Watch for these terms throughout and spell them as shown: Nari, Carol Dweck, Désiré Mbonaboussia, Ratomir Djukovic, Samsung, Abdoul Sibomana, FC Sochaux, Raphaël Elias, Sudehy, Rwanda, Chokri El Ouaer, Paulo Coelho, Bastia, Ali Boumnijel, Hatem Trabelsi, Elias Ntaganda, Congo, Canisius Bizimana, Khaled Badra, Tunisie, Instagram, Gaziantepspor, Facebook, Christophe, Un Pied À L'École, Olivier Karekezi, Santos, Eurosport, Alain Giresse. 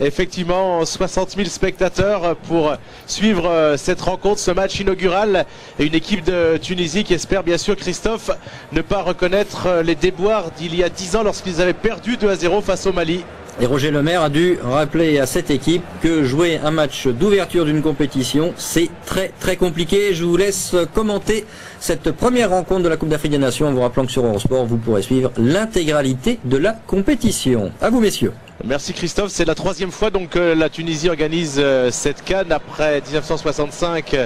Effectivement, 60 000 spectateurs pour suivre cette rencontre, ce match inaugural. Et une équipe de Tunisie qui espère bien sûr, Christophe, ne pas reconnaître les déboires d'il y a 10 ans lorsqu'ils avaient perdu 2-0 face au Mali. Et Roger Lemerre a dû rappeler à cette équipe que jouer un match d'ouverture d'une compétition, c'est très très compliqué. Je vous laisse commenter cette première rencontre de la Coupe d'Afrique des Nations en vous rappelant que sur Eurosport, vous pourrez suivre l'intégralité de la compétition. À vous messieurs. Merci Christophe, c'est la troisième fois donc la Tunisie organise cette CAN après 1965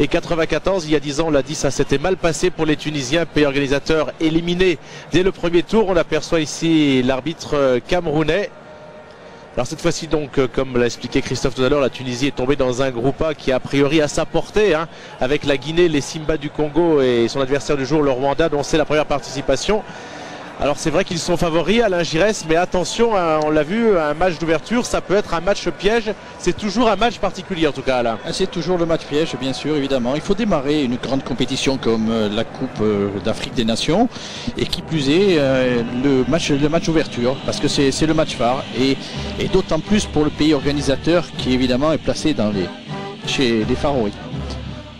et 94. Il y a 10 ans, on l'a dit, ça s'était mal passé pour les Tunisiens, pays organisateur éliminé dès le premier tour. On aperçoit ici l'arbitre camerounais. Alors cette fois-ci donc, comme l'a expliqué Christophe tout à l'heure, la Tunisie est tombée dans un groupe A qui a priori à sa portée, hein, avec la Guinée, les Simba du Congo et son adversaire du jour, le Rwanda, dont c'est la première participation. Alors c'est vrai qu'ils sont favoris, Alain Giresse, mais attention, hein, on l'a vu, un match d'ouverture, ça peut être un match piège. C'est toujours un match particulier en tout cas, Alain. C'est toujours le match piège, bien sûr, évidemment. Il faut démarrer une grande compétition comme la Coupe d'Afrique des Nations, et qui plus est, le match ouverture, parce que c'est le match phare, et d'autant plus pour le pays organisateur qui évidemment est placé dans chez les favoris.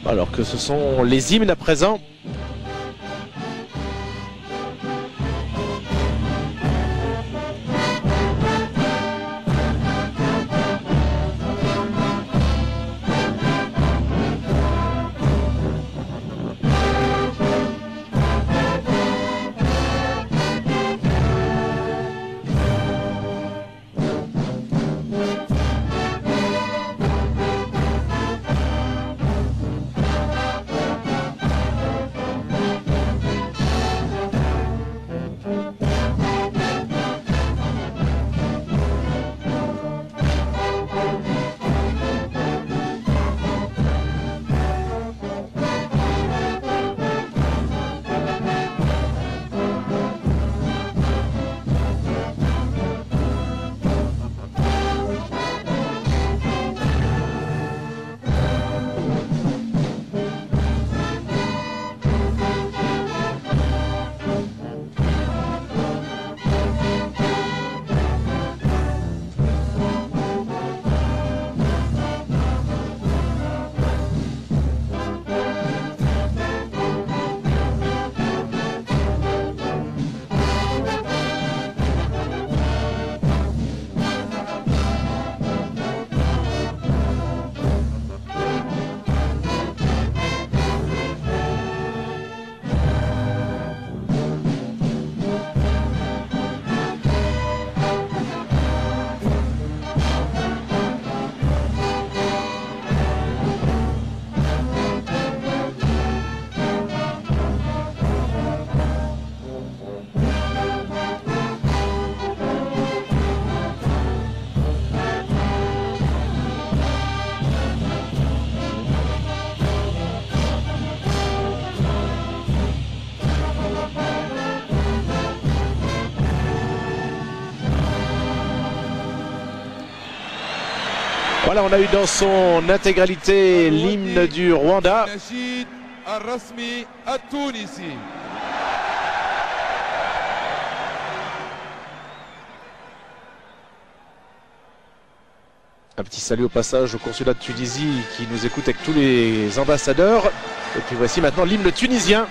Alors que ce sont les hymnes à présent. Voilà, on a eu dans son intégralité l'hymne du Rwanda. Un petit salut au passage au consulat de Tunisie qui nous écoute avec tous les ambassadeurs. Et puis voici maintenant l'hymne tunisien.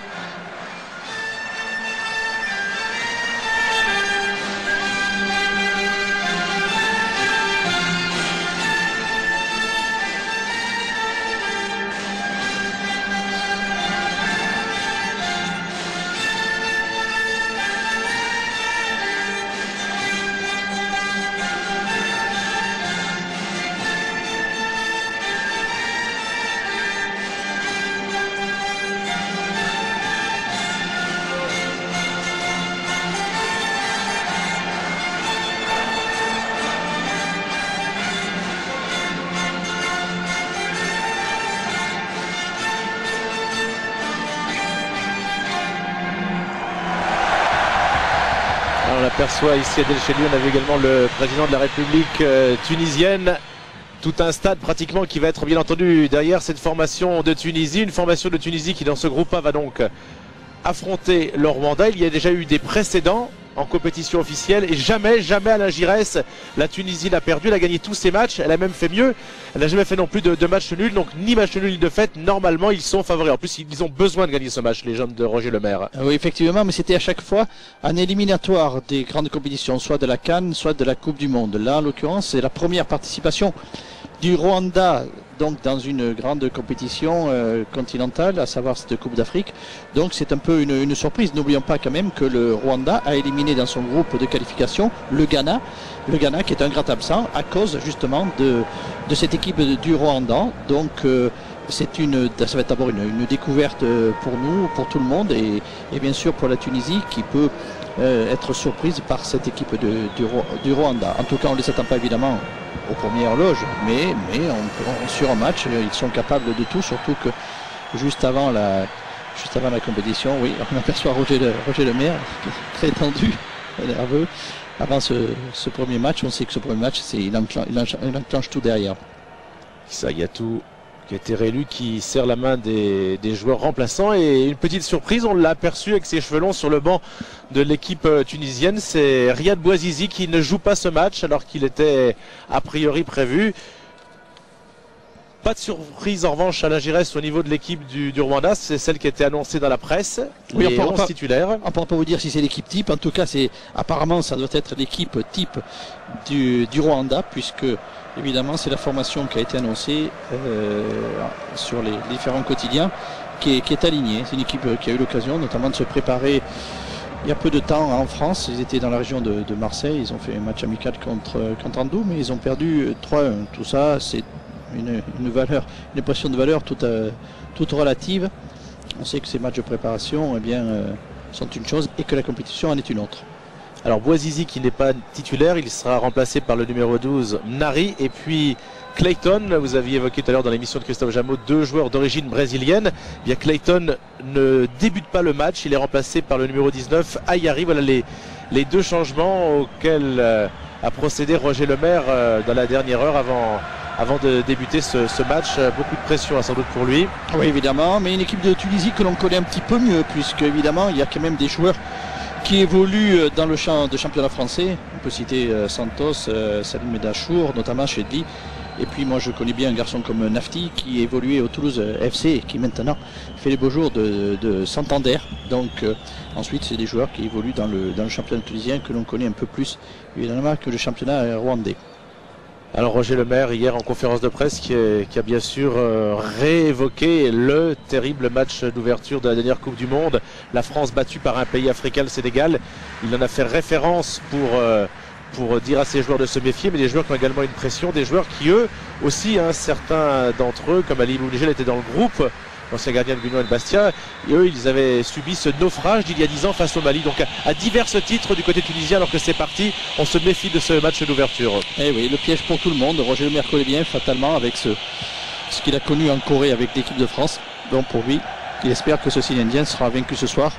Soit ici à Adel Chedli, on a vu également le président de la République tunisienne. Tout un stade pratiquement qui va être bien entendu derrière cette formation de Tunisie. Une formation de Tunisie qui dans ce groupe A va donc affronter le Rwanda. Il y a déjà eu des précédents. en compétition officielle. Et jamais Alain Giresse, la Tunisie l'a perdu, elle a gagné tous ses matchs, elle a même fait mieux, elle n'a jamais fait non plus de match nul, donc ni match nul ni de fête, normalement ils sont favoris. En plus ils ont besoin de gagner ce match, les jeunes de Roger Lemerre. Oui effectivement, mais c'était à chaque fois un éliminatoire des grandes compétitions, soit de la CAN, soit de la Coupe du Monde. Là en l'occurrence c'est la première participation du Rwanda donc dans une grande compétition continentale, à savoir cette Coupe d'Afrique. Donc c'est un peu une surprise. N'oublions pas quand même que le Rwanda a éliminé dans son groupe de qualification le Ghana qui est un grand absent à cause justement de cette équipe du Rwanda. Donc ça va être d'abord une découverte pour nous, pour tout le monde et bien sûr pour la Tunisie qui peut être surprise par cette équipe du Rwanda. En tout cas on ne les attend pas évidemment aux premières loges, mais sur un match ils sont capables de tout, surtout que juste avant la compétition, oui, on aperçoit Roger Lemerre très tendu, nerveux avant ce premier match. On sait que ce premier match il enclenche tout derrière. Sagatou qui a été réélu, qui serre la main des joueurs remplaçants, et une petite surprise, on l'a aperçu avec ses cheveux longs sur le banc de l'équipe tunisienne, c'est Riadh Bouazizi qui ne joue pas ce match alors qu'il était a priori prévu. Pas de surprise en revanche à la Giresse au niveau de l'équipe du Rwanda, c'est celle qui était annoncée dans la presse, oui, les 11 titulaires. On ne pourra pas vous dire si c'est l'équipe type, en tout cas apparemment ça doit être l'équipe type du Rwanda, puisque évidemment c'est la formation qui a été annoncée sur les différents quotidiens qui est alignée. C'est une équipe qui a eu l'occasion notamment de se préparer il y a peu de temps en France. Ils étaient dans la région de Marseille, ils ont fait un match amical contre Andou, mais ils ont perdu 3-1. Tout ça c'est une impression de valeur toute relative. On sait que ces matchs de préparation sont une chose et que la compétition en est une autre. Alors Bouazizi qui n'est pas titulaire, il sera remplacé par le numéro 12 Nari, et puis Clayton, vous aviez évoqué tout à l'heure dans l'émission de Christophe Jameau, deux joueurs d'origine brésilienne. Eh bien Clayton ne débute pas le match, il est remplacé par le numéro 19 Ayari. Voilà les deux changements auxquels a procédé Roger Lemerre dans la dernière heure avant de débuter ce match. Beaucoup de pression sans doute pour lui. Oui évidemment, mais une équipe de Tunisie que l'on connaît un petit peu mieux, puisque évidemment il y a quand même des joueurs qui évolue dans le champ de championnat français. On peut citer Santos, Selim Benachour, notamment Chedli. Et puis moi je connais bien un garçon comme Nafti qui évoluait au Toulouse FC et qui maintenant fait les beaux jours de Santander. Donc ensuite c'est des joueurs qui évoluent dans le championnat tunisien que l'on connaît un peu plus évidemment que le championnat rwandais. Alors Roger Lemerre hier en conférence de presse qui a bien sûr réévoqué le terrible match d'ouverture de la dernière Coupe du Monde. La France battue par un pays africain, le Sénégal. Il en a fait référence pour dire à ses joueurs de se méfier, mais des joueurs qui ont également une pression, des joueurs qui eux aussi, certains d'entre eux comme Ali Boumnijel était dans le groupe, l'ancien gardien de l'Union et de Bastia, et eux ils avaient subi ce naufrage d'il y a 10 ans face au Mali. Donc à divers titres du côté tunisien, alors que c'est parti, on se méfie de ce match d'ouverture. Eh oui, le piège pour tout le monde. Roger Lemerre connaît bien fatalement avec ce qu'il a connu en Corée avec l'équipe de France. Donc pour lui, il espère que ce Sinindien sera vaincu ce soir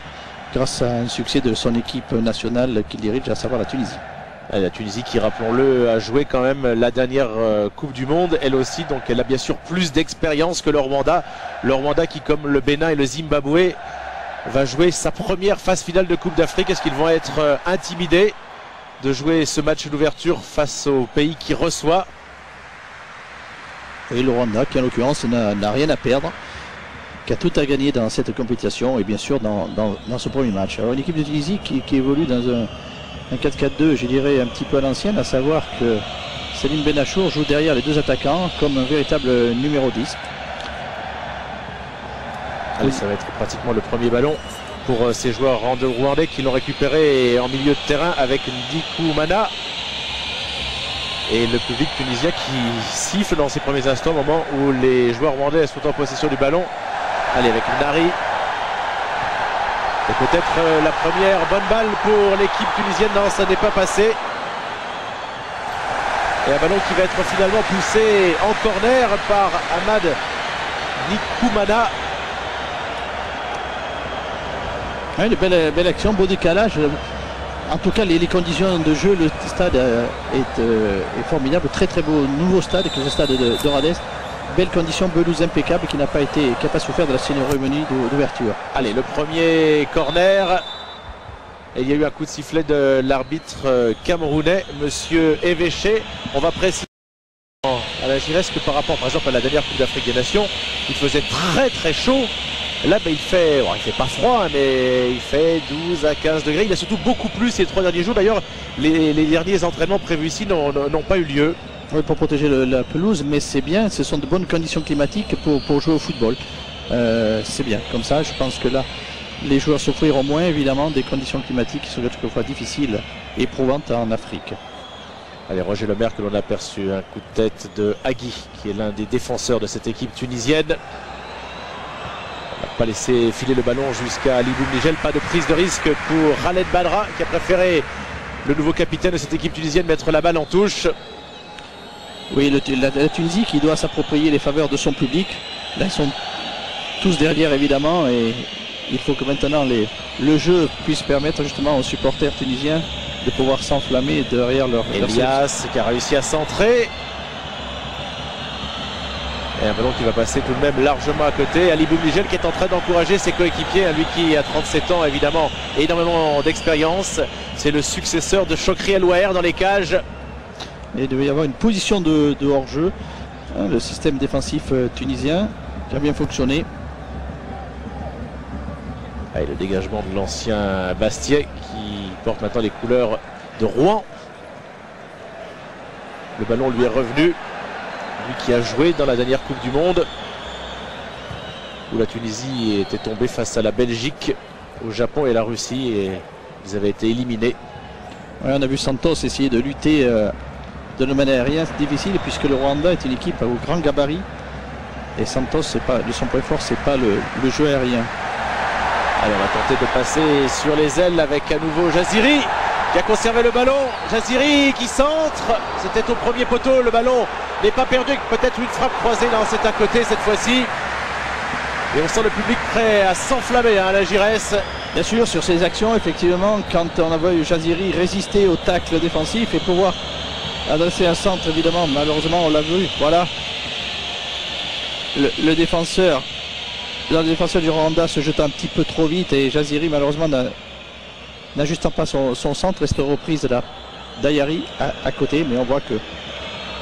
grâce à un succès de son équipe nationale qu'il dirige, à savoir la Tunisie. La Tunisie qui, rappelons-le, a joué quand même la dernière Coupe du Monde, elle aussi, donc elle a bien sûr plus d'expérience que le Rwanda. Le Rwanda qui, comme le Bénin et le Zimbabwe, va jouer sa première phase finale de Coupe d'Afrique. Est-ce qu'ils vont être intimidés de jouer ce match d'ouverture face au pays qui reçoit? Et le Rwanda qui, en l'occurrence, n'a rien à perdre, qui a tout à gagner dans cette compétition et bien sûr dans ce premier match. Alors, une équipe de Tunisie qui évolue dans un 4-4-2, je dirais un petit peu à l'ancienne, à savoir que Selim Benachour joue derrière les deux attaquants comme un véritable numéro 10. Allez, ça va être pratiquement le premier ballon pour ces joueurs rwandais qui l'ont récupéré en milieu de terrain avec Ndikumana. Et le public tunisien qui siffle dans ses premiers instants, au moment où les joueurs rwandais sont en possession du ballon. Allez, avec Nari. Et peut-être la première bonne balle pour l'équipe tunisienne. Non, ça n'est pas passé. Et un ballon qui va être finalement poussé en corner par Ahmad Ndikumana. Oui, une belle action, beau décalage. En tout cas, les conditions de jeu, le stade est formidable. Très très beau nouveau stade, que ce stade de Radès. Belle condition, pelouse impeccable qui n'a pas été capable de souffrir de la cérémonie d'ouverture. Allez, le premier corner Et il y a eu un coup de sifflet de l'arbitre camerounais, monsieur Évêché. On va préciser à la Giresse que par rapport par exemple à la dernière Coupe d'Afrique des Nations, il faisait très chaud. Là ben, il fait pas froid, mais il fait 12 à 15 degrés. Il a surtout beaucoup plu ces trois derniers jours. D'ailleurs, les derniers entraînements prévus ici n'ont pas eu lieu. Oui, pour protéger la pelouse, mais c'est bien. Ce sont de bonnes conditions climatiques pour jouer au football. C'est bien. Comme ça, je pense que là, les joueurs souffriront moins, évidemment, des conditions climatiques qui sont quelquefois difficiles et éprouvantes en Afrique. Allez, Roger Lemerre, que l'on a aperçu un coup de tête de Haggui, qui est l'un des défenseurs de cette équipe tunisienne. Pas laisser filer le ballon jusqu'à Ali Boumnijel. Pas de prise de risque pour Khaled Badra, qui a préféré, le nouveau capitaine de cette équipe tunisienne, mettre la balle en touche. Oui, la Tunisie qui doit s'approprier les faveurs de son public. Là, ils sont tous derrière, évidemment, et il faut que maintenant le jeu puisse permettre justement aux supporters tunisiens de pouvoir s'enflammer derrière leur... Elias qui a réussi à centrer. Et un ballon qui va passer tout de même largement à côté. Ali Boumnijel qui est en train d'encourager ses coéquipiers, lui qui a 37 ans évidemment, énormément d'expérience. C'est le successeur de Chokri El Ouaer dans les cages. Et il devait y avoir une position de hors-jeu. Le système défensif tunisien qui a bien fonctionné. Et le dégagement de l'ancien Bastier qui porte maintenant les couleurs de Rouen. Le ballon lui est revenu. Lui qui a joué dans la dernière Coupe du Monde, où la Tunisie était tombée face à la Belgique, au Japon et la Russie, et ils avaient été éliminés. Ouais, on a vu Santos essayer de lutter de manière rien difficile, puisque le Rwanda est une équipe au grand gabarit, et Santos, de son point fort, c'est pas le jeu aérien. Allez, on va tenter de passer sur les ailes avec à nouveau Jaziri, qui a conservé le ballon. Jaziri qui centre, c'était au premier poteau, le ballon n'est pas perdu, peut-être une frappe croisée, là c'est à côté cette fois-ci. Et on sent le public prêt à s'enflammer à la Giresse. Bien sûr, sur ces actions, effectivement, quand on a vu Jaziri résister au tacle défensif et pouvoir adresser un centre, évidemment, malheureusement on l'a vu, voilà. Le défenseur du Rwanda se jette un petit peu trop vite et Jaziri malheureusement n'ajustant pas son centre, reste reprise d'Ayari à côté, mais on voit que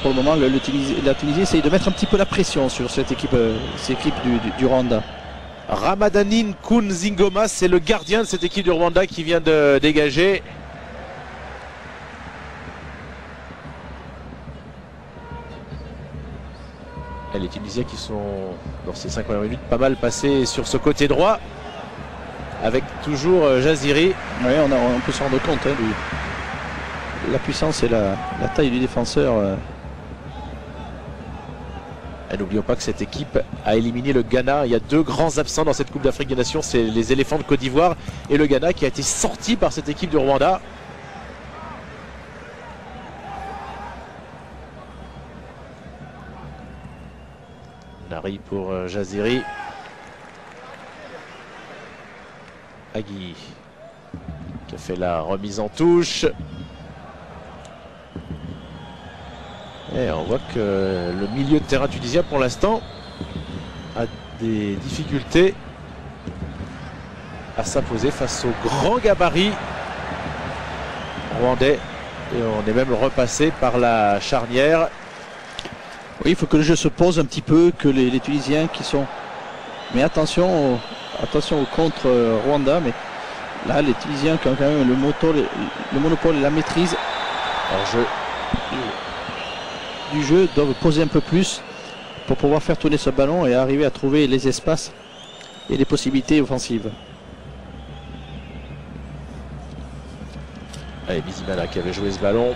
pour le moment la Tunisie essaye de mettre un petit peu la pression sur cette équipe du Rwanda. Ramadhani Nkunzingoma, c'est le gardien de cette équipe du Rwanda qui vient de dégager. Et les Tunisiens qui sont dans ces 5 premières minutes pas mal passés sur ce côté droit. Avec toujours Jaziri. Oui, on peut se rendre compte de la puissance et la taille du défenseur. Et n'oublions pas que cette équipe a éliminé le Ghana. Il y a deux grands absents dans cette Coupe d'Afrique des Nations. C'est les éléphants de Côte d'Ivoire et le Ghana qui a été sorti par cette équipe du Rwanda. Nari pour Jaziri. Haggui qui a fait la remise en touche. Et on voit que le milieu de terrain tunisien pour l'instant a des difficultés à s'imposer face au grand gabarit rwandais. Et on est même repassé par la charnière. Oui, il faut que le jeu se pose un petit peu, que les Tunisiens qui sont... Mais attention au contre Rwanda, mais là les Tunisiens qui ont quand même le monopole et la maîtrise du jeu doivent poser un peu plus pour pouvoir faire tourner ce ballon et arriver à trouver les espaces et les possibilités offensives. Allez, Bizimana qui avait joué ce ballon.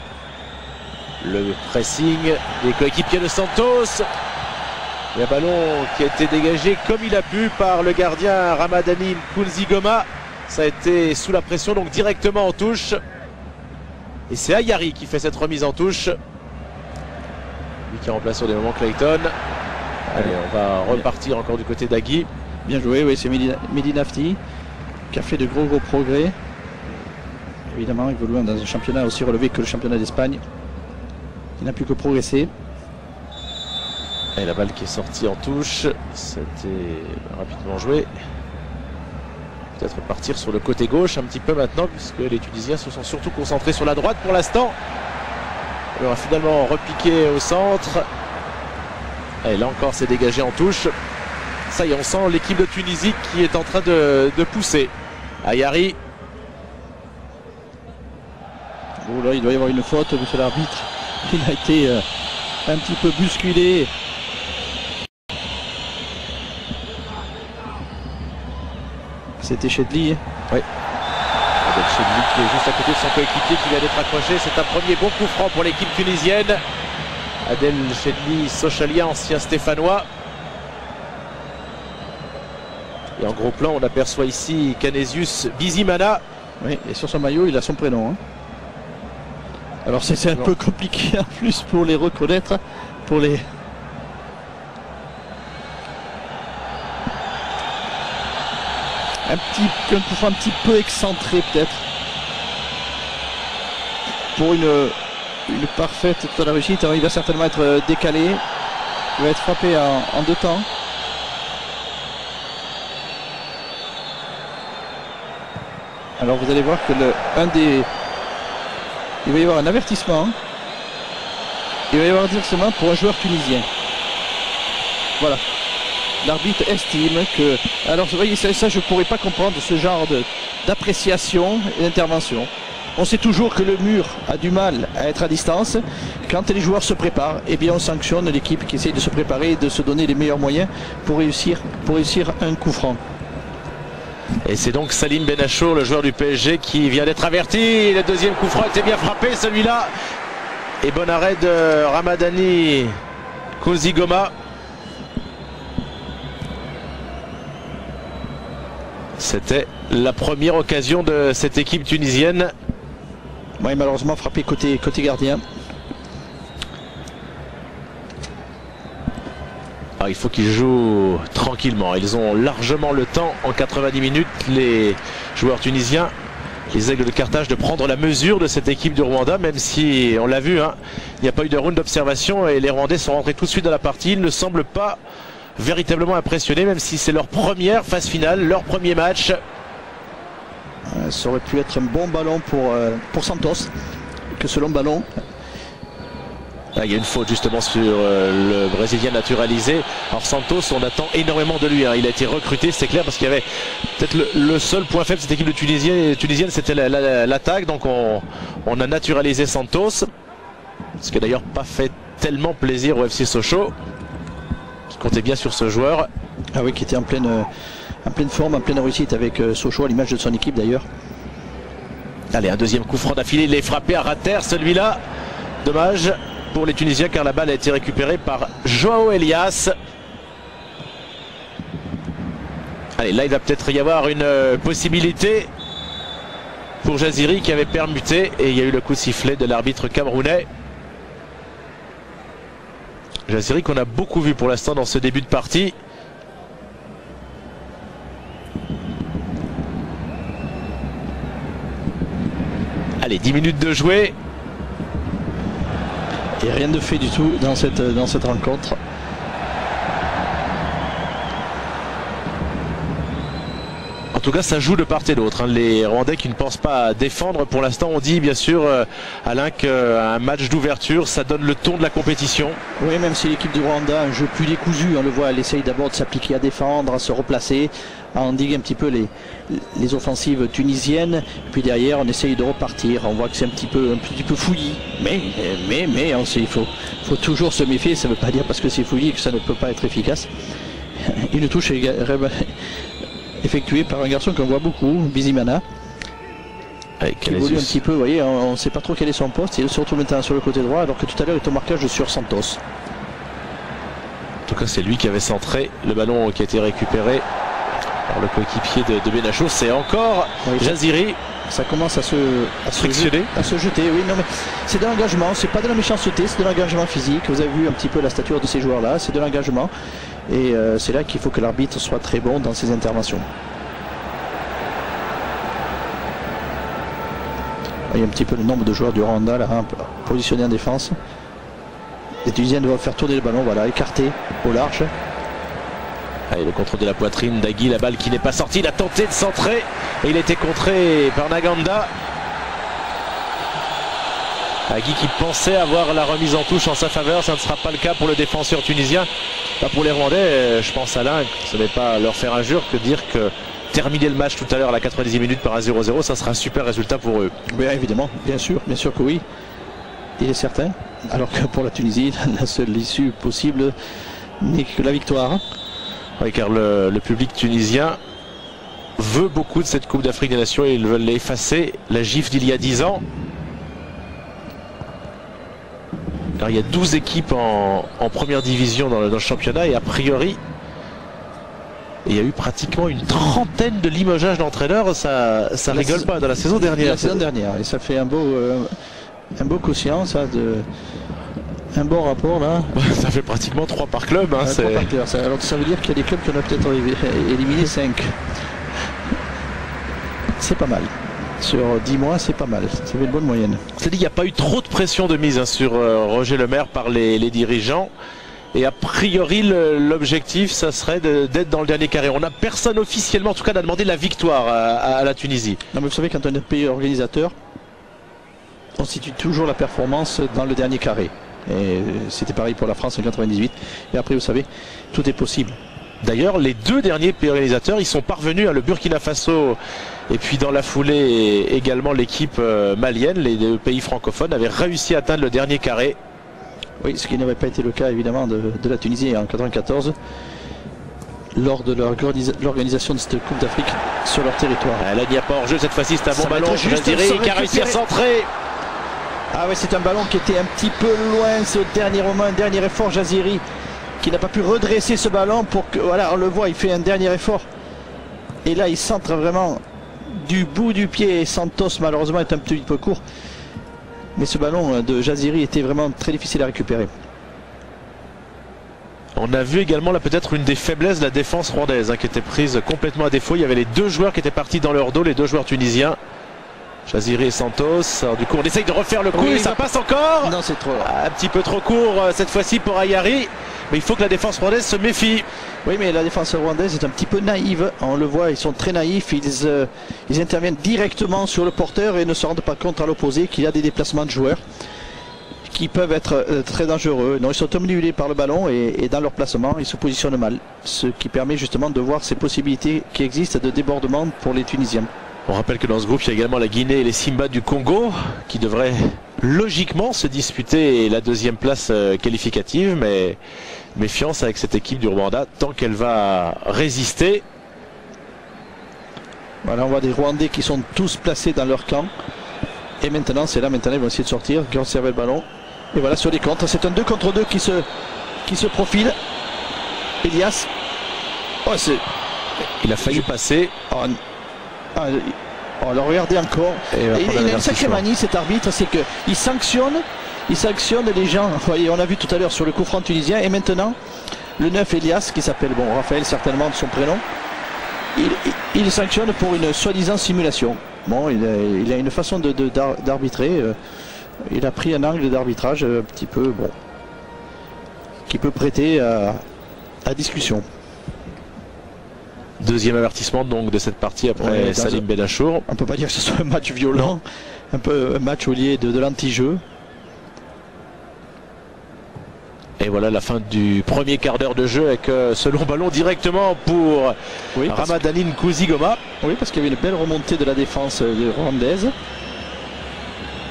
Le pressing des coéquipiers de Santos. Il y a un ballon qui a été dégagé comme il a pu par le gardien Ramadhani Nkunzingoma. Ça a été sous la pression, donc directement en touche. Et c'est Ayari qui fait cette remise en touche. Lui qui a remplacé au moment Clayton. Allez, on va repartir encore du côté d'Haggui. Bien joué, oui, c'est Mehdi Nafti qui a fait de gros progrès. Évidemment, il évolue dans un championnat aussi relevé que le championnat d'Espagne. Il n'a plus que progresser. Et la balle qui est sortie en touche, c'était rapidement joué. peut-être partir sur le côté gauche un petit peu maintenant, puisque les Tunisiens se sont surtout concentrés sur la droite pour l'instant. Il aura finalement repiqué au centre. Et là encore, c'est dégagé en touche. Ça y est, on sent l'équipe de Tunisie qui est en train de pousser. Ayari. Oh là, il doit y avoir une faute, monsieur l'arbitre. Il a été un petit peu bousculé. C'était Chedli. Oui. Adel Chedli qui est juste à côté de son coéquipier qui vient d'être accroché. C'est un premier bon coup franc pour l'équipe tunisienne. Adel Chedli, Sochalien, ancien stéphanois. Et en gros plan, on aperçoit ici Canisius Bizimana. Oui, et sur son maillot, il a son prénom. Hein. Alors c'est un peu compliqué en plus pour les reconnaître, pour les... Un petit peu excentré peut-être. Pour une parfaite toute la réussite. Alors, il va certainement être décalé. Il va être frappé en deux temps. Alors vous allez voir que il va y avoir un avertissement. Il va y avoir un avertissement pour un joueur tunisien. Voilà. L'arbitre estime que... Alors vous voyez, ça je ne pourrais pas comprendre ce genre d'appréciation et d'intervention. On sait toujours que le mur a du mal à être à distance. Quand les joueurs se préparent, eh bien on sanctionne l'équipe qui essaye de se préparer et de se donner les meilleurs moyens pour réussir un coup franc. Et c'est donc Selim Benachour, le joueur du PSG, qui vient d'être averti. Le deuxième coup franc était bien frappé, celui-là. Et bon arrêt de Ramadhani Nkunzingoma. C'était la première occasion de cette équipe tunisienne. Oui, malheureusement frappé côté gardien. Alors, il faut qu'ils jouent tranquillement. Ils ont largement le temps en 90 minutes, les joueurs tunisiens, les Aigles de Carthage, de prendre la mesure de cette équipe du Rwanda, même si, on l'a vu, hein, il n'y a pas eu de round d'observation et les Rwandais sont rentrés tout de suite dans la partie. Ils ne semblent pas véritablement impressionnés, même si c'est leur première phase finale, leur premier match. Ça aurait pu être un bon ballon pour Santos, que ce long ballon. Ah, il y a une faute justement sur le Brésilien naturalisé. Alors Santos, on attend énormément de lui. Hein. Il a été recruté, c'est clair, parce qu'il y avait peut-être le seul point faible de cette équipe de tunisienne, c'était l'attaque. Donc on a naturalisé Santos. Ce qui n'a d'ailleurs pas fait tellement plaisir au FC Sochaux, qui comptait bien sur ce joueur. Ah oui, qui était en pleine forme, en pleine réussite avec Sochaux, à l'image de son équipe d'ailleurs. Allez, un deuxième coup franc d'affilée. Il est frappé à ras terre, celui-là. Dommage pour les Tunisiens, car la balle a été récupérée par Joao Elias. Allez, là il va peut-être y avoir une possibilité pour Jaziri qui avait permuté, et il y a eu le coup de sifflet de l'arbitre camerounais. Jaziri qu'on a beaucoup vu pour l'instant dans ce début de partie. Allez, 10 minutes de jouer. Et rien de fait du tout dans cette rencontre. En tout cas, ça joue de part et d'autre. Hein. Les Rwandais qui ne pensent pas à défendre. Pour l'instant, on dit bien sûr, Alain, qu'un match d'ouverture, ça donne le ton de la compétition. Oui, même si l'équipe du Rwanda a un jeu plus décousu, on le voit, elle essaye d'abord de s'appliquer à défendre, à se replacer, à endiguer un petit peu les offensives tunisiennes. Puis derrière, on essaye de repartir. On voit que c'est un petit peu fouillis. Mais on sait, il faut toujours se méfier. Ça ne veut pas dire parce que c'est fouillis que ça ne peut pas être efficace. Une touche est effectuée par un garçon qu'on voit beaucoup, Bizimana. Qui évolue un petit peu, vous voyez, on ne sait pas trop quel est son poste. Il se retrouve maintenant sur le côté droit, alors que tout à l'heure il est au marquage sur Santos. En tout cas, c'est lui qui avait centré le ballon qui a été récupéré. Alors le coéquipier de Benachour, c'est encore Jaziri. Ça commence à se jeter. Oui, non, mais c'est de l'engagement, c'est pas de la méchanceté, c'est de l'engagement physique. Vous avez vu un petit peu la stature de ces joueurs-là, c'est de l'engagement. Et c'est là qu'il faut que l'arbitre soit très bon dans ses interventions. Il y a un petit peu le nombre de joueurs du Rwanda là, hein, positionnés en défense. Les Tunisiens doivent faire tourner le ballon, voilà, écarté au large. Allez, le contrôle de la poitrine d'Haggui, la balle qui n'est pas sortie, il a tenté de centrer et il a été contré par Naganda. Haggui qui pensait avoir la remise en touche en sa faveur, ça ne sera pas le cas pour le défenseur tunisien, pas pour les Rwandais. Je pense, Alain, que ce n'est pas leur faire injure que dire que terminer le match tout à l'heure à la 90e minute par un 0-0, ça sera un super résultat pour eux. Bien évidemment, bien sûr que oui, il est certain. Alors que pour la Tunisie, la seule issue possible n'est que la victoire. Oui, car le public tunisien veut beaucoup de cette Coupe d'Afrique des Nations et ils veulent l'effacer, la gifle d'il y a 10 ans. Alors, il y a 12 équipes en première division dans le championnat et a priori, il y a eu pratiquement une trentaine de limogeages d'entraîneurs. Ça rigole pas dans la saison dernière. La saison dernière, et ça fait un beau quotient, ça, un bon rapport là. Ça fait pratiquement 3 par club. Hein, 3 par club, ça. Alors ça veut dire qu'il y a des clubs qui en a peut-être éliminé 5. C'est pas mal. Sur 10 mois, c'est pas mal. Ça fait une bonne moyenne. C'est-à-dire qu'il n'y a pas eu trop de pression de mise, hein, sur Roger Lemerre par les dirigeants. Et a priori, l'objectif, ça serait d'être dans le dernier carré. On n'a personne officiellement, en tout cas, à demander la victoire à la Tunisie. Non, mais vous savez, quand on est pays organisateur, on situe toujours la performance dans le dernier carré. Et c'était pareil pour la France en 98. Et après, vous savez, tout est possible. D'ailleurs, les 2 derniers pays organisateurs, ils sont parvenus, hein, le Burkina Faso et puis dans la foulée également l'équipe malienne. Les 2 pays francophones avaient réussi à atteindre le dernier carré. Oui, ce qui n'avait pas été le cas évidemment de la Tunisie en 1994 lors de l'organisation de cette Coupe d'Afrique sur leur territoire. Ah, là, il n'y a pas hors jeu cette fois-ci, c'est un bon ballon. Jaziri qui a réussi à centrer. Ah oui, c'est un ballon qui était un petit peu loin, c'est au dernier moment, un dernier effort. Jaziri qui n'a pas pu redresser ce ballon pour que, voilà, on le voit, il fait un dernier effort. Et là, il centre vraiment du bout du pied. Santos, malheureusement, est un petit peu court. Mais ce ballon de Jaziri était vraiment très difficile à récupérer. On a vu également là peut-être une des faiblesses de la défense rwandaise, hein, qui était prise complètement à défaut. Il y avait les 2 joueurs qui étaient partis dans leur dos, les 2 joueurs tunisiens. Jaziri et Santos. Alors, du coup, on essaye de refaire le coup, oui, et ça passe encore. Non, c'est trop. Un petit peu trop court cette fois-ci pour Ayari. Mais il faut que la défense rwandaise se méfie. Oui, mais la défense rwandaise est un petit peu naïve. On le voit, ils sont très naïfs. Ils interviennent directement sur le porteur et ne se rendent pas compte à l'opposé qu'il y a des déplacements de joueurs qui peuvent être très dangereux. Non, ils sont omnibulés par le ballon et dans leur placement, ils se positionnent mal. Ce qui permet justement de voir ces possibilités qui existent de débordement pour les Tunisiens. On rappelle que dans ce groupe, il y a également la Guinée et les Simba du Congo qui devraient logiquement se disputer la 2e place qualificative. Mais méfiance avec cette équipe du Rwanda tant qu'elle va résister. Voilà, on voit des Rwandais qui sont tous placés dans leur camp. Et maintenant, c'est là, maintenant, ils vont essayer de sortir, conserver le ballon. Et voilà, sur les contres, c'est un 2 contre 2 qui se profile. Elias. Oh, il a failli passer. Oh, on le regardait encore. Et il a une sacrée manie, cet arbitre, c'est qu'il sanctionne, les gens. Voyez, on a vu tout à l'heure sur le coup franc tunisien. Et maintenant, le 9 Elias, qui s'appelle, bon, Raphaël certainement de son prénom, il sanctionne pour une soi-disant simulation. Bon, il a une façon d'arbitrer. Il a pris un angle d'arbitrage un petit peu, bon, qui peut prêter à discussion. 2e avertissement donc de cette partie après, ouais, Selim Benachour. On ne peut pas dire que ce soit un match violent, un peu un match au lieu de l'anti-jeu. Et voilà la fin du premier quart d'heure de jeu avec ce long ballon directement pour, oui, Ramadhani Nkunzingoma. Oui, parce qu'il y avait une belle remontée de la défense rwandaise.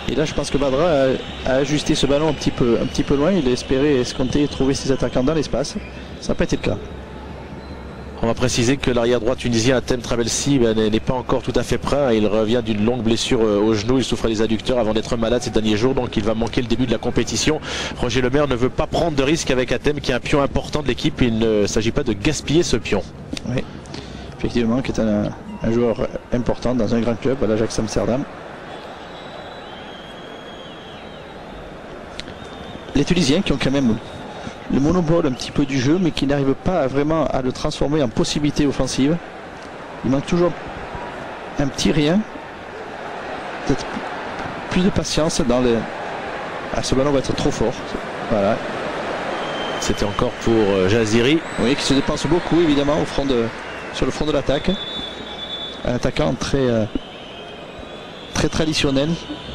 Et là, je pense que Badra a ajusté ce ballon un petit peu loin. Il espérait escompter trouver ses attaquants dans l'espace. Ça n'a pas été le cas. On va préciser que l'arrière-droit tunisien Hatem Trabelsi n'est pas encore tout à fait prêt. Il revient d'une longue blessure au genou. Il souffrait des adducteurs avant d'être malade ces derniers jours. Donc il va manquer le début de la compétition. Roger Lemerre ne veut pas prendre de risque avec Hatem qui est un pion important de l'équipe. Il ne s'agit pas de gaspiller ce pion. Oui, effectivement, qui est un joueur important dans un grand club à l'Ajax Amsterdam. Les Tunisiens qui ont quand même le monopole un petit peu du jeu, mais qui n'arrive pas vraiment à le transformer en possibilité offensive. Il manque toujours un petit rien, peut-être plus de patience dans les... Ah, ce ballon va être trop fort. Voilà. C'était encore pour Jaziri. Oui, qui se dépense beaucoup évidemment au front sur le front de l'attaque. Un attaquant très traditionnel,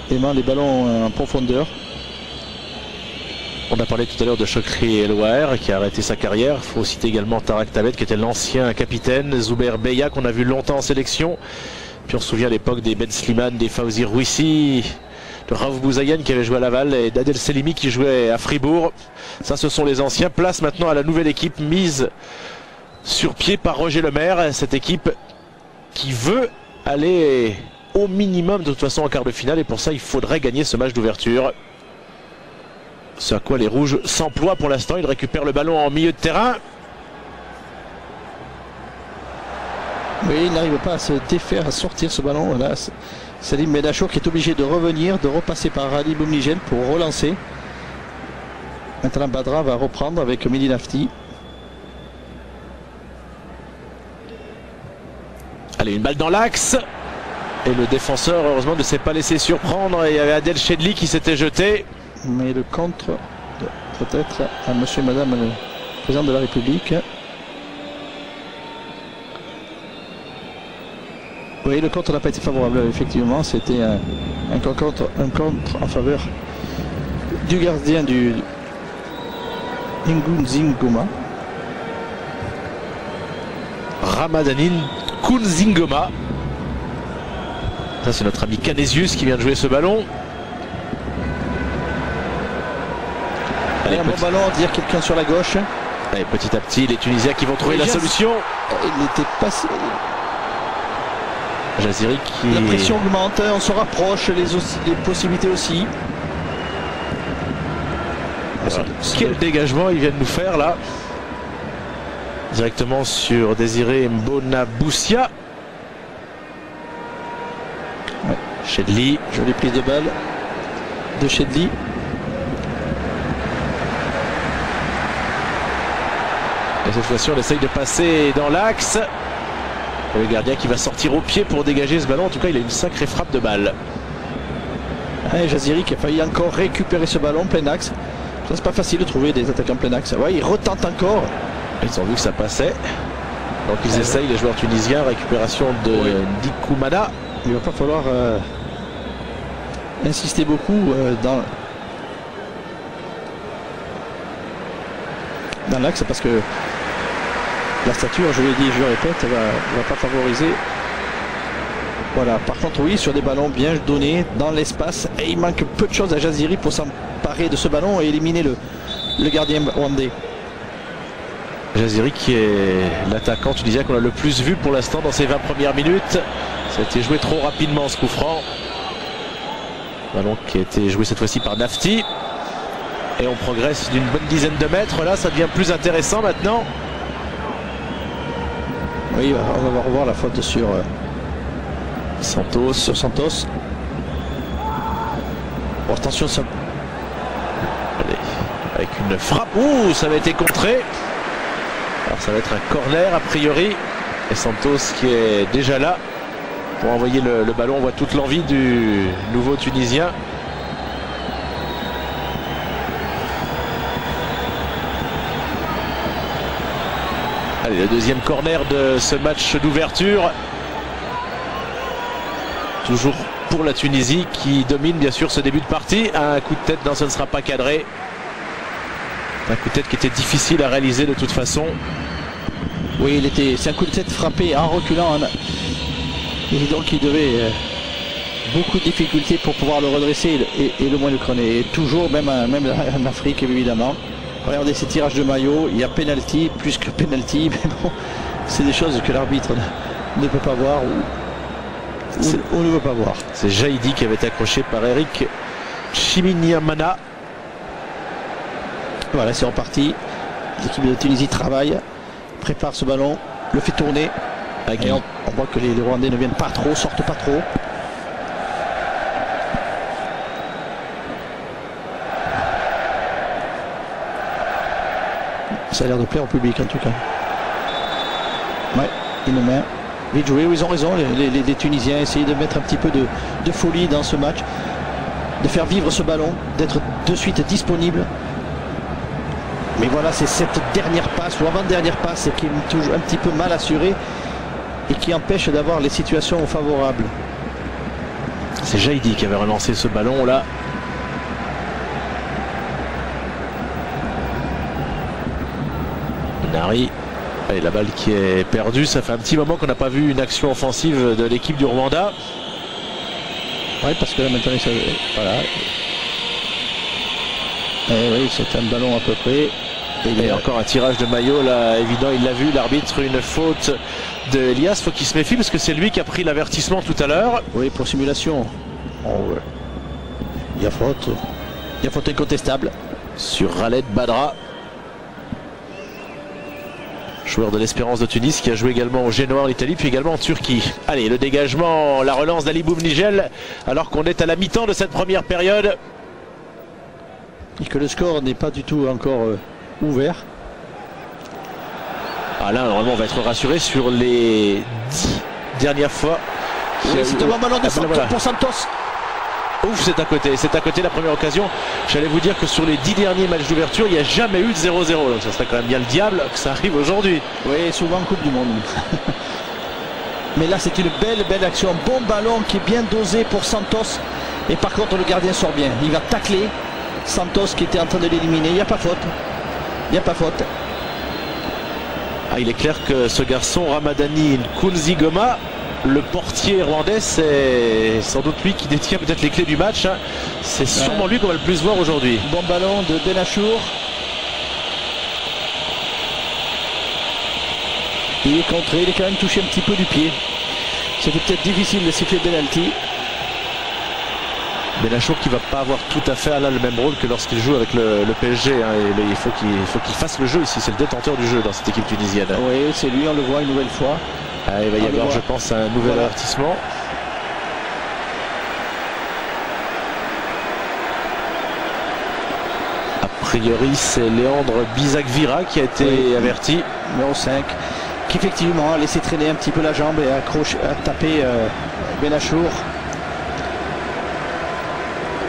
aimant les ballons en profondeur. On a parlé tout à l'heure de Chokri Elouaer qui a arrêté sa carrière. Il faut citer également Tarak Tabet qui était l'ancien capitaine. Zubair Beya qu'on a vu longtemps en sélection. Puis on se souvient à l'époque des Ben Slimane, des Fawzi Rouissi, de Raouf Bouzayan qui avait joué à Laval et d'Adel Selimi qui jouait à Fribourg. Ça, ce sont les anciens. Place maintenant à la nouvelle équipe mise sur pied par Roger Lemerre. Cette équipe qui veut aller au minimum de toute façon en quart de finale. Et pour ça, il faudrait gagner ce match d'ouverture. Ce à quoi les rouges s'emploient pour l'instant. Ils récupèrent le ballon en milieu de terrain. Oui, il n'arrive pas à se défaire, à sortir ce ballon. Là, Selim Benachour qui est obligé de revenir, de repasser par Ali Boumnijel pour relancer. Maintenant Badra va reprendre avec Mehdi Nafti. Allez, une balle dans l'axe. Et le défenseur, heureusement, ne s'est pas laissé surprendre. Et il y avait Adel Chedli qui s'était jeté. Mais le contre peut-être à monsieur et madame le président de la République. Oui, le contre n'a pas été favorable, effectivement. C'était un contre en faveur du gardien du Nkunzingoma. Ramadhani Nkunzingoma. Ça, c'est notre ami Canisius qui vient de jouer ce ballon. Allez, un bon ballon, dire quelqu'un sur la gauche. Allez, petit à petit, les Tunisiens qui vont trouver la solution. Il n'était pas... Jaziri qui... La pression augmente, on se rapproche, les possibilités aussi. Alors, quel dégagement ils viennent nous faire là. Directement sur Désiré Mbonaboussia. Ouais. Chedli, jolie prise de balle de Chedli. Et cette fois-ci, on essaye de passer dans l'axe. Le gardien qui va sortir au pied pour dégager ce ballon. En tout cas, il a une sacrée frappe de balle. Et Jaziri qui a failli encore récupérer ce ballon plein axe. Ça, c'est pas facile de trouver des attaquants plein axe. Ouais, ils retentent encore. Ils ont vu que ça passait. Donc ils essayent, les joueurs tunisiens. Récupération de Ndikumana. Il va pas falloir insister beaucoup dans l'axe parce que la stature, je l'ai dit, je le répète, va pas favoriser. Voilà, par contre oui, sur des ballons bien donnés dans l'espace, et il manque peu de choses à Jaziri pour s'emparer de ce ballon et éliminer le gardien rwandais. Jaziri qui est l'attaquant tunisien qu'on a le plus vu pour l'instant dans ces 20 premières minutes. Ça a été joué trop rapidement ce coup franc. Ballon qui a été joué cette fois-ci par Nafti. Et on progresse d'une bonne dizaine de mètres. Là, ça devient plus intéressant maintenant. Oui, on va revoir la faute sur Santos. Sur Santos. Bon, attention, ça... Allez, avec une frappe. Ouh, ça avait été contré. Alors ça va être un corner a priori. Et Santos qui est déjà là pour envoyer le ballon. On voit toute l'envie du nouveau Tunisien. Le deuxième corner de ce match d'ouverture. Toujours pour la Tunisie qui domine bien sûr ce début de partie. Un coup de tête, non, ça ne sera pas cadré. Un coup de tête qui était difficile à réaliser de toute façon. Oui, c'est un coup de tête frappé en reculant. Et donc il devait beaucoup de difficultés pour pouvoir le redresser et le moins le crâner. Et toujours, même en Afrique évidemment. Regardez ces tirages de maillot, il y a pénalty, plus que pénalty, mais bon, c'est des choses que l'arbitre ne peut pas voir ou ne veut pas voir. C'est Jaïdi qui avait été accroché par Eric Chiminyamana. Voilà, c'est reparti. L'équipe de Tunisie travaille, prépare ce ballon, le fait tourner. Et on voit que les Rwandais ne viennent pas trop, sortent pas trop. Ça a l'air de plaire au public en tout cas. Ouais, il le met. Vite joué, ils ont raison, les Tunisiens, essayer de mettre un petit peu de folie dans ce match, de faire vivre ce ballon, d'être de suite disponible. Mais voilà, c'est cette dernière passe ou avant-dernière passe qui est toujours un petit peu mal assurée et qui empêche d'avoir les situations favorables. C'est Jaïdi qui avait relancé ce ballon là. Nari. Allez, la balle qui est perdue. Ça fait un petit moment qu'on n'a pas vu une action offensive de l'équipe du Rwanda. Oui, parce que là maintenant ça... voilà. Et oui, c'est un ballon à peu près. Et encore un tirage de maillot là, évident, il l'a vu, l'arbitre, une faute de Elias, faut qu'il se méfie parce que c'est lui qui a pris l'avertissement tout à l'heure. Oui, pour simulation. Oh, ouais. Il y a faute incontestable sur Khaled Badra, joueur de l'Espérance de Tunis, qui a joué également au Génois en Italie, puis également en Turquie. Allez, le dégagement, la relance d'Ali Boumnijel, alors qu'on est à la mi-temps de cette première période. Et que le score n'est pas du tout encore ouvert. Ah là, normalement, on va être rassuré sur les 10 dernières fois. Oui, c'est un ballon de Santos, voilà, pour Santos. Ouf, c'est à côté la première occasion. J'allais vous dire que sur les 10 derniers matchs d'ouverture, il n'y a jamais eu de 0-0. Donc ça serait quand même bien le diable que ça arrive aujourd'hui. Oui, souvent en Coupe du Monde. Mais là, c'est une belle action. Bon ballon qui est bien dosé pour Santos. Et par contre, le gardien sort bien. Il va tacler Santos qui était en train de l'éliminer. Il n'y a pas faute. Il n'y a pas faute. Ah, il est clair que ce garçon, Ramadhani Nkunzingoma, le portier rwandais, c'est sans doute lui qui détient peut-être les clés du match. Hein. C'est sûrement lui qu'on va le plus voir aujourd'hui. Bon ballon de Benachour. Il est contré, il est quand même touché un petit peu du pied. C'était peut-être difficile de siffler penalty. Benachour qui va pas avoir tout à fait là le même rôle que lorsqu'il joue avec le PSG. Hein, et il faut qu'il fasse le jeu ici. C'est le détenteur du jeu dans cette équipe tunisienne. Oui, c'est lui, on le voit une nouvelle fois. Ah, il va y avoir, je pense, un nouvel avertissement. A priori, c'est Léandre Bizagvira qui a été averti. Numéro 5, qui effectivement a laissé traîner un petit peu la jambe et a tapé Benachour.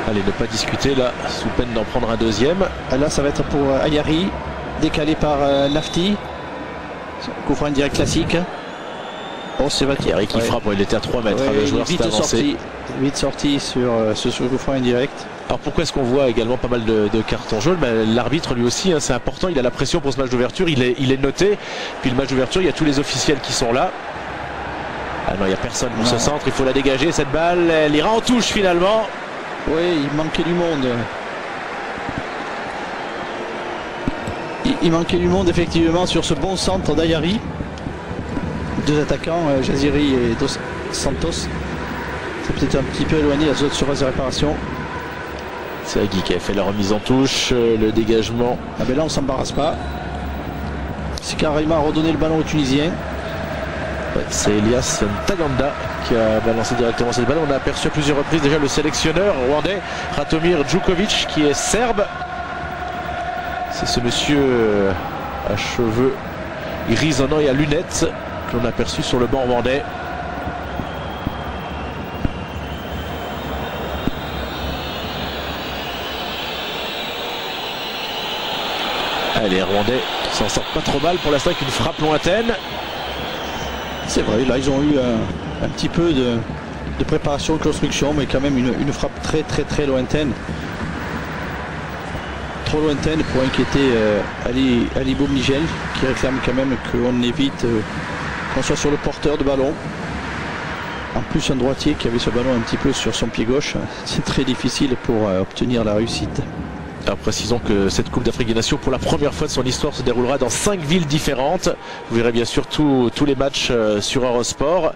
Allez, ne pas discuter là, sous peine d'en prendre un deuxième. Là, ça va être pour Ayari, décalé par Nafti. Coup franc direct classique. Oh, c'est Ayari qui frappe, il était à 3 mètres. Le joueur s'est avancé. Vite sorti sur ce coup franc indirect. Alors pourquoi est-ce qu'on voit également pas mal de cartons jaunes? L'arbitre lui aussi, hein, c'est important, il a la pression pour ce match d'ouverture, il est noté. Puis le match d'ouverture, il y a tous les officiels qui sont là. Ah non, il n'y a personne pour ce centre, il faut la dégager cette balle, elle ira en touche finalement. Oui, il manquait du monde. Il manquait du monde effectivement sur ce bon centre d'Ayari. Deux attaquants, Jaziri et Dos Santos. C'est peut-être un petit peu éloigné la zone de surface de réparation. C'est Haggui qui a fait la remise en touche, le dégagement. Ah ben là, on ne s'embarrasse pas. C'est carrément redonner le ballon aux Tunisiens. C'est Elias Ntaganda qui a balancé directement cette balle. On a aperçu à plusieurs reprises déjà le sélectionneur rwandais Ratomir Djukovic qui est serbe. C'est ce monsieur à cheveux grisonnants et à lunettes que l'on a aperçu sur le banc rwandais. Les Rwandais s'en sortent pas trop mal pour l'instant avec une frappe lointaine. C'est vrai, là ils ont eu un petit peu de préparation, de construction, mais quand même une frappe très lointaine. Trop lointaine pour inquiéter Ali Boumnijel, qui réclame quand même qu'on évite qu'on soit sur le porteur de ballon. En plus, un droitier qui avait ce ballon un petit peu sur son pied gauche, c'est très difficile pour obtenir la réussite. Alors précisons que cette Coupe d'Afrique des Nations pour la première fois de son histoire se déroulera dans 5 villes différentes. Vous verrez bien sûr tous les matchs sur Eurosport.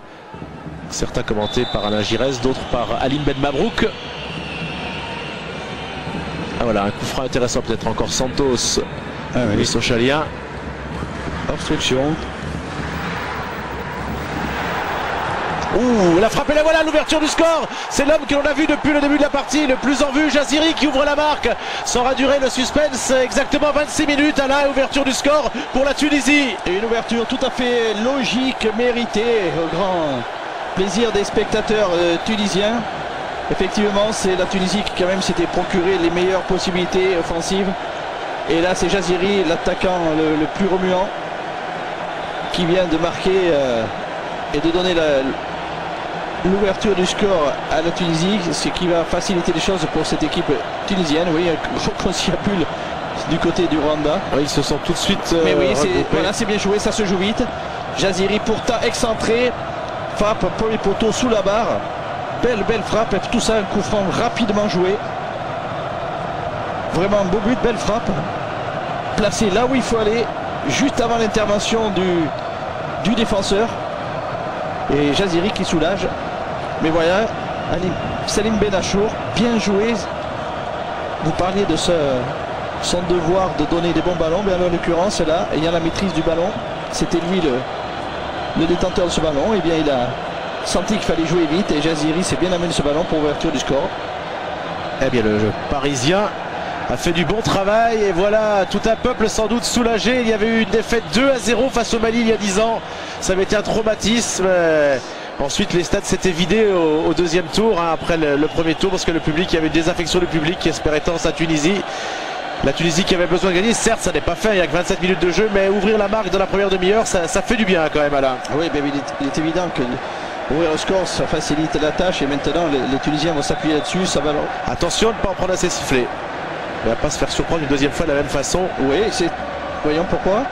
Certains commentés par Alain Giresse, d'autres par Alim Ben Mabrouk. Ah voilà, un coup franc intéressant peut-être encore Santos, le Sochalien. Obstruction. Ouh, la frappe et la voilà, l'ouverture du score. C'est l'homme que l'on a vu depuis le début de la partie, le plus en vue, Jaziri qui ouvre la marque. Ça aura duré le suspense exactement 26 minutes. À la ouverture du score pour la Tunisie. Et une ouverture tout à fait logique, méritée, au grand plaisir des spectateurs tunisiens. Effectivement, c'est la Tunisie qui quand même s'était procuré les meilleures possibilités offensives. Et là c'est Jaziri, l'attaquant le plus remuant, qui vient de marquer et de donner l'ouverture du score à la Tunisie, ce qui va faciliter les choses pour cette équipe tunisienne. Oui, conciliabule du côté du Rwanda. Oui, ils se sont tout de suite mais oui, c'est bien joué, ça se joue vite. Jaziri pourtant excentré, frappe premier poteau sous la barre. Belle frappe, et tout ça un coup franc rapidement joué. Vraiment beau but, belle frappe. Placé là où il faut aller, juste avant l'intervention du défenseur. Et Jaziri qui soulage. Mais voilà, Selim Benachour, bien joué. Vous parliez de son devoir de donner des bons ballons, mais en l'occurrence là, ayant la maîtrise du ballon, c'était lui le détenteur de ce ballon. Et bien il a senti qu'il fallait jouer vite et Jaziri s'est bien amené ce ballon pour ouverture du score. Eh bien le Parisien a fait du bon travail et voilà tout un peuple sans doute soulagé. Il y avait eu une défaite 2-0 face au Mali il y a 10 ans. Ça avait été un traumatisme. Ensuite les stades s'étaient vidés au deuxième tour, hein, après le premier tour, parce que le public, il y avait une désaffection du public qui espérait tant sa Tunisie. La Tunisie qui avait besoin de gagner, certes ça n'est pas fait, il n'y a que 27 minutes de jeu, mais ouvrir la marque dans la première demi-heure, ça fait du bien quand même, Alain. Oui, mais il est évident que ouvrir le score, ça facilite la tâche et maintenant les Tunisiens vont s'appuyer là-dessus, ça va. Attention de ne pas en prendre assez sifflé. Il ne va pas se faire surprendre une deuxième fois de la même façon. Oui, voyons pourquoi.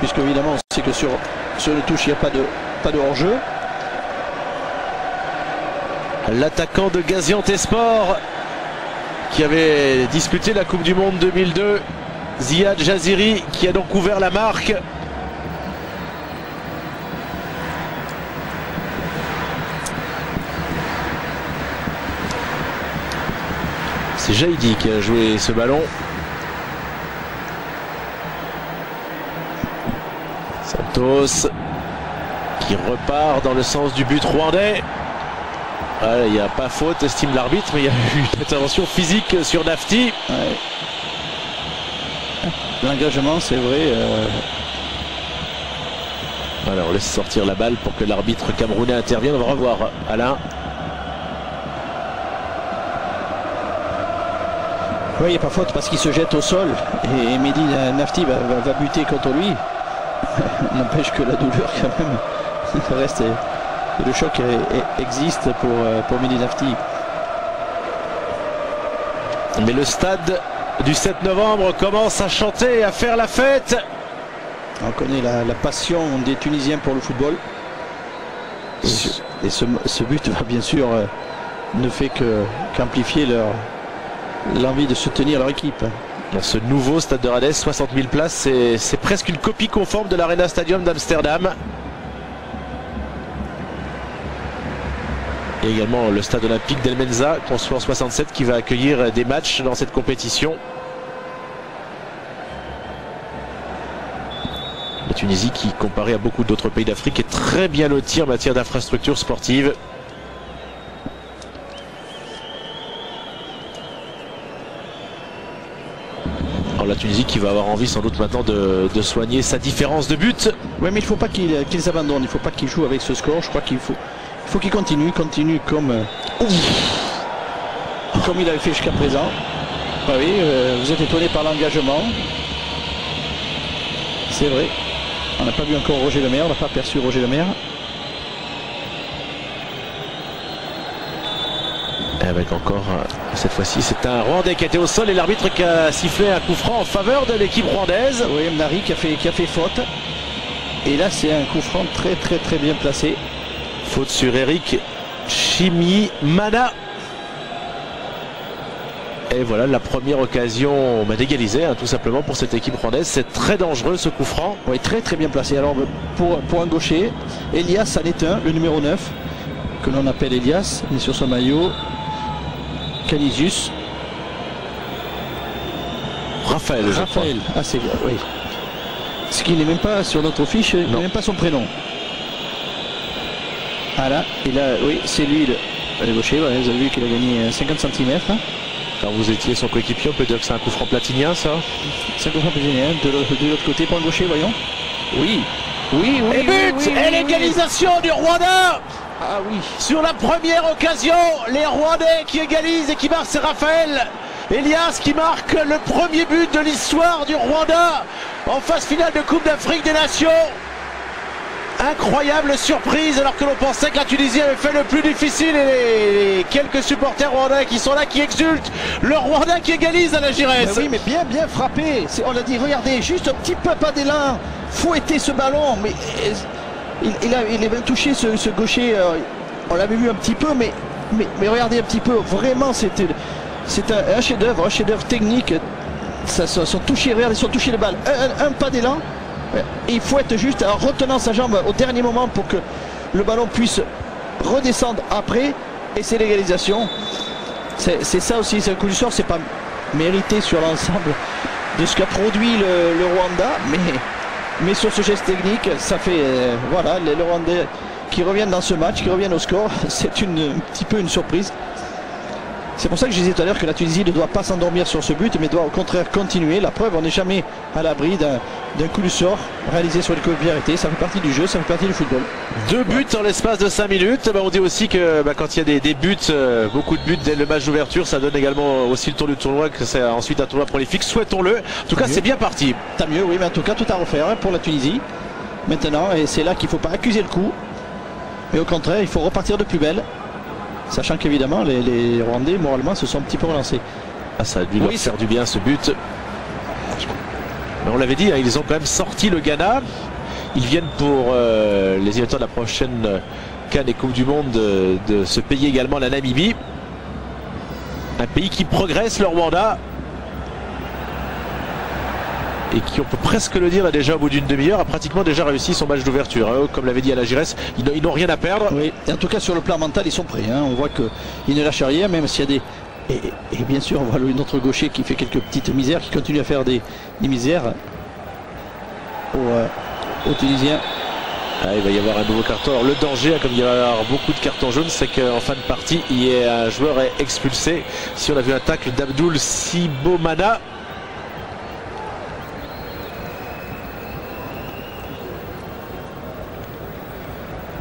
Puisque évidemment on sait que sur le touche il n'y a pas de hors-jeu. L'attaquant de Gaziantepspor, qui avait disputé la Coupe du Monde 2002, Ziad Jaziri, qui a donc ouvert la marque. C'est Jaïdi qui a joué ce ballon. Santos qui repart dans le sens du but rwandais. Voilà, il n'y a pas faute, estime l'arbitre, mais il y a eu une intervention physique sur Nafti. Ouais. L'engagement, c'est vrai. Voilà, on laisse sortir la balle pour que l'arbitre camerounais intervienne. On va revoir Alain. Oui, il n'y a pas faute parce qu'il se jette au sol et Mehdi Nafti va buter contre lui. N'empêche que la douleur quand même reste. Le choc existe pour Mehdi Nafti. Mais le stade du 7 novembre commence à chanter, à faire la fête. On connaît la passion des Tunisiens pour le football. Et ce but, bien sûr, ne fait qu'amplifier l'envie de soutenir leur équipe. Dans ce nouveau stade de Radès, 60 000 places, c'est presque une copie conforme de l'Arena Stadium d'Amsterdam. Et également le stade olympique d'El Menza, construit en 67, qui va accueillir des matchs dans cette compétition. La Tunisie qui, comparée à beaucoup d'autres pays d'Afrique, est très bien lotie en matière d'infrastructures sportives. Alors la Tunisie qui va avoir envie sans doute maintenant de soigner sa différence de but. Oui, mais il ne faut pas qu'ils abandonnent, il ne faut pas qu'ils jouent avec ce score, je crois qu'il faut... Il faut qu'il continue comme il avait fait jusqu'à présent. Bah oui, vous êtes étonné par l'engagement. C'est vrai. On n'a pas vu encore Roger Lemerre, on n'a pas aperçu Roger Lemerre. Avec encore, cette fois-ci, c'est un Rwandais qui a été au sol et l'arbitre qui a sifflé un coup franc en faveur de l'équipe rwandaise. Oui, Nari qui a fait faute. Et là, c'est un coup franc très bien placé. Faute sur Eric Chimimana. Et voilà la première occasion d'égaliser, hein, tout simplement pour cette équipe rwandaise. C'est très dangereux ce coup franc. Oui, très bien placé. Alors pour un gaucher, Elias ça en est un, le numéro 9, que l'on appelle Elias. Il est sur son maillot. Canisius. Raphaël. Ah, c'est bien, oui. Ce qui n'est même pas sur notre fiche, il n'est même pas son prénom. Ah là, oui, c'est lui le gaucher, voilà, vous avez vu qu'il a gagné 50 cm. Hein. Quand vous étiez son coéquipier, on peut dire que c'est un coup franc platinien, ça. C'est un coup franc platinien, de l'autre côté, pour le gaucher, voyons. Oui. Et but, et l'égalisation du Rwanda. Ah oui. Sur la première occasion, les Rwandais qui égalisent et qui marquent, c'est Raphaël Elias qui marque le premier but de l'histoire du Rwanda en phase finale de Coupe d'Afrique des Nations. Incroyable surprise alors que l'on pensait que la Tunisie avait fait le plus difficile, et les quelques supporters rwandais qui sont là qui exultent. Le Rwanda qui égalise à la Giresse. Oui, mais bien frappé. On a dit, regardez, juste un petit peu pas d'élan, fouetter ce ballon. Mais il est bien touché ce gaucher. On l'avait vu un petit peu, mais regardez un petit peu. Vraiment, c'est un chef-d'œuvre, technique. Son toucher, regardez, son toucher de balle. Un pas d'élan. Il fouette juste en retenant sa jambe au dernier moment pour que le ballon puisse redescendre après, et c'est l'égalisation. C'est ça aussi, c'est le coup du sort, c'est pas mérité sur l'ensemble de ce qu'a produit le Rwanda, mais sur ce geste technique, ça fait voilà, les Rwandais qui reviennent dans ce match, qui reviennent au score, c'est un petit peu une surprise. C'est pour ça que je disais tout à l'heure que la Tunisie ne doit pas s'endormir sur ce but, mais doit au contraire continuer. La preuve, on n'est jamais à l'abri d'un coup du sort réalisé sur une coéquipérité. Ça fait partie du jeu, ça fait partie du football. Deux buts en l'espace de 5 minutes. On dit aussi que quand il y a des buts, beaucoup de buts dès le match d'ouverture, ça donne également aussi le tour du tournoi, que c'est ensuite un tournoi prolifique. Souhaitons-le. En tout cas, c'est bien parti. Tant mieux, oui, mais en tout cas, tout à refaire pour la Tunisie maintenant. Et c'est là qu'il ne faut pas accuser le coup, mais au contraire, il faut repartir de plus belle. Sachant qu'évidemment les Rwandais moralement se sont un petit peu relancés. Ah, ça a dû leur faire du bien ce but. Mais on l'avait dit, hein, ils ont quand même sorti le Ghana. Ils viennent pour les électeurs de la prochaine CAN et Coupe du Monde de se payer également la Namibie. Un pays qui progresse, le Rwanda. Et qui, on peut presque le dire, a déjà au bout d'une demi-heure, a pratiquement déjà réussi son match d'ouverture. Comme l'avait dit Alain Giresse, ils n'ont rien à perdre. Oui, en tout cas sur le plan mental, ils sont prêts. On voit qu'ils ne lâchent rien, même s'il y a des... Et bien sûr, on voit notre gaucher qui fait quelques petites misères, qui continue à faire des misères aux Tunisiens. Ah, il va y avoir un nouveau carton. Alors, le danger, comme il va y avoir beaucoup de cartons jaunes, c'est qu'en fin de partie, un joueur est expulsé. Si on a vu un tacle d'Abdoul Sibomana.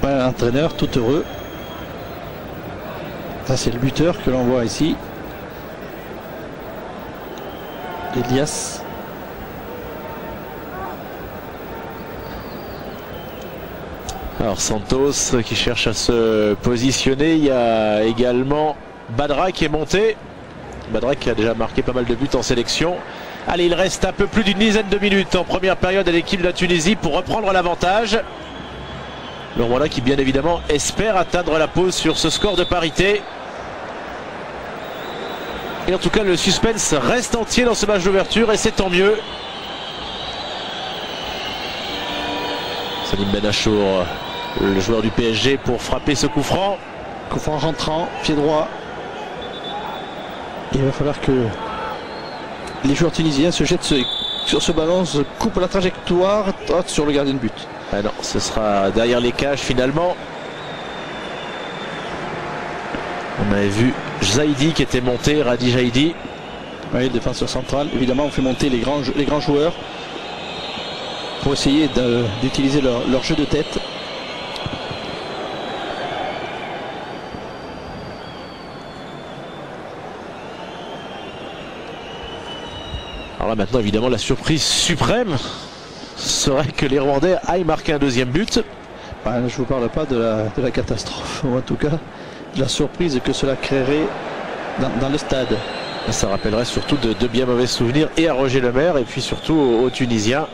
L'entraîneur tout heureux. Ça, c'est le buteur que l'on voit ici. Elias. Alors Santos qui cherche à se positionner. Il y a également Badra qui est monté. Badra qui a déjà marqué pas mal de buts en sélection. Allez, il reste un peu plus d'une dizaine de minutes en première période à l'équipe de la Tunisie pour reprendre l'avantage. Le Rwanda qui bien évidemment espère atteindre la pause sur ce score de parité. Et en tout cas, le suspense reste entier dans ce match d'ouverture, et c'est tant mieux. Selim Benachour, le joueur du PSG, pour frapper ce coup franc. Coup franc rentrant, pied droit. Il va falloir que les joueurs tunisiens se jettent sur ce ballon, se coupent la trajectoire sur le gardien de but. Ah non, ce sera derrière les cages finalement. On avait vu Jaïdi qui était monté, Radhi Jaïdi. Oui, défenseur central. Évidemment, on fait monter les grands joueurs pour essayer d'utiliser leur jeu de tête. Alors là maintenant, évidemment, la surprise suprême serait que les Rwandais aillent marquer un deuxième but. Je vous parle pas de la catastrophe, ou en tout cas de la surprise que cela créerait dans le stade. Ça rappellerait surtout de bien mauvais souvenirs, et à Roger Lemerre, et puis surtout aux Tunisiens.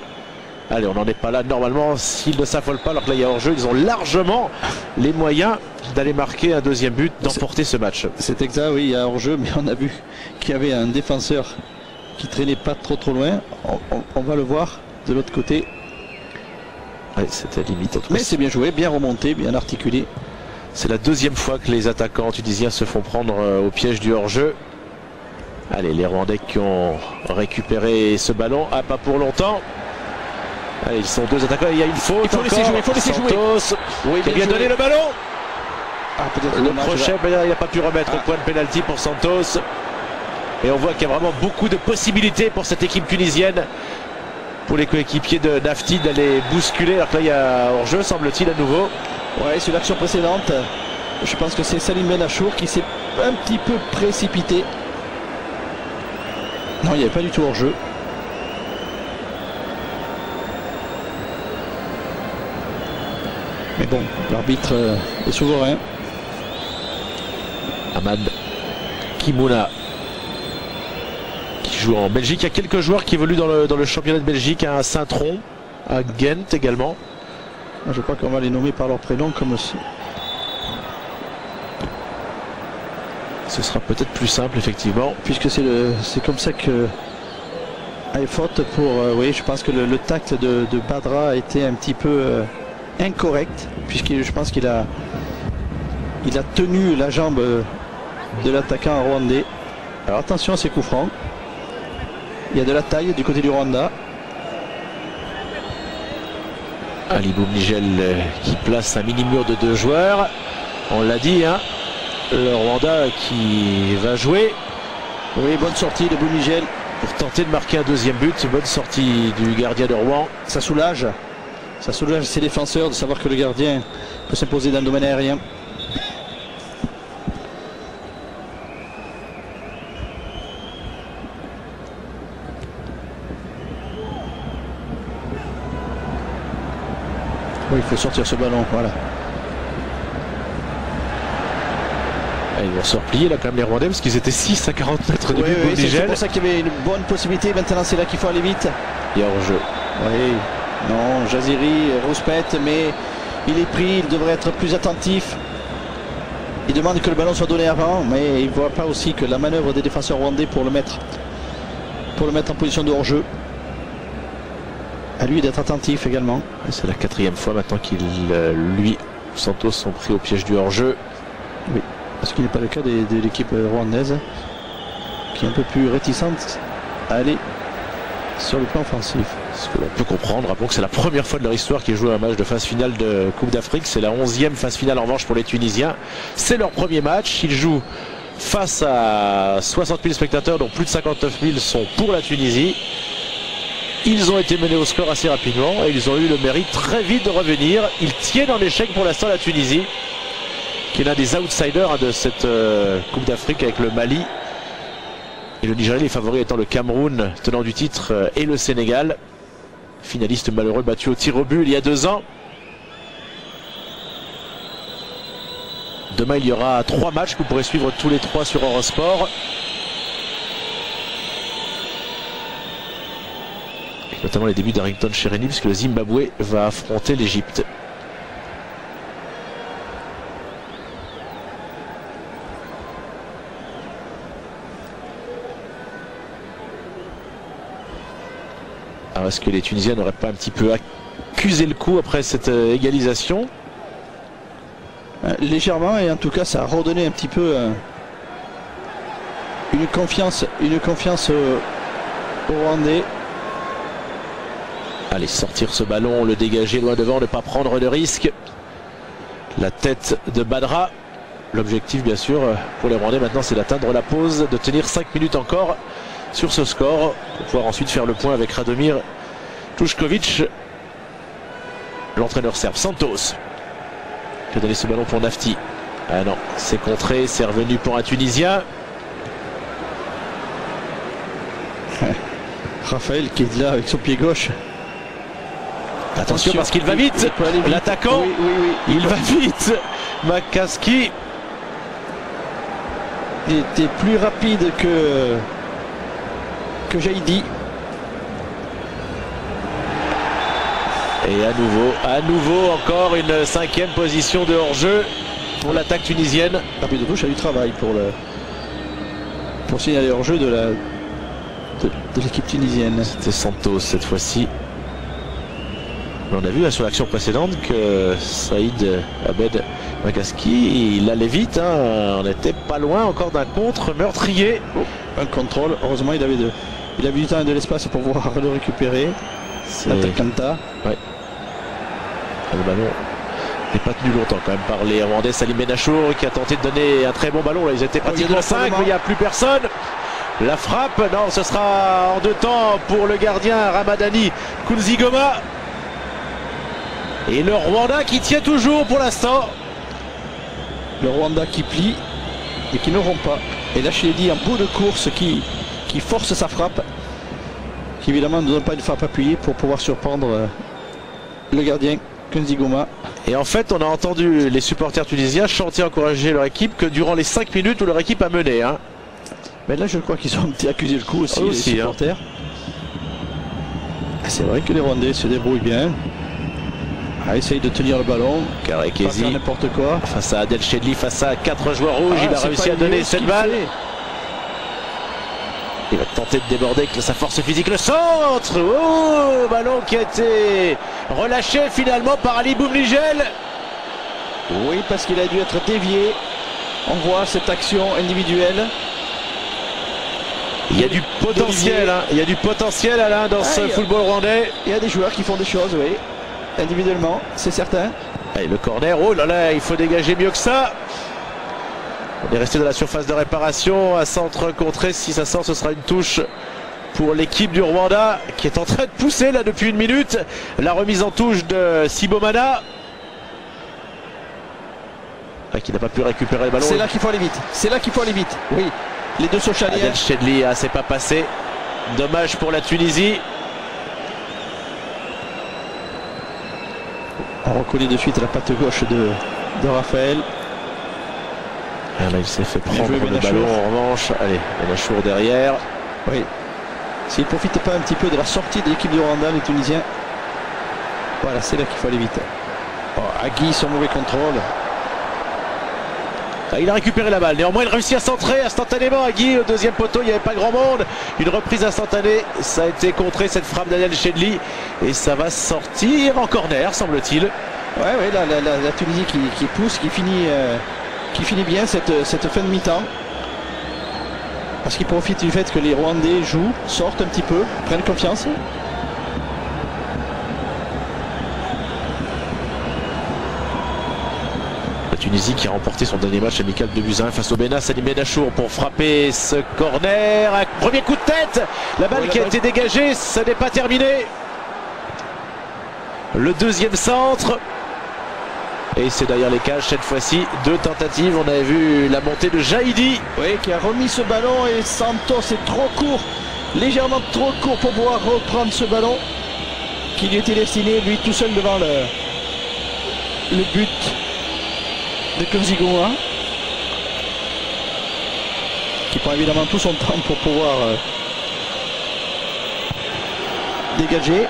Allez, on n'en est pas là normalement s'ils ne s'affolent pas, alors que là il y a hors-jeu. Ils ont largement les moyens d'aller marquer un deuxième but, d'emporter ce match. C'est exact, oui, il y a hors-jeu, mais on a vu qu'il y avait un défenseur qui traînait pas trop loin. On va le voir de l'autre côté. Ouais, c'était limite. Mais c'est bien joué, bien remonté, bien articulé. C'est la deuxième fois que les attaquants tunisiens se font prendre au piège du hors-jeu. Allez, les Rwandais qui ont récupéré ce ballon. Ah, pas pour longtemps. Allez, ils sont deux attaquants. Il y a une faute. Il faut laisser jouer. Il faut laisser Santos, jouer. Oui, il a bien donné le ballon. Ah, le crochet, il n'a pas pu remettre au point de pénalty pour Santos. Et on voit qu'il y a vraiment beaucoup de possibilités pour cette équipe tunisienne, pour les coéquipiers de Nafti d'aller bousculer. Alors que là, il y a hors-jeu, semble-t-il, à nouveau. Oui, sur l'action précédente, je pense que c'est Salim Benachour qui s'est un petit peu précipité. Non, il n'y avait pas du tout hors-jeu. Mais bon, l'arbitre est souverain. Ahmad Kimouna qui joue en Belgique. Il y a quelques joueurs qui évoluent dans le championnat de Belgique, à Saint-Tron, à Ghent également. Je crois qu'on va les nommer par leur prénom comme aussi. Ce sera peut-être plus simple effectivement. Puisque c'est comme ça que est faute pour. Oui, je pense que le tacle de Badra a été un petit peu incorrect. Puisque je pense qu'il a. Il a tenu la jambe de l'attaquant rwandais. Alors attention à ces coups francs. Il y a de la taille du côté du Rwanda. Ali Boumnijel qui place un mini-mur de deux joueurs. On l'a dit, hein, le Rwanda qui va jouer. Oui, bonne sortie de Boumnijel pour tenter de marquer un deuxième but. Bonne sortie du gardien de Rouen. Ça soulage. Ça soulage ses défenseurs de savoir que le gardien peut s'imposer dans le domaine aérien. Il faut sortir ce ballon, voilà. Ils vont se replier là quand même les Rwandais parce qu'ils étaient 6 à 40 mètres de but. Oui, c'est pour ça qu'il y avait une bonne possibilité. Maintenant c'est là qu'il faut aller vite. Il y a hors-jeu. Oui. Non, Jaziri rouspète mais il est pris, il devrait être plus attentif. Il demande que le ballon soit donné avant, mais il ne voit pas aussi que la manœuvre des défenseurs rwandais pour le mettre en position de hors-jeu. À lui d'être attentif également. C'est la quatrième fois maintenant qu'il lui Santos sont pris au piège du hors-jeu. Oui, parce qu'il n'est pas le cas de l'équipe rwandaise qui est un peu plus réticente à aller sur le plan offensif. Ce que l'on peut comprendre, rappelons que c'est la première fois de leur histoire qu'ils jouent un match de phase finale de Coupe d'Afrique. C'est la 11e phase finale en revanche pour les Tunisiens. C'est leur premier match. Ils jouent face à 60 000 spectateurs, dont plus de 59 000 sont pour la Tunisie. Ils ont été menés au score assez rapidement et ils ont eu le mérite très vite de revenir. Ils tiennent en échec pour l'instant la Tunisie, qui est l'un des outsiders de cette Coupe d'Afrique avec le Mali. Et le Nigeria, les favoris étant le Cameroun, tenant du titre, et le Sénégal. Finaliste malheureux battu au tir au but il y a 2 ans. Demain, il y aura 3 matchs que vous pourrez suivre tous les 3 sur Eurosport. Notamment les débuts d'Harrington Cherini, puisque le Zimbabwe va affronter l'Égypte. Alors est-ce que les Tunisiens n'auraient pas un petit peu accusé le coup après cette égalisation? Légèrement, et en tout cas ça a redonné un petit peu une confiance aux Rwandais. Allez, sortir ce ballon, le dégager loin devant, ne pas prendre de risque. La tête de Badra. L'objectif, bien sûr, pour les Rwandais maintenant, c'est d'atteindre la pause, de tenir 5 minutes encore sur ce score, pour pouvoir ensuite faire le point avec Radomir Tušković, l'entraîneur serbe. Santos, qui a donné ce ballon pour Nafti. Ah non, c'est contré, c'est revenu pour un Tunisien. Raphaël qui est là avec son pied gauche. Attention parce qu'il va vite, l'attaquant, il va vite, Makaski. Il était plus rapide que Jaïdi. Et à nouveau encore une 5e position de hors-jeu pour l'attaque tunisienne. Rapide de touche, a du travail pour signaler hors-jeu de l'équipe tunisienne. C'était Santos cette fois-ci. On a vu sur l'action précédente que Saïd Abed Makaski, il allait vite, hein. On n'était pas loin encore d'un contre meurtrier. Un contrôle, heureusement il avait du temps et de l'espace pour pouvoir le récupérer. L'attaquanta. Ouais. Le ballon n'est pas tenu longtemps quand même par les Rwandais. Selim Benachour qui a tenté de donner un très bon ballon. Là, ils étaient pratiquement 5, mais il n'y a plus personne. La frappe, non, ce sera en 2 temps pour le gardien Ramadhani Nkunzingoma. Et le Rwanda qui tient toujours pour l'instant. Le Rwanda qui plie et qui ne rompt pas. Et là, Chedli, un bout de course qui qui force sa frappe, qui évidemment ne donne pas une frappe appuyée pour pouvoir surprendre le gardien Nkunzingoma. Et en fait on a entendu les supporters tunisiens chanter, encourager leur équipe que durant les 5 minutes où leur équipe a mené. Hein. Mais là je crois qu'ils ont été accusés le coup aussi, les supporters. Hein. C'est vrai que les Rwandais se débrouillent bien. Ah, essaye de tenir le ballon. Karekezi. N'importe quoi. Face à Adel Chedli, face à 4 joueurs rouges, il a réussi à donner cette balle. Il va tenter de déborder avec sa force physique. Le centre. Oh, ballon qui a été relâché finalement par Ali Boumnijel. Oui, parce qu'il a dû être dévié. On voit cette action individuelle. Il y a du potentiel. Hein. Il y a du potentiel, Alain, dans ce football rwandais. Il y a des joueurs qui font des choses, oui. Individuellement, c'est certain. Et le corner, oh là là, il faut dégager mieux que ça. On est resté dans la surface de réparation. À centre contré, si ça sort, ce sera une touche pour l'équipe du Rwanda qui est en train de pousser là depuis une minute. La remise en touche de Sibomana. Ah, qui n'a pas pu récupérer le ballon. C'est là qu'il faut aller vite. C'est là qu'il faut aller vite. Oui, les deux Sochaliens. Adel Chedli, ah, c'est pas passé. Dommage pour la Tunisie. On reconnaît de suite la patte gauche de Raphaël. Ah là, il s'est fait prendre le ballon en revanche. Allez, Benachour derrière. Oui. S'il ne profite pas un petit peu de la sortie de l'équipe du Rwanda, les Tunisiens. Voilà, c'est là qu'il faut aller vite. Oh, Haggui, son mauvais contrôle. Ah, il a récupéré la balle. Néanmoins, il réussit à centrer instantanément. Haggui, au deuxième poteau, il n'y avait pas grand monde. Une reprise instantanée. Ça a été contré, cette frappe d'Adel Chedli. Et ça va sortir en corner, semble-t-il. Oui, ouais, la Tunisie qui pousse, qui finit bien cette fin de mi-temps. Parce qu'il profite du fait que les Rwandais jouent, sortent un petit peu, prennent confiance. Tunisie qui a remporté son dernier match amical de Buzyn face au Bénin. Selim Benachour pour frapper ce corner. Premier coup de tête. La balle qui a été dégagée, ce n'est pas terminé. Le deuxième centre. Et c'est derrière les cages cette fois-ci. Deux tentatives. On avait vu la montée de Jaïdi. Oui, qui a remis ce ballon. Et Santos est trop court. Légèrement trop court pour pouvoir reprendre ce ballon. Qui lui était destiné, lui, tout seul devant le but de Nkunzingoma, qui prend évidemment tout son temps pour pouvoir dégager.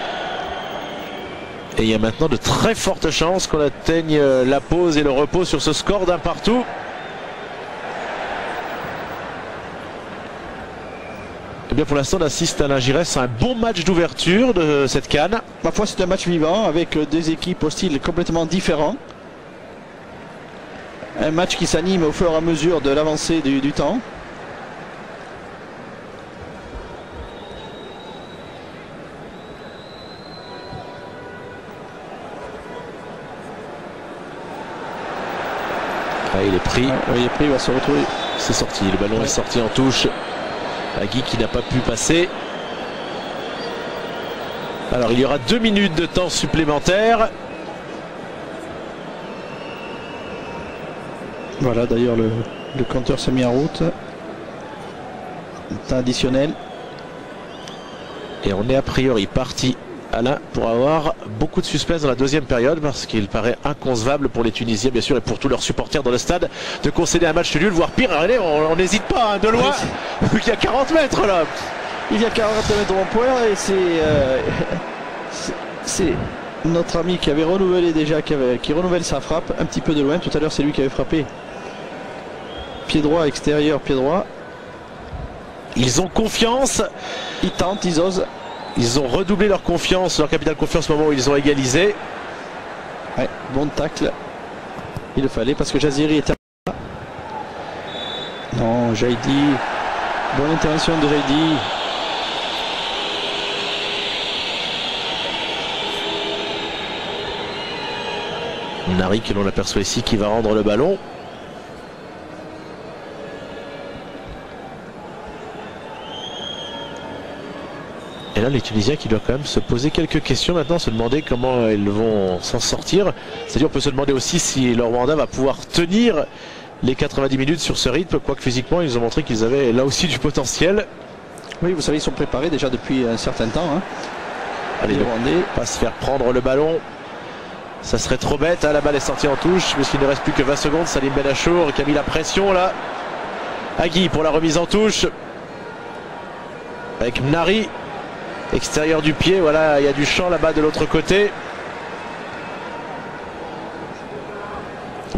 Et il y a maintenant de très fortes chances qu'on atteigne la pause et le repos sur ce score d'un partout. Et bien pour l'instant on assiste à l'ingérence à un bon match d'ouverture de cette CAN. Parfois c'est un match vivant avec des équipes au style complètement différent. Un match qui s'anime au fur et à mesure de l'avancée du temps. Ah, il est pris. Ah, il est pris, il va se retrouver. C'est sorti, le ballon est sorti en touche. Haggui qui n'a pas pu passer. Alors il y aura 2 minutes de temps supplémentaire. Voilà, d'ailleurs le compteur s'est mis en route. Temps additionnel. Et on est a priori parti, Alain, pour avoir beaucoup de suspense dans la deuxième période, parce qu'il paraît inconcevable pour les Tunisiens, bien sûr, et pour tous leurs supporters dans le stade, de concéder un match nul, voire pire. Allez, on n'hésite pas, hein, de loin, vu qu'il y a 40 mètres là. Il y a 40 mètres au rond-point, et c'est... notre ami qui avait renouvelé déjà, qui renouvelle sa frappe, un petit peu de loin. Tout à l'heure, c'est lui qui avait frappé. Pied droit, extérieur, pied droit. Ils ont confiance. Ils tentent, ils osent. Ils ont redoublé leur confiance, leur capital confiance au moment où ils ont égalisé. Ouais, bon tacle. Il le fallait parce que Jaziri était là. Non, Jaïdi. Bonne intervention de Jaïdi. Nari, que l'on aperçoit ici, qui va rendre le ballon. Et là, les Tunisiens qui doivent quand même se poser quelques questions maintenant, se demander comment ils vont s'en sortir. C'est-à-dire, on peut se demander aussi si le Rwanda va pouvoir tenir les 90 minutes sur ce rythme, quoique physiquement, ils ont montré qu'ils avaient là aussi du potentiel. Oui, vous savez, ils sont préparés déjà depuis un certain temps. Hein. Allez, donc, pas se faire prendre le ballon. Ça serait trop bête, hein. La balle est sortie en touche, puisqu'il ne reste plus que 20 secondes. Selim Benachour qui a mis la pression là. Haggui pour la remise en touche. Avec Nari. Extérieur du pied, voilà, il y a du champ là-bas de l'autre côté.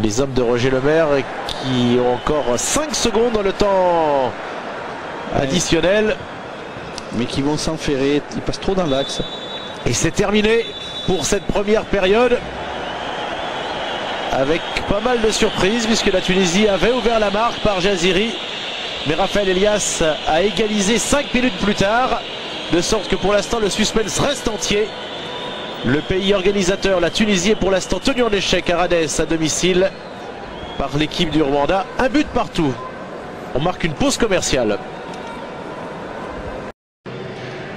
Les hommes de Roger Lemerre qui ont encore 5 secondes dans le temps additionnel. Mais qui vont s'enferrer, ils passent trop dans l'axe. Et c'est terminé pour cette première période. Avec pas mal de surprises puisque la Tunisie avait ouvert la marque par Jaziri. Mais Raphaël Elias a égalisé 5 minutes plus tard. De sorte que pour l'instant le suspense reste entier. Le pays organisateur, la Tunisie, est pour l'instant tenu en échec à Radès à domicile par l'équipe du Rwanda. Un but partout. On marque une pause commerciale.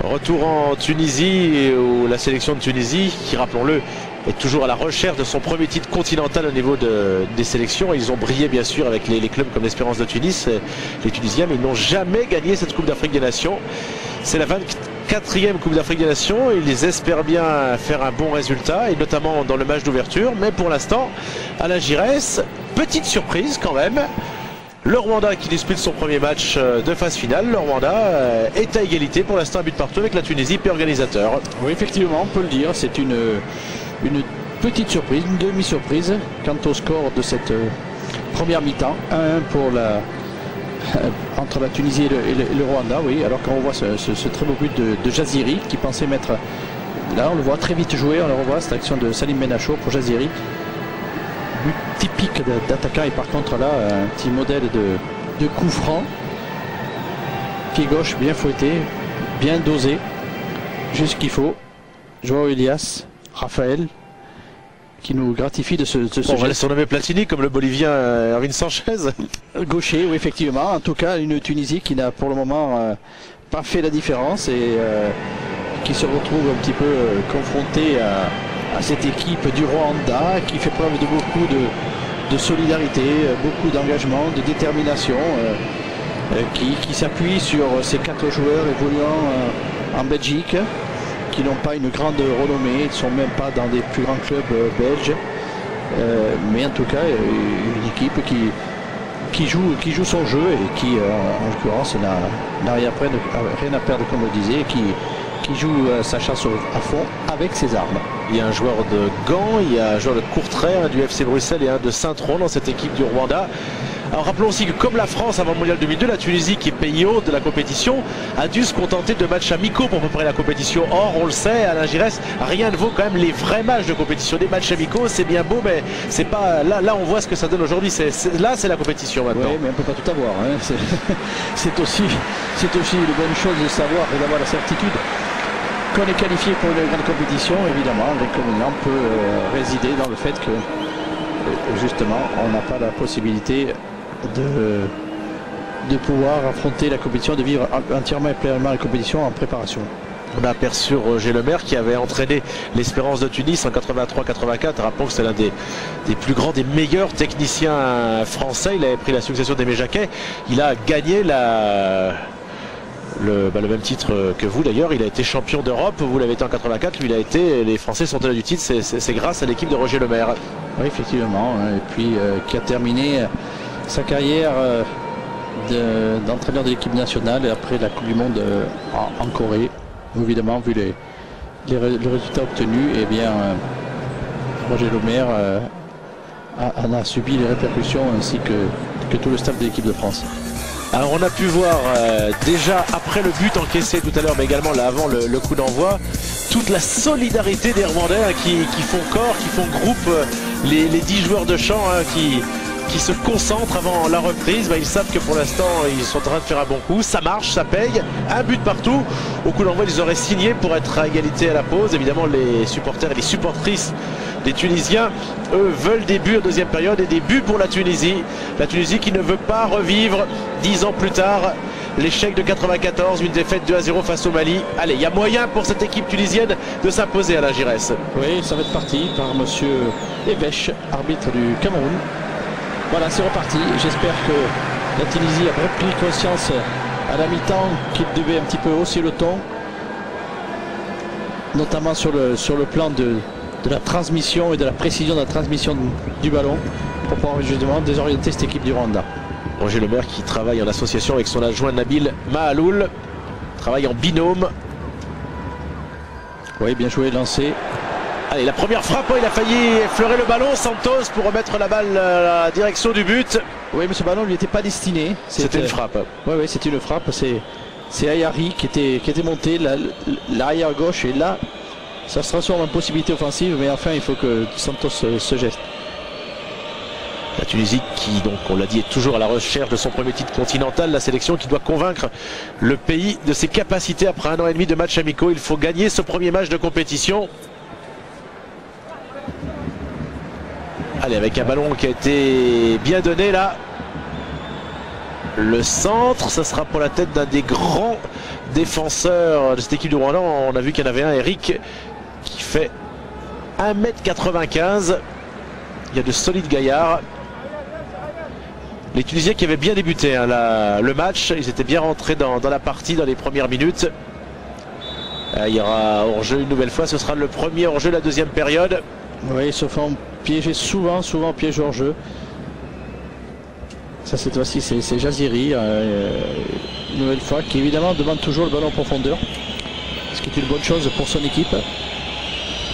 Retour en Tunisie où la sélection de Tunisie, qui rappelons-le, est toujours à la recherche de son premier titre continental au niveau des sélections. Ils ont brillé bien sûr avec les clubs comme l'Espérance de Tunis, les Tunisiens, mais ils n'ont jamais gagné cette Coupe d'Afrique des Nations. C'est la 24e Coupe d'Afrique des Nations. Ils espèrent bien faire un bon résultat, et notamment dans le match d'ouverture. Mais pour l'instant, à la Giresse, petite surprise quand même. Le Rwanda qui dispute son premier match de phase finale. Le Rwanda est à égalité pour l'instant, un but partout avec la Tunisie, pays organisateur. Oui, effectivement, on peut le dire. C'est une petite surprise, une demi-surprise quant au score de cette première mi-temps. 1-1 pour la... entre la Tunisie et le Rwanda, oui, alors qu'on voit ce très beau but de Jaziri qui pensait mettre, là on le voit très vite jouer, on le revoit, cette action de Selim Benachour pour Jaziri, but typique d'attaquant, et par contre là un petit modèle de coup franc, pied gauche bien fouetté, bien dosé, juste ce qu'il faut. Joao Elias, Raphaël qui nous gratifie de ce geste. On va le surnommer Platini comme le Bolivien Erwin Sanchez. Gaucher, oui, effectivement. En tout cas, une Tunisie qui n'a pour le moment pas fait la différence et qui se retrouve un petit peu confrontée à cette équipe du Rwanda qui fait preuve de beaucoup de solidarité, beaucoup d'engagement, de détermination, qui s'appuie sur ces 4 joueurs évoluant en Belgique, qui n'ont pas une grande renommée, ils ne sont même pas dans des plus grands clubs belges, mais en tout cas une équipe qui joue son jeu et qui en l'occurrence n'a rien à perdre, comme le disait, qui joue sa chasse à fond avec ses armes. Il y a un joueur de Gand, il y a un joueur de Courtrai du FC Bruxelles et un de Saint-Tron dans cette équipe du Rwanda. Alors rappelons aussi que comme la France avant le mondial 2002, la Tunisie, qui est pays hôte de la compétition, a dû se contenter de matchs amicaux pour préparer la compétition. Or, on le sait, à la Giresse, rien ne vaut quand même les vrais matchs de compétition. Des matchs amicaux, c'est bien beau, mais c'est pas là on voit ce que ça donne aujourd'hui. Là, c'est la compétition maintenant. Oui, mais on ne peut pas tout avoir. Hein. C'est aussi une bonne chose de savoir et d'avoir la certitude qu'on est qualifié pour une grande compétition. Évidemment, l'inconvénient peut résider dans le fait que justement, on n'a pas la possibilité de pouvoir affronter la compétition, de vivre entièrement et pleinement la compétition en préparation. On a aperçu Roger Lemerre qui avait entraîné l'Espérance de Tunis en 83-84. Rappelons que c'est l'un des plus grands, des meilleurs techniciens français. Il avait pris la succession d'Aimé Jacquet. Il a gagné le même titre que vous d'ailleurs. Il a été champion d'Europe, vous l'avez été en 84, lui il a été, les Français sont tenus du titre, c'est grâce à l'équipe de Roger Lemerre. Oui, effectivement, et puis qui a terminé sa carrière d'entraîneur de l'équipe nationale après la Coupe du Monde en Corée. Évidemment, vu les résultats obtenus, et bien Roger Lemerre en a subi les répercussions, ainsi que tout le staff de l'équipe de France. Alors on a pu voir déjà après le but encaissé tout à l'heure, mais également là avant le coup d'envoi, toute la solidarité des Rwandais hein, qui font corps, qui font groupe, les 10 joueurs de champ hein, qui se concentrent avant la reprise. Bah, ils savent que pour l'instant ils sont en train de faire un bon coup, ça marche, ça paye, un but partout. Au coup d'envoi ils auraient signé pour être à égalité à la pause. Évidemment les supporters et les supportrices des Tunisiens, eux, veulent des buts en deuxième période et des buts pour la Tunisie. La Tunisie qui ne veut pas revivre 10 ans plus tard l'échec de 94, une défaite 2-0 face au Mali. Allez, il y a moyen pour cette équipe tunisienne de s'imposer à la Giresse. Oui, ça va être parti par monsieur Ebech, arbitre du Cameroun. Voilà, c'est reparti. J'espère que la Tunisie a pris conscience à la mi-temps qu'il devait un petit peu hausser le ton, notamment sur le plan de la transmission et de la précision de la transmission du ballon pour pouvoir justement désorienter cette équipe du Rwanda. Roger Lemerre qui travaille en association avec son adjoint Nabil Mahaloul, travaille en binôme. Oui, bien joué, lancé. Allez, la première frappe, il a failli effleurer le ballon, Santos, pour remettre la balle à la direction du but. Oui, mais ce ballon ne lui était pas destiné. C'était une frappe. Oui, oui, c'était une frappe. C'est Ayari qui était monté, l'arrière gauche, et là, ça se transforme en possibilité offensive, mais enfin, il faut que Santos se geste. La Tunisie qui, donc, on l'a dit, est toujours à la recherche de son premier titre continental. La sélection qui doit convaincre le pays de ses capacités après un an et demi de matchs amicaux. Il faut gagner ce premier match de compétition. Allez, avec un ballon qui a été bien donné là. Le centre, ça sera pour la tête d'un des grands défenseurs de cette équipe du Rwanda. On a vu qu'il y en avait un, Eric, qui fait 1m95. Il y a de solides gaillards. Les Tunisiens qui avaient bien débuté hein, le match. Ils étaient bien rentrés dans la partie dans les premières minutes. Il y aura hors-jeu une nouvelle fois. Ce sera le premier hors-jeu de la deuxième période. Oui, ils se font piéger souvent piège hors-jeu. Ça, cette fois-ci, c'est Jaziri, une nouvelle fois, qui évidemment demande toujours le ballon en profondeur. Ce qui est une bonne chose pour son équipe,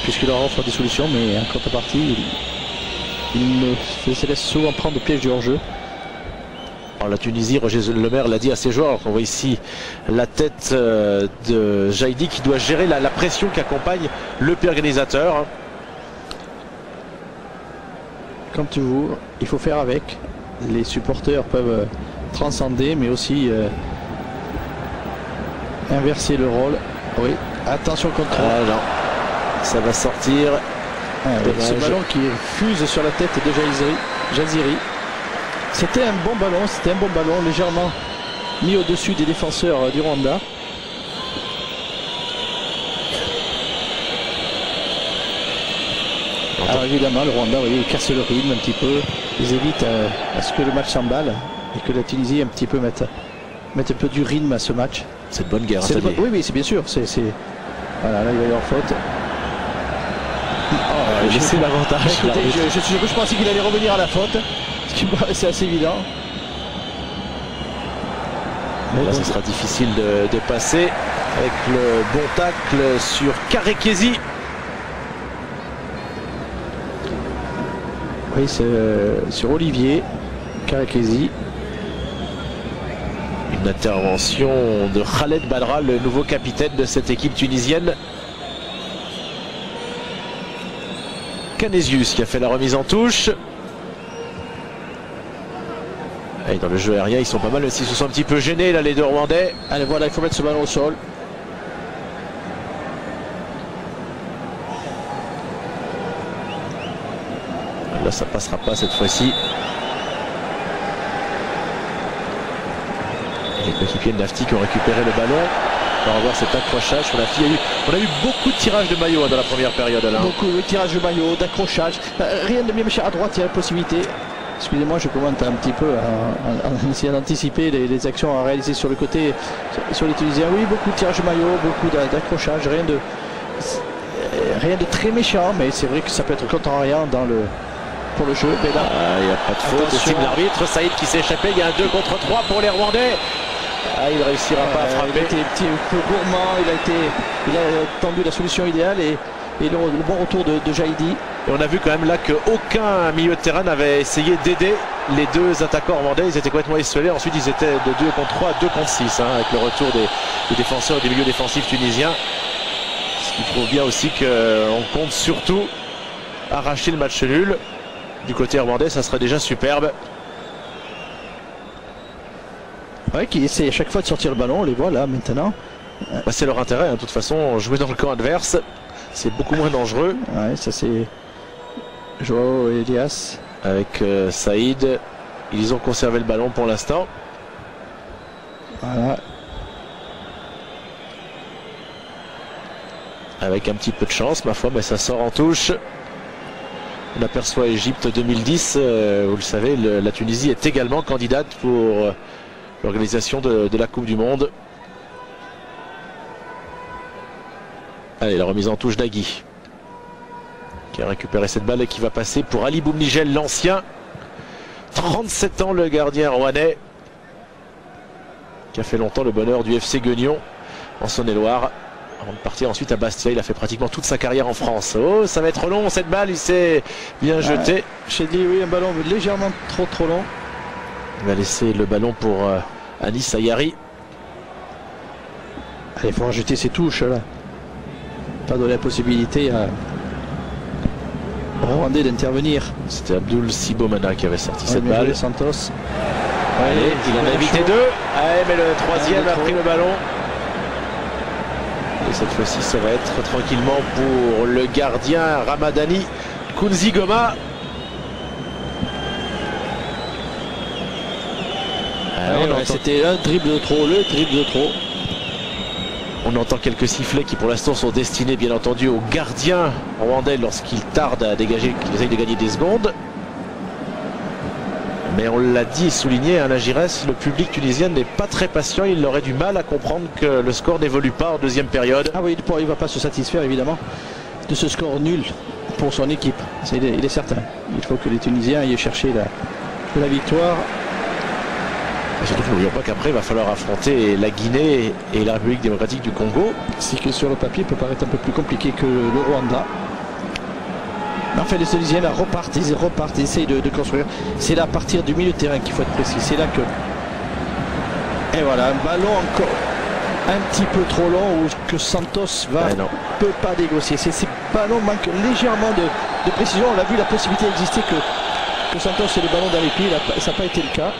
puisqu'il leur offre des solutions, mais en contrepartie, il se laisse souvent prendre piège du hors-jeu. Alors, la Tunisie, Roger Lemerre l'a dit à ses joueurs. On voit ici la tête de Jaïdi qui doit gérer la pression qu'accompagne le pays organisateur. Comme toujours, il faut faire avec. Les supporters peuvent transcender, mais aussi inverser le rôle. Oui, attention contre. Ah, non. Ça va sortir. Ah, ce ballon qui fuse sur la tête de Jaziri. C'était un bon ballon, légèrement mis au-dessus des défenseurs du Rwanda. Alors évidemment le Rwanda casse le rythme un petit peu, ils évitent à ce que le match s'emballe et que la Tunisie un petit peu mette un peu du rythme à ce match. C'est de bonne guerre. Oui, oui, c'est bien sûr. Voilà, là il va y avoir faute. Oh, j'ai laissé l'avantage. Je pensais qu'il allait revenir à la faute, ce qui me paraissait assez évident. Là, ce sera difficile de passer avec le bon tacle sur Karekezi. Oui, c'est sur Olivier Karekezi. Une intervention de Khaled Badra, le nouveau capitaine de cette équipe tunisienne. Canisius qui a fait la remise en touche. Et dans le jeu aérien, ils sont pas mal, même s'ils se sont un petit peu gênés, là, les deux Rwandais. Allez, voilà, il faut mettre ce ballon au sol. Là, ça passera pas cette fois-ci. Les coéquipiers de Nafti qui ont récupéré le ballon. On va voir cet accrochage sur Nafti. On a eu beaucoup de tirages de maillot dans la première période. Là. Beaucoup de tirages de maillot, d'accrochage. Rien de bien méchant. À droite, il y a la possibilité. Excusez-moi, je commente un petit peu en essayant d'anticiper les actions à réaliser sur le côté, sur les Tunisiens. Oui, beaucoup de tirages de maillot, beaucoup d'accrochage. Rien de très méchant, mais c'est vrai que ça peut être contrariant pour le jeu, mais là, il n'y a pas de faute. Estime l'arbitre, Saïd qui s'est échappé, il y a un 2 contre 3 pour les Rwandais. Ah, il ne réussira pas à frapper. Il a été un petit peu gourmand, il a tendu la solution idéale et le bon retour de Jaïdi. Et on a vu quand même là qu'aucun milieu de terrain n'avait essayé d'aider les deux attaquants rwandais, ils étaient complètement isolés, ensuite ils étaient de 2 contre 3 à 2 contre 6 hein, avec le retour des défenseurs et des milieux défensifs tunisiens. Ce qui prouve bien aussi qu'on compte surtout arracher le match nul. Du côté rwandais, ça serait déjà superbe. Ouais, qui essaie à chaque fois de sortir le ballon, on les voit là maintenant. Bah, c'est leur intérêt, de toute façon, jouer dans le camp adverse, c'est beaucoup moins dangereux. Ouais, ça c'est Joao et Elias. Avec Saïd, ils ont conservé le ballon pour l'instant. Voilà. Avec un petit peu de chance, ma foi, mais ça sort en touche. On aperçoit Égypte 2010, vous le savez, la Tunisie est également candidate pour l'organisation de la Coupe du Monde. Allez, la remise en touche d'Haggui, qui a récupéré cette balle et qui va passer pour Ali Boumnijel, l'ancien. 37 ans, le gardien rouennais, qui a fait longtemps le bonheur du FC Gueugnon en Saône-et-Loire. Avant de partir ensuite à Bastia, il a fait pratiquement toute sa carrière en France. Oh, ça va être long cette balle, il s'est bien jeté. Chedli, oui, un ballon légèrement trop long. Il va laisser le ballon pour Anis Ayari. Allez, il faut jeter ses touches là. Pas de la possibilité à Rwandais d'intervenir. C'était Abdoul Sibomana qui avait sorti cette balle. Santos. Allez, il en a évité deux. Allez, mais le troisième a pris le ballon. Et cette fois-ci, ça va être tranquillement pour le gardien Ramadhani Nkunzingoma. C'était un dribble de trop, le dribble de trop. On entend quelques sifflets qui pour l'instant sont destinés bien entendu aux gardiens rwandais lorsqu'ils tardent à dégager, qu'ils essayent de gagner des secondes. Mais on l'a dit et souligné à la Giresse, le public tunisien n'est pas très patient, il aurait du mal à comprendre que le score n'évolue pas en deuxième période. Ah oui, il ne va pas se satisfaire évidemment de ce score nul pour son équipe, il est certain. Il faut que les Tunisiens aillent chercher la victoire. Et surtout, n'oublions pas qu'après, il va falloir affronter la Guinée et la République démocratique du Congo. Ce qui, sur le papier, peut paraître un peu plus compliqué que le Rwanda. En fait, les Tunisiens repartent, ils essayent de construire. C'est là, à partir du milieu de terrain, qu'il faut être précis. C'est là que... Et voilà, un ballon encore un petit peu trop long, où que Santos peut pas négocier. Ces ballons manquent légèrement de précision. On a vu la possibilité exister que Santos ait le ballon dans les pieds. Ça n'a pas été le cas.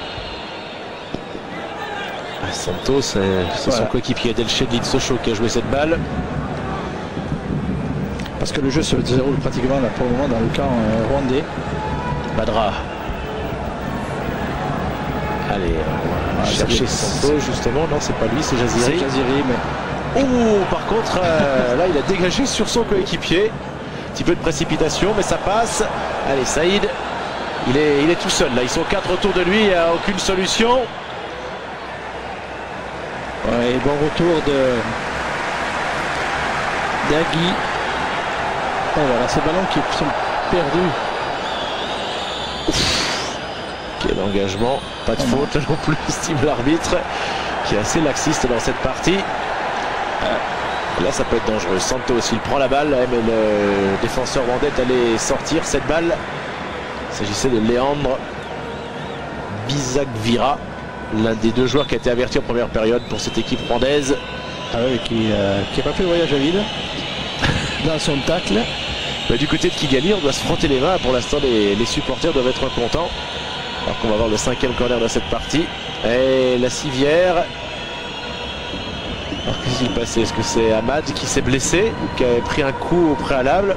Santos, c'est son coéquipier Adel Chedli de Sochaux qui a joué cette balle. Parce que le jeu se déroule pratiquement là, pour le moment dans le camp rwandais. Badra. Allez, on va chercher Santos justement. Non, c'est pas lui, c'est Jaziri. Mais... Oh, par contre, là il a dégagé sur son coéquipier. Un petit peu de précipitation, mais ça passe. Allez, Saïd, il est tout seul là. Ils sont quatre autour de lui, il n'y a aucune solution. Et bon retour d'Haggui. Oh, voilà, ces ballons qui sont perdus. Ouf. Quel engagement, pas de faute non plus, estime l'arbitre, qui est assez laxiste dans cette partie. Là, ça peut être dangereux. Santos, il prend la balle, mais le défenseur rwandais allait sortir cette balle. Il s'agissait de Léandre Bizagvira, l'un des deux joueurs qui a été averti en première période pour cette équipe rwandaise. Ah oui, qui n'a pas fait le voyage à vide dans son tacle. Bah, du côté de Kigali, on doit se frotter les mains. Pour l'instant, les supporters doivent être contents. Alors qu'on va voir le cinquième corner de cette partie. Et la civière. Alors qu'est-ce qui s'est passé? Est-ce que c'est Ahmad qui s'est blessé ou qui avait pris un coup au préalable?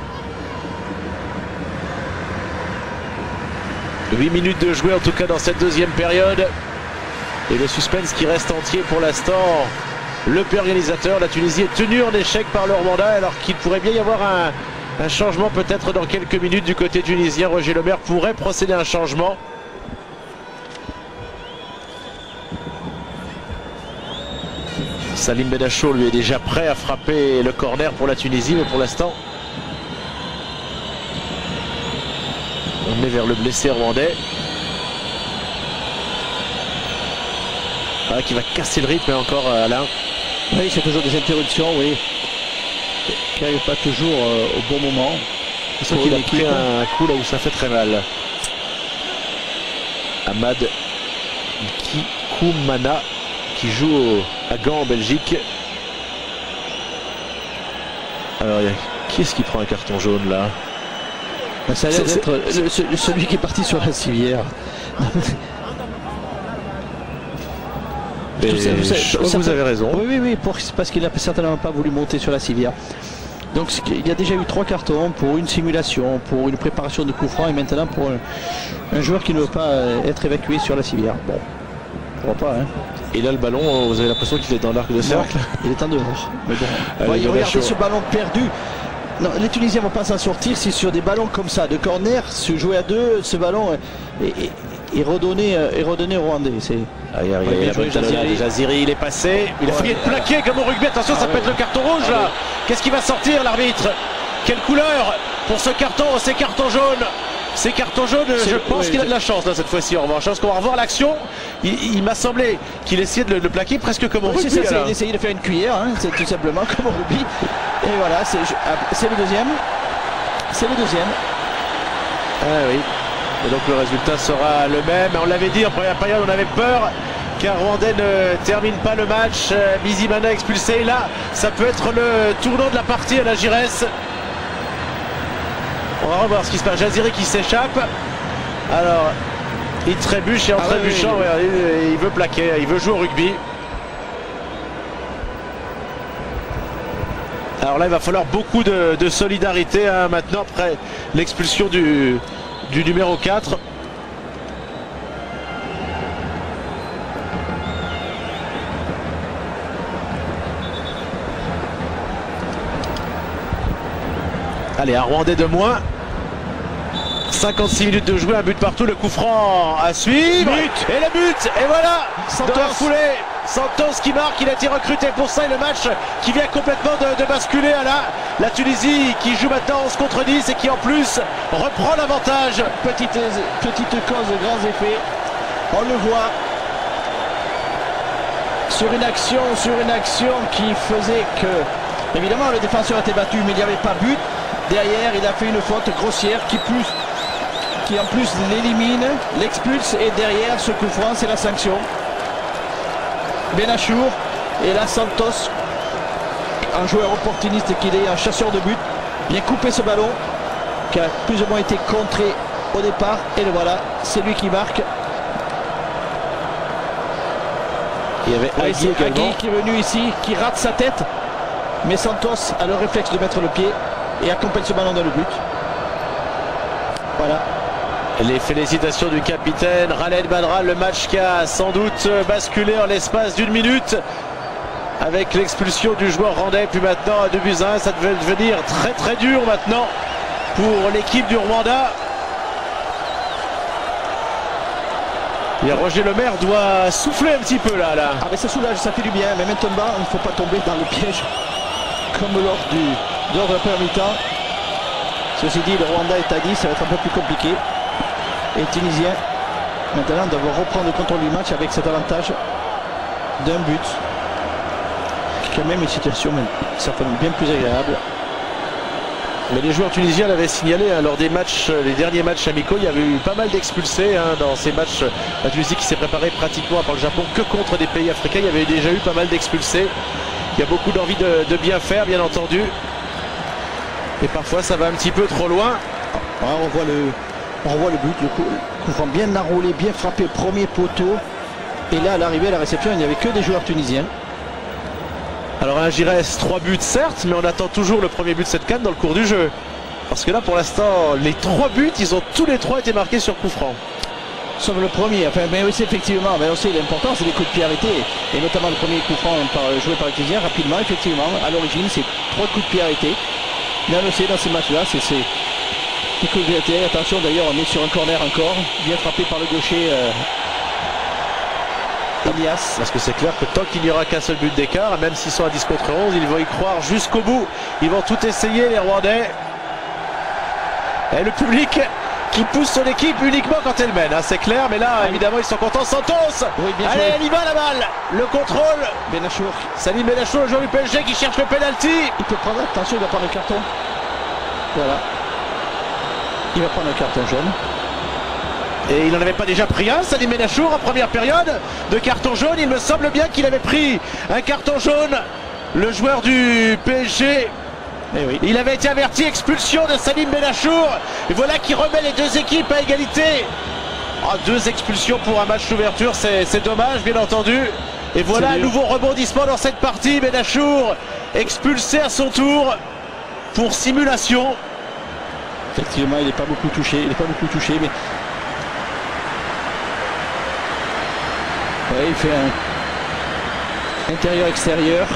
8 minutes de jouer en tout cas dans cette deuxième période. Et le suspense qui reste entier pour l'instant. Le pays organisateur, la Tunisie, est tenue en échec par le Rwanda, alors qu'il pourrait bien y avoir un changement peut-être dans quelques minutes du côté tunisien. Roger Lemerre pourrait procéder à un changement. Selim Benachour, lui, est déjà prêt à frapper le corner pour la Tunisie, mais pour l'instant, on est vers le blessé rwandais. Qui va casser le rythme encore, Alain. Oui, c'est toujours des interruptions, oui. Qui n'arrivent pas toujours au bon moment. C'est qu'il a pris un coup là où ça fait très mal. Ahmad Ndikumana qui joue à Gand en Belgique. Alors, qui est-ce qui prend un carton jaune là? Ça a l'air d'être celui qui est parti sur la civière. Vous avez raison. Oui, parce qu'il n'a certainement pas voulu monter sur la civière. Donc il y a déjà eu 3 cartons pour une simulation, pour une préparation de coup franc et maintenant pour un joueur qui ne veut pas être évacué sur la civière. Bon, on ne voit pas. Hein. Et là le ballon, vous avez l'impression qu'il est dans l'arc de cercle. Non, il est en dehors. Mais bon. Regardez ce ballon perdu. Non, les Tunisiens ne vont pas s'en sortir si sur des ballons comme ça, de corner, se jouer à deux, ce ballon... et redonner au Rwandais. Ayari, Jaziri, il est passé. Il a failli être plaqué comme au rugby. Attention, ça peut être le carton rouge là. Qu'est-ce qui va sortir l'arbitre? Quelle couleur pour ce carton? C'est carton jaune. Ces cartons jaunes, je pense qu'il a de la chance là, cette fois-ci en revanche, parce qu'on va revoir l'action. Il m'a semblé qu'il essayait de le plaquer presque comme au rugby. C'est ça, il essayait de faire une cuillère, hein, c'est tout simplement comme au rugby. Et voilà, c'est le deuxième. C'est le deuxième. Ah oui. Et donc le résultat sera le même. On l'avait dit en première période, on avait peur qu'un Rwandais ne termine pas le match. Bizimana expulsé. Et là, ça peut être le tournant de la partie à la Giresse. On va revoir ce qui se passe. Jaziri qui s'échappe. Alors, il trébuche et en trébuchant, il veut plaquer, il veut jouer au rugby. Alors là, il va falloir beaucoup de solidarité hein, maintenant après l'expulsion du numéro 4. Allez, un Rwandais de moins. 56 minutes de jouer, un but partout, le coup franc à suivre. But. Et le but, et voilà, dans la foulée, Santos qui marque, il a été recruté pour ça et le match qui vient complètement de basculer. À la Tunisie qui joue maintenant 11 contre 10 et qui en plus reprend l'avantage. Petite cause, grands effets, on le voit. Sur une action qui faisait que, évidemment le défenseur était battu mais il n'y avait pas but. Derrière, il a fait une faute grossière qui en plus l'élimine, l'expulse. Et derrière, ce coup franc, c'est la sanction. Benachour et la Santos, un joueur opportuniste qu'il est, un chasseur de but, vient couper ce ballon qui a plus ou moins été contré au départ. Et le voilà, c'est lui qui marque. Il y avait Haggui qui est venu ici, qui rate sa tête. Mais Santos a le réflexe de mettre le pied et accompagne ce ballon dans le but. Voilà. Les félicitations du capitaine Khaled Badra, le match qui a sans doute basculé en l'espace d'une minute avec l'expulsion du joueur rwandais, puis maintenant à 2 buts à 1. Ça devait devenir très très dur maintenant pour l'équipe du Rwanda. Et Roger Lemerre doit souffler un petit peu là. Ah mais ça soulage, ça fait du bien, mais maintenant il ne faut pas tomber dans le piège comme lors de la première mi-temps. Ceci dit, le Rwanda est à 10, ça va être un peu plus compliqué. Et Tunisien, maintenant, doivent reprendre le contrôle du match avec cet avantage d'un but. Quand même une situation certainement bien plus agréable. Mais les joueurs tunisiens l'avaient signalé hein, lors des matchs, les derniers matchs amicaux, il y avait eu pas mal d'expulsés hein, dans ces matchs. La Tunisie qui s'est préparée pratiquement après le Japon que contre des pays africains, il y avait déjà eu pas mal d'expulsés. Il y a beaucoup d'envie de bien faire, bien entendu. Et parfois, ça va un petit peu trop loin. Ah, on revoit le but, le coup franc bien enroulé, bien frappé au premier poteau. Et là, à l'arrivée, à la réception, il n'y avait que des joueurs tunisiens. Alors, un Giresse, 3 buts, certes, mais on attend toujours le premier but de cette CAN dans le cours du jeu. Parce que là, pour l'instant, les 3 buts, ils ont tous les 3 été marqués sur coup franc. Sauf le premier, enfin, mais aussi effectivement, mais aussi l'important c'est les coups de pied arrêtés, et notamment le premier coup franc joué par les Tunisiens rapidement, effectivement, à l'origine c'est 3 coups de pied arrêtés, mais on le sait dans ces matchs-là, c'est les coups de pied arrêtés. Attention d'ailleurs, on est sur un corner encore, bien frappé par le gaucher Elias. Parce que c'est clair que tant qu'il n'y aura qu'un seul but d'écart, même s'ils sont à 10 contre 11, ils vont y croire jusqu'au bout, ils vont tout essayer les Rwandais. Et le public qui pousse son équipe uniquement quand elle mène, hein, c'est clair, mais là évidemment ils sont contents. Santos, allez, elle y va la balle, le contrôle. Benachour, Selim Benachour, le joueur du PSG qui cherche le penalty. Il peut prendre, attention, il va prendre le carton. Voilà, il va prendre le carton jaune. Et il n'en avait pas déjà pris un, Selim Benachour, en première période de carton jaune. Il me semble bien qu'il avait pris un carton jaune, le joueur du PSG. Et oui. Il avait été averti, expulsion de Selim Benachour. Et voilà qui remet les 2 équipes à égalité. Oh, 2 expulsions pour un match d'ouverture, c'est dommage bien entendu. Et voilà un nouveau rebondissement dans cette partie. Benachour expulsé à son tour pour simulation. Effectivement, il n'est pas beaucoup touché, mais ouais, il fait un intérieur-extérieur.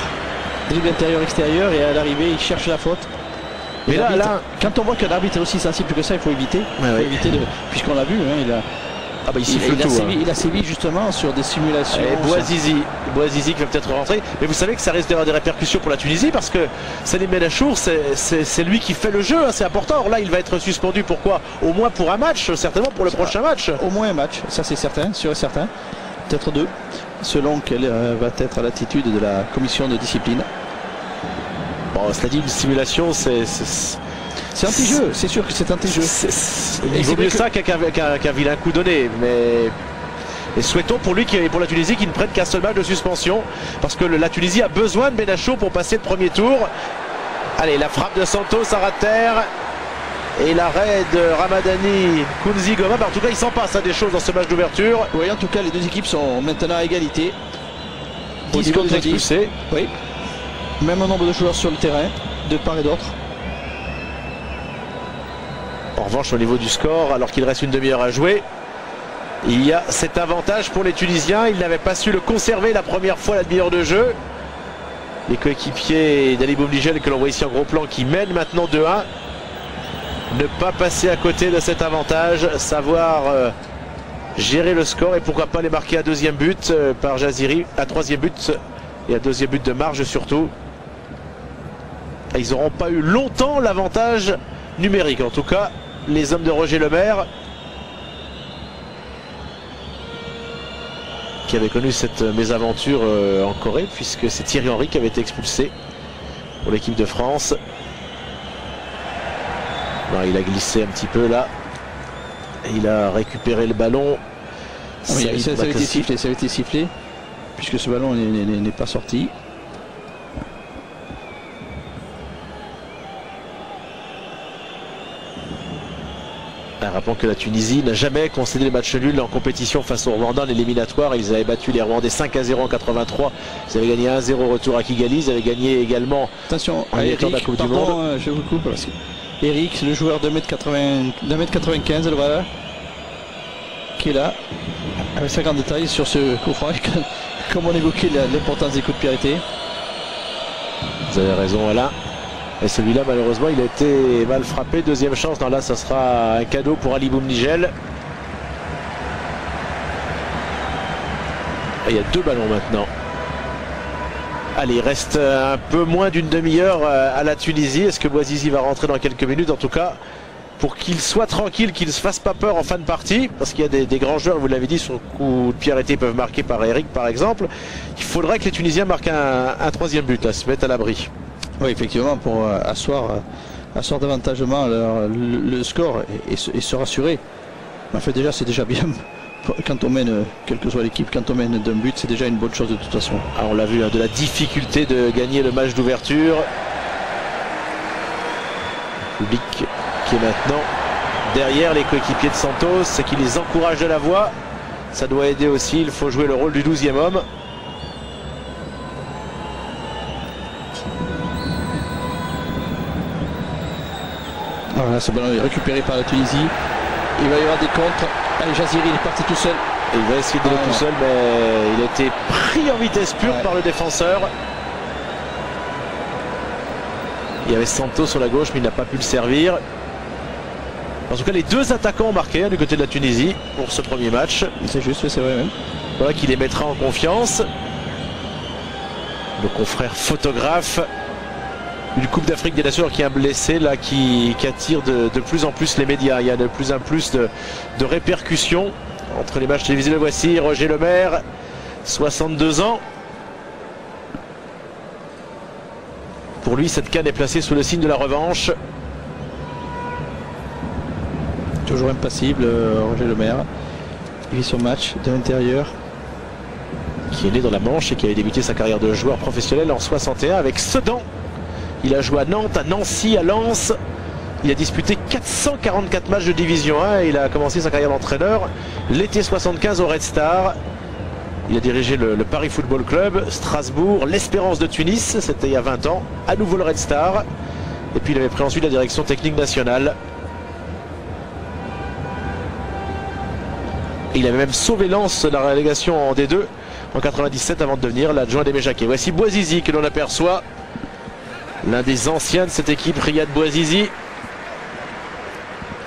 Dribble intérieur-extérieur, et à l'arrivée il cherche la faute. Mais là, quand on voit qu'un arbitre est aussi sensible que ça, il faut éviter, puisqu'on l'a vu, hein, Ah bah il a sévi justement sur des simulations. Bouazizi qui va peut-être rentrer. Mais vous savez que ça risque d'avoir des répercussions pour la Tunisie parce que Selim Benachour, c'est lui qui fait le jeu, hein, c'est important. Or là, il va être suspendu. Pourquoi? Au moins pour un match, certainement pour le prochain match. Au moins un match, ça c'est certain, sûr et certain. Peut-être deux, selon quelle va être l'attitude de la commission de discipline. Bon, cela dit, une simulation, c'est anti-jeu, c'est sûr que c'est anti-jeu. Il vaut mieux ça qu'un vilain coup donné, mais... Et souhaitons pour lui et pour la Tunisie qu'il ne prenne qu'un seul match de suspension, parce que la Tunisie a besoin de Benachour pour passer le premier tour. Allez, la frappe de Santos à ras de terre, et l'arrêt de Ramadhani Nkunzingoma. En tout cas, il s'en passe des choses dans ce match d'ouverture. Oui, en tout cas, les deux équipes sont maintenant à égalité. 10 contre 10. Oui. Même nombre de joueurs sur le terrain, de part et d'autre. En revanche, au niveau du score, alors qu'il reste une demi-heure à jouer, il y a cet avantage pour les Tunisiens. Ils n'avaient pas su le conserver la première fois la demi-heure de jeu. Les coéquipiers d'Ali Boumnijel, que l'on voit ici en gros plan, qui mènent maintenant 2-1. Ne pas passer à côté de cet avantage, savoir gérer le score et pourquoi pas les marquer à deuxième but par Jaziri, à troisième but et à deuxième but de marge surtout. Et ils n'auront pas eu longtemps l'avantage numérique, en tout cas les hommes de Roger Lemerre, qui avait connu cette mésaventure en Corée, puisque c'est Thierry Henry qui avait été expulsé pour l'équipe de France. Non, il a glissé un petit peu là. Il a récupéré le ballon. Oui, ça avait été sifflé. Puisque ce ballon n'est pas sorti. Alors, rappelons que la Tunisie n'a jamais concédé les matchs nuls en compétition face au Rwanda en éliminatoire. Ils avaient battu les Rwandais 5-0 en 83. Ils avaient gagné 1-0 retour à Kigali. Ils avaient gagné également. Attention, en étant de la Coupe du Monde. Je vous coupe parce que... Eric, le joueur de 1m95, le voilà, qui est là, avec sa grande taille sur ce coup franc, comme on évoquait l'importance des coups de pied-arrêtés. Vous avez raison, voilà. Et celui-là, malheureusement, il a été mal frappé. Deuxième chance, non, là, ça sera un cadeau pour Ali Boumnijel. Et il y a deux ballons maintenant. Allez, il reste un peu moins d'une demi-heure à la Tunisie. Est-ce que Bouazizi va rentrer dans quelques minutes? En tout cas, pour qu'il soit tranquille, qu'il ne se fasse pas peur en fin de partie, parce qu'il y a des grands joueurs, vous l'avez dit, sur le coup de pied arrêté, peuvent marquer par Eric par exemple. Il faudrait que les Tunisiens marquent un troisième but, là, se mettent à l'abri. Oui, effectivement, pour asseoir davantagement le score et se rassurer. En fait, déjà, c'est déjà bien. Quand on mène, quelle que soit l'équipe, quand on mène d'un but, c'est déjà une bonne chose de toute façon. Alors on l'a vu, de la difficulté de gagner le match d'ouverture. Le public qui est maintenant derrière les coéquipiers de Santos, c'est qui les encourage de la voix. Ça doit aider aussi, il faut jouer le rôle du 12e homme. Alors là, ce ballon est récupéré par la Tunisie. Il va y avoir des contres. Allez, Jaziri, il est parti tout seul. Il va essayer de tout seul, mais il a été pris en vitesse pure par le défenseur. Il y avait Santos sur la gauche, mais il n'a pas pu le servir. En tout cas, les deux attaquants ont marqué du côté de la Tunisie pour ce premier match. C'est juste, c'est vrai même. Voilà qui les mettra en confiance. Le confrère photographe. Une Coupe d'Afrique des Nations qui a blessé, là, qui attire de plus en plus les médias. Il y a de plus en plus de répercussions entre les matchs télévisés. Le voici, Roger Lemerre, 62 ans. Pour lui, cette canne est placée sous le signe de la revanche. Toujours impassible, Roger Lemerre. Il vit son match de l'intérieur. Qui est né dans la Manche et qui avait débuté sa carrière de joueur professionnel en 61 avec Sedan. Il a joué à Nantes, à Nancy, à Lens. Il a disputé 444 matchs de Division 1. Il a commencé sa carrière d'entraîneur l'été 75 au Red Star. Il a dirigé le Paris Football Club, Strasbourg, l'Espérance de Tunis. C'était il y a 20 ans. À nouveau le Red Star. Et puis il avait pris ensuite la direction technique nationale. Et il avait même sauvé Lens de la relégation en D2 en 97 avant de devenir l'adjoint d'Aimé Jacquet. Voici Bouazizi que l'on aperçoit. L'un des anciens de cette équipe, Riadh Bouazizi,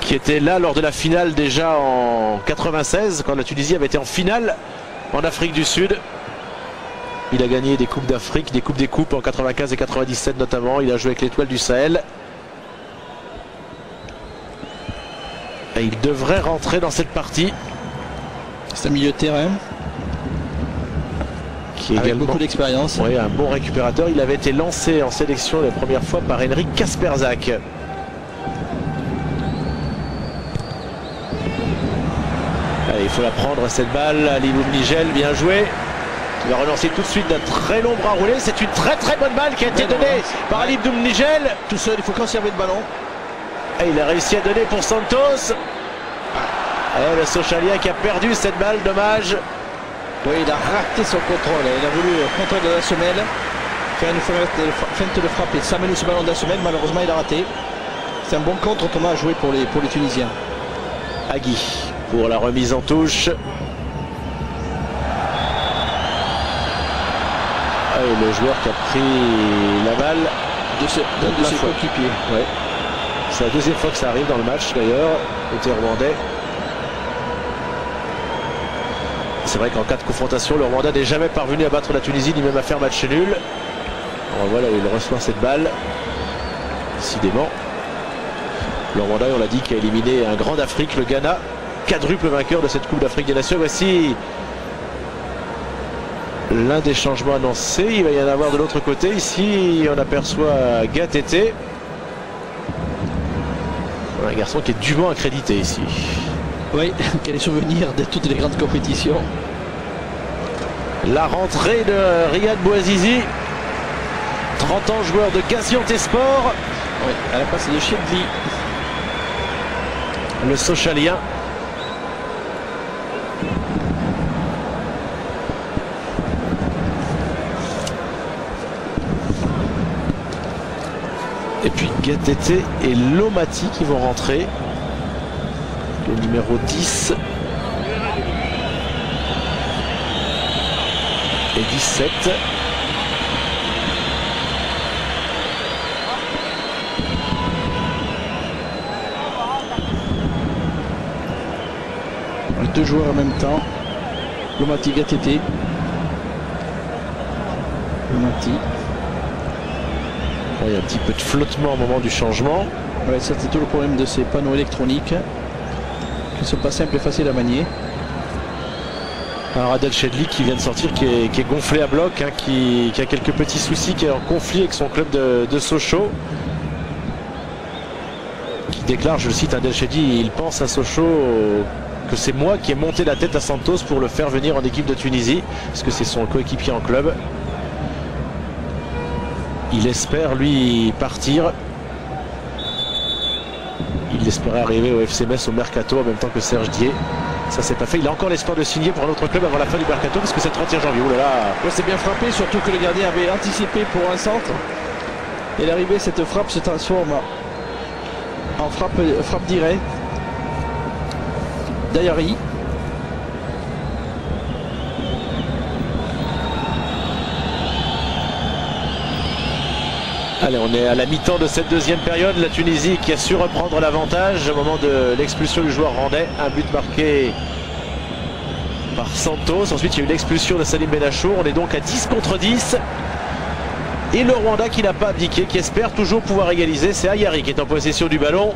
qui était là lors de la finale déjà en 96, quand la Tunisie avait été en finale en Afrique du Sud. Il a gagné des coupes d'Afrique, des coupes des coupes en 95 et 97 notamment. Il a joué avec l'Étoile du Sahel. Et il devrait rentrer dans cette partie. C'est un milieu de terrain qui avec beaucoup d'expérience. Oui, un bon récupérateur. Il avait été lancé en sélection la première fois par Henrik Kasperzak. Allez, il faut la prendre cette balle. Ali Boumnijel, bien joué. Il va relancer tout de suite d'un très long bras roulé. C'est une très très bonne balle qui a été donnée par Ali Boumnijel. Tout seul, il faut conserver le ballon. Et il a réussi à donner pour Santos. Et le Sochalien qui a perdu cette balle, dommage. Oui, il a raté son contrôle. Il a voulu contrôle de la semelle, faire une feinte de frappe et s'amener ce ballon de la semelle. Malheureusement, il a raté. C'est un bon contre, Thomas, à jouer pour les Tunisiens. Haggui pour la remise en touche. Et le joueur qui a pris la balle de ses coéquipiers. Ouais. C'est la deuxième fois que ça arrive dans le match d'ailleurs, côté rwandais. C'est vrai qu'en cas de confrontation, le Rwanda n'est jamais parvenu à battre la Tunisie, ni même à faire match nul. On voit là où il reçoit cette balle. Décidément. Le Rwanda, on l'a dit, qui a éliminé un grand d'Afrique, le Ghana, quadruple vainqueur de cette Coupe d'Afrique des Nations. Voici l'un des changements annoncés. Il va y en avoir de l'autre côté. Ici, on aperçoit Gatete. Un garçon qui est dûment accrédité ici. Oui, quel est souvenir de toutes les grandes compétitions. La rentrée de Riadh Bouazizi. 30 ans, joueur de Gaziantepspor. Oui, à la place de Chedli. Le Sochalien. Et puis Gatete et Lomati qui vont rentrer. Le numéro 10. Et 17. Deux joueurs en même temps. Lomati, Gatete. Lomati. Il y a un petit peu de flottement au moment du changement. Ouais, ça c'est tout le problème de ces panneaux électroniques qui ne sont pas simples et faciles à manier. Alors Adel Chedli qui vient de sortir, qui est gonflé à bloc, hein, qui a quelques petits soucis, qui est en conflit avec son club de Sochaux. Qui déclare, je le cite, Adel Chedli, il pense à Sochaux que c'est moi qui ai monté la tête à Santos pour le faire venir en équipe de Tunisie, parce que c'est son coéquipier en club. Il espère lui partir. Il espérait arriver au FC Metz au Mercato en même temps que Serge Dié. Ça c'est pas fait. Il a encore l'espoir de signer pour un autre club avant la fin du Mercato parce que c'est le 31 janvier. Ouh là là. Ouais, c'est bien frappé, surtout que le gardien avait anticipé pour un centre. Et l'arrivée, cette frappe se transforme en frappe directe d'Ayari. Allez, on est à la mi-temps de cette deuxième période. La Tunisie qui a su reprendre l'avantage au moment de l'expulsion du joueur rwandais. Un but marqué par Santos. Ensuite, il y a eu l'expulsion de Selim Benachour. On est donc à 10 contre 10. Et le Rwanda qui n'a pas abdiqué, qui espère toujours pouvoir égaliser. C'est Ayari qui est en possession du ballon.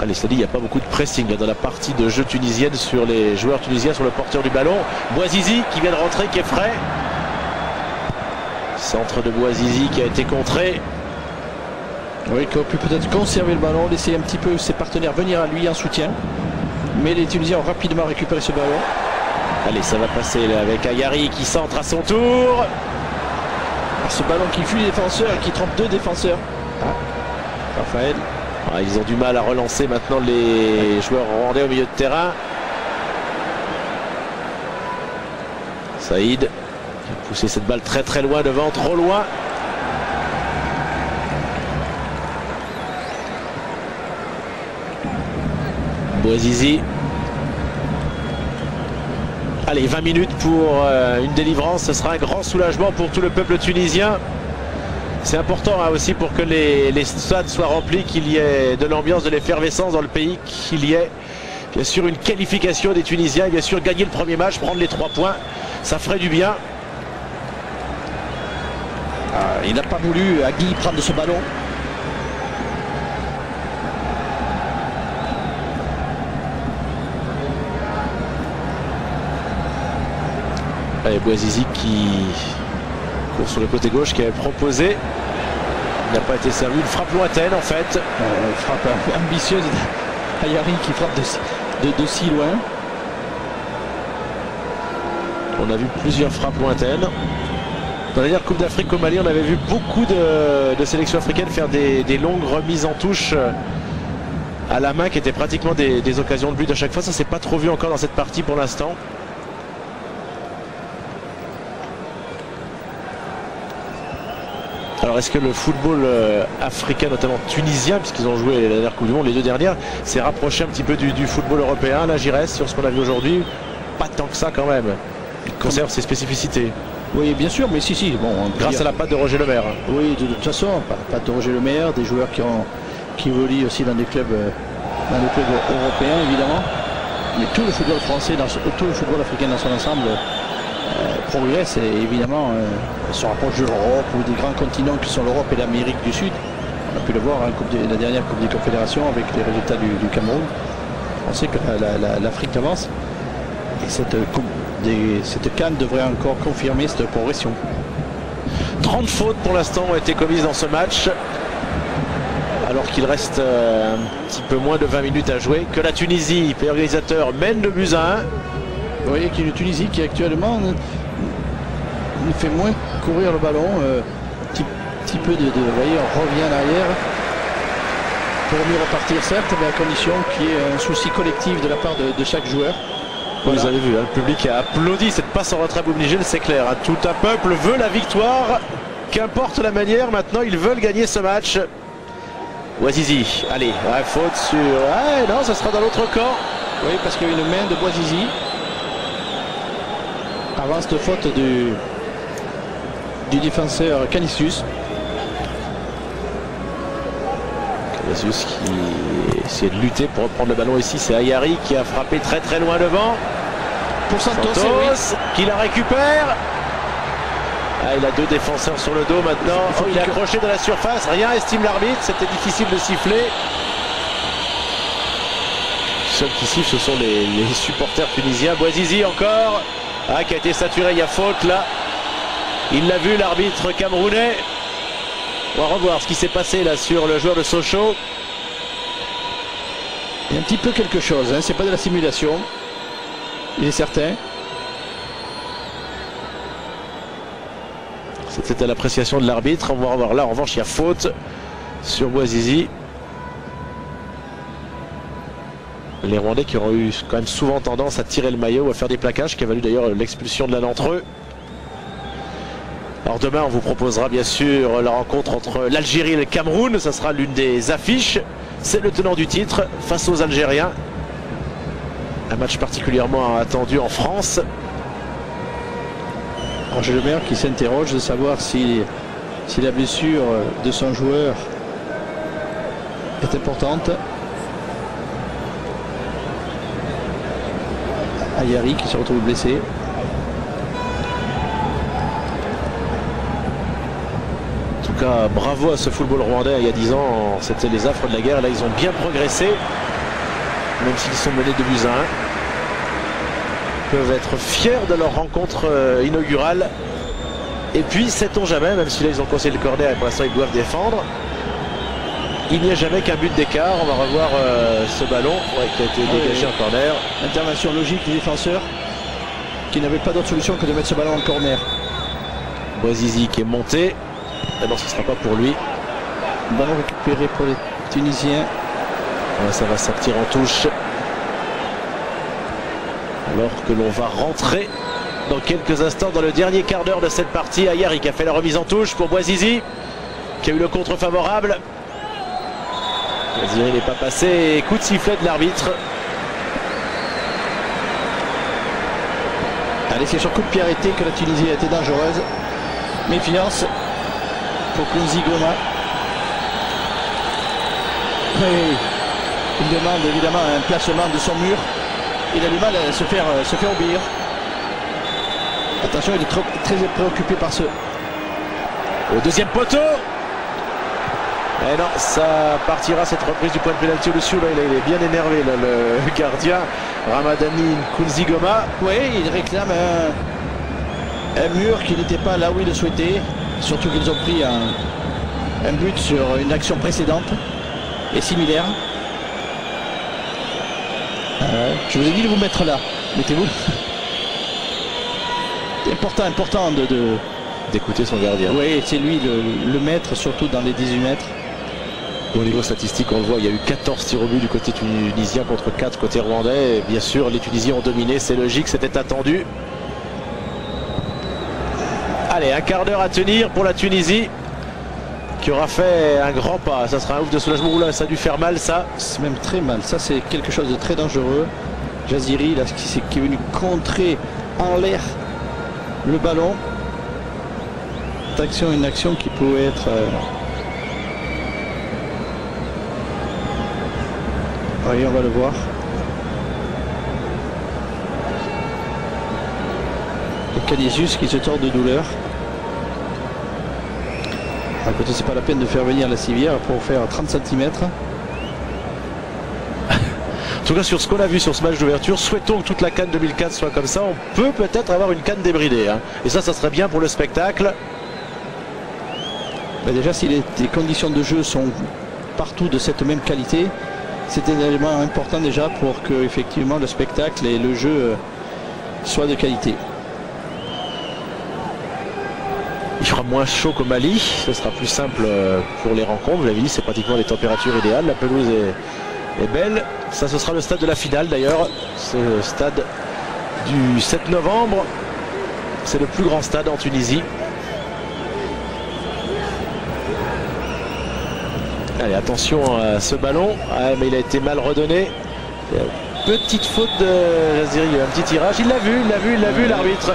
Allez, c'est dit, il n'y a pas beaucoup de pressing là, dans la partie de jeu tunisienne sur les joueurs tunisiens, sur le porteur du ballon. Bouazizi qui vient de rentrer, qui est frais. Centre de Bouazizi qui a été contré. Oui, qui aurait pu peut-être conserver le ballon, laisser un petit peu ses partenaires venir à lui en soutien. Mais les Tunisiens ont rapidement récupéré ce ballon. Allez, ça va passer là, avec Ayari qui centre à son tour. Ah, ce ballon qui fuit les défenseurs, qui trompe deux défenseurs. Ah, Raphaël. Ah, ils ont du mal à relancer maintenant les joueurs rwandais au milieu de terrain. Saïd. Pousser cette balle très très loin devant, trop loin. Bouazizi. Allez, 20 minutes pour une délivrance. Ce sera un grand soulagement pour tout le peuple tunisien. C'est important hein, aussi pour que les stades soient remplis, qu'il y ait de l'ambiance, de l'effervescence dans le pays, qu'il y ait bien sûr une qualification des Tunisiens, et bien sûr gagner le premier match, prendre les 3 points, ça ferait du bien. Ah, il n'a pas voulu Haggui prendre ce ballon. Et Bouazizi qui court sur le côté gauche, qui avait proposé, il n'a pas été servi, une frappe lointaine en fait. Une frappe ambitieuse d'Ayari qui frappe de si loin. On a vu plusieurs frappes lointaines. Dans la dernière Coupe d'Afrique au Mali, on avait vu beaucoup de sélections africaines faire des longues remises en touche à la main qui étaient pratiquement des occasions de but à chaque fois. Ça s'est pas trop vu encore dans cette partie pour l'instant. Alors est-ce que le football africain, notamment tunisien, puisqu'ils ont joué la dernière Coupe du Monde, les 2 dernières, s'est rapproché un petit peu du football européen? Là j'y reste sur ce qu'on a vu aujourd'hui, pas tant que ça quand même. Il conserve ses spécificités. Oui bien sûr, mais si, bon, grâce à la patte de Roger Lemerre. Oui, de toute façon, patte de Roger Lemerre, des joueurs qui évoluent aussi dans des clubs européens évidemment. Mais tout le football français, tout le football africain dans son ensemble progresse et évidemment se rapproche de l'Europe ou des grands continents qui sont l'Europe et l'Amérique du Sud. On a pu le voir à la dernière Coupe des Confédérations avec les résultats du Cameroun. On sait que l'Afrique avance et cette CAN devrait encore confirmer cette progression. 30 fautes pour l'instant ont été commises dans ce match alors qu'il reste un petit peu moins de 20 minutes à jouer, que la Tunisie, pays organisateur, mène 2 buts à 1. Vous voyez qu'il y a une Tunisie qui actuellement ne fait moins courir le ballon. Petit peu vous voyez, on revient en arrière pour mieux repartir certes, mais à condition qu'il y ait un souci collectif de la part de chaque joueur. Voilà. Vous avez vu, hein, le public a applaudi cette passe en retrait Boumnijel, c'est clair. Hein, tout un peuple veut la victoire, qu'importe la manière, maintenant ils veulent gagner ce match. Bouazizi, allez, ouais, faute sur... Ah non, ça sera dans l'autre camp. Oui, parce qu'il y a une main de Bouazizi. Avant cette faute du défenseur Canisius. Canisius qui essaie de lutter pour reprendre le ballon ici. C'est Ayari qui a frappé très loin devant. Pour Santos qui la récupère. Ah, il a 2 défenseurs sur le dos maintenant. Il est accroché dans la surface. Rien, estime l'arbitre. C'était difficile de siffler. Ceux qui sifflent, ce sont les supporters tunisiens. Bouazizi encore. Ah, qui a été saturé, il y a faute là. Il l'a vu l'arbitre camerounais. On va revoir ce qui s'est passé là sur le joueur de Sochaux. Il y a un petit peu quelque chose, hein. C'est pas de la simulation. Il est certain. C'était à l'appréciation de l'arbitre. On va revoir là, en revanche, il y a faute sur Bouazizi. Les Rwandais qui ont eu quand même souvent tendance à tirer le maillot, à faire des plaquages, qui a valu d'ailleurs l'expulsion de l'un d'entre eux. Alors demain, on vous proposera bien sûr la rencontre entre l'Algérie et le Cameroun. Ça sera l'une des affiches. C'est le tenant du titre face aux Algériens. Un match particulièrement attendu en France. Roger Lemerre qui s'interroge de savoir si la blessure de son joueur est importante. Ayari qui se retrouve blessé. En tout cas, bravo à ce football rwandais. Il y a 10 ans, c'était les affres de la guerre. Là, ils ont bien progressé. Même s'ils sont menés 2 buts à 1. Ils peuvent être fiers de leur rencontre inaugurale. Et puis, sait-on jamais, même si là, ils ont conseillé le corner et pour l'instant, ils doivent défendre. Il n'y a jamais qu'un but d'écart. On va revoir ce ballon qui a été dégagé en corner. Intervention logique du défenseur qui n'avait pas d'autre solution que de mettre ce ballon en corner. Bouazizi qui est monté. D'abord ce ne sera pas pour lui. Ballon récupéré pour les Tunisiens. Là, ça va sortir en touche. Alors que l'on va rentrer dans quelques instants dans le dernier quart d'heure de cette partie. Ayari qui a fait la remise en touche pour Bouazizi qui a eu le contre favorable. Jaziri n'est pas passé et coup de sifflet de l'arbitre. Allez, c'est sur coup de pied arrêté que la Tunisie a été dangereuse. Méfiance. pour Nkunzingoma. Et il demande évidemment un placement de son mur. Il a du mal à se faire obéir. Attention, il est très préoccupé par ce... Au deuxième poteau. Et non, ça partira cette reprise du point de pénalty au-dessus. Là, il est bien énervé, là, le gardien. Ramadhani Nkunzingoma. Oui, il réclame un mur qui n'était pas là où il le souhaitait. Surtout qu'ils ont pris un but sur une action précédente et similaire. Je vous ai dit de vous mettre là. Mettez-vous. C'est important d'écouter son gardien. Oui, c'est lui le maître, surtout dans les 18 mètres. Au niveau statistique, on le voit, il y a eu 14 tirs au but du côté tunisien contre 4 côté rwandais. Et bien sûr, les Tunisiens ont dominé, c'est logique, c'était attendu. Allez, un quart d'heure à tenir pour la Tunisie, qui aura fait un grand pas. Ça sera un ouf de soulagement. Oula, ça a dû faire mal, ça. C'est même très mal. Ça, c'est quelque chose de très dangereux. Jaziri, là, qui est venu contrer en l'air le ballon. Action, une action qui pouvait être oui, on va le voir. Le Canisius qui se tord de douleur. À côté, c'est pas la peine de faire venir la civière pour faire 30 cm. En tout cas, sur ce qu'on a vu sur ce match d'ouverture, souhaitons que toute la CAN 2004 soit comme ça. On peut peut-être avoir une CAN débridée, hein. Et ça, ça serait bien pour le spectacle. Ben déjà, si les conditions de jeu sont partout de cette même qualité, c'est un élément important déjà pour que effectivement le spectacle et le jeu soient de qualité. Il fera moins chaud qu'au Mali, ce sera plus simple pour les rencontres. Vous l'avez dit, c'est pratiquement les températures idéales. La pelouse est belle. Ça, ce sera le stade de la finale d'ailleurs. C'est le stade du 7 novembre. C'est le plus grand stade en Tunisie. Allez, attention à ce ballon, mais il a été mal redonné. Petite faute de Jaziri, un petit tirage. Il l'a vu, il l'a vu, il l'a vu, l'arbitre.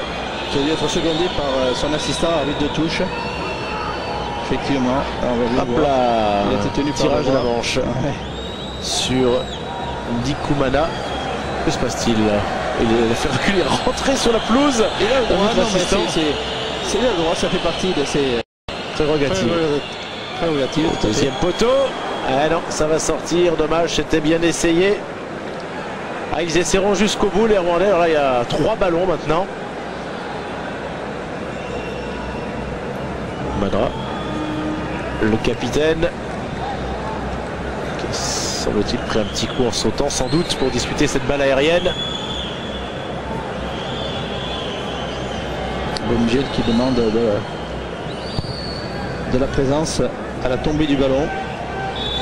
Qui a dû être secondé par son assistant, arbitre de touche. Effectivement, on va hop là, il a été tenu tirage de la manche sur Ndikumana. Que se passe-t-il? Il a fait reculer, rentrer sur la pelouse. Et là, le droit, c'est là le droit, ça fait partie de ses prérogatives. Deuxième poteau. Ah non, ça va sortir. Dommage, c'était bien essayé. Ah, ils essaieront jusqu'au bout, les Rwandais. Alors là, il y a 3 ballons maintenant. Badra, le capitaine. Semble-t-il pris un petit coup en sautant, sans doute, pour disputer cette balle aérienne. Boumnijel qui demande de la présence à la tombée du ballon.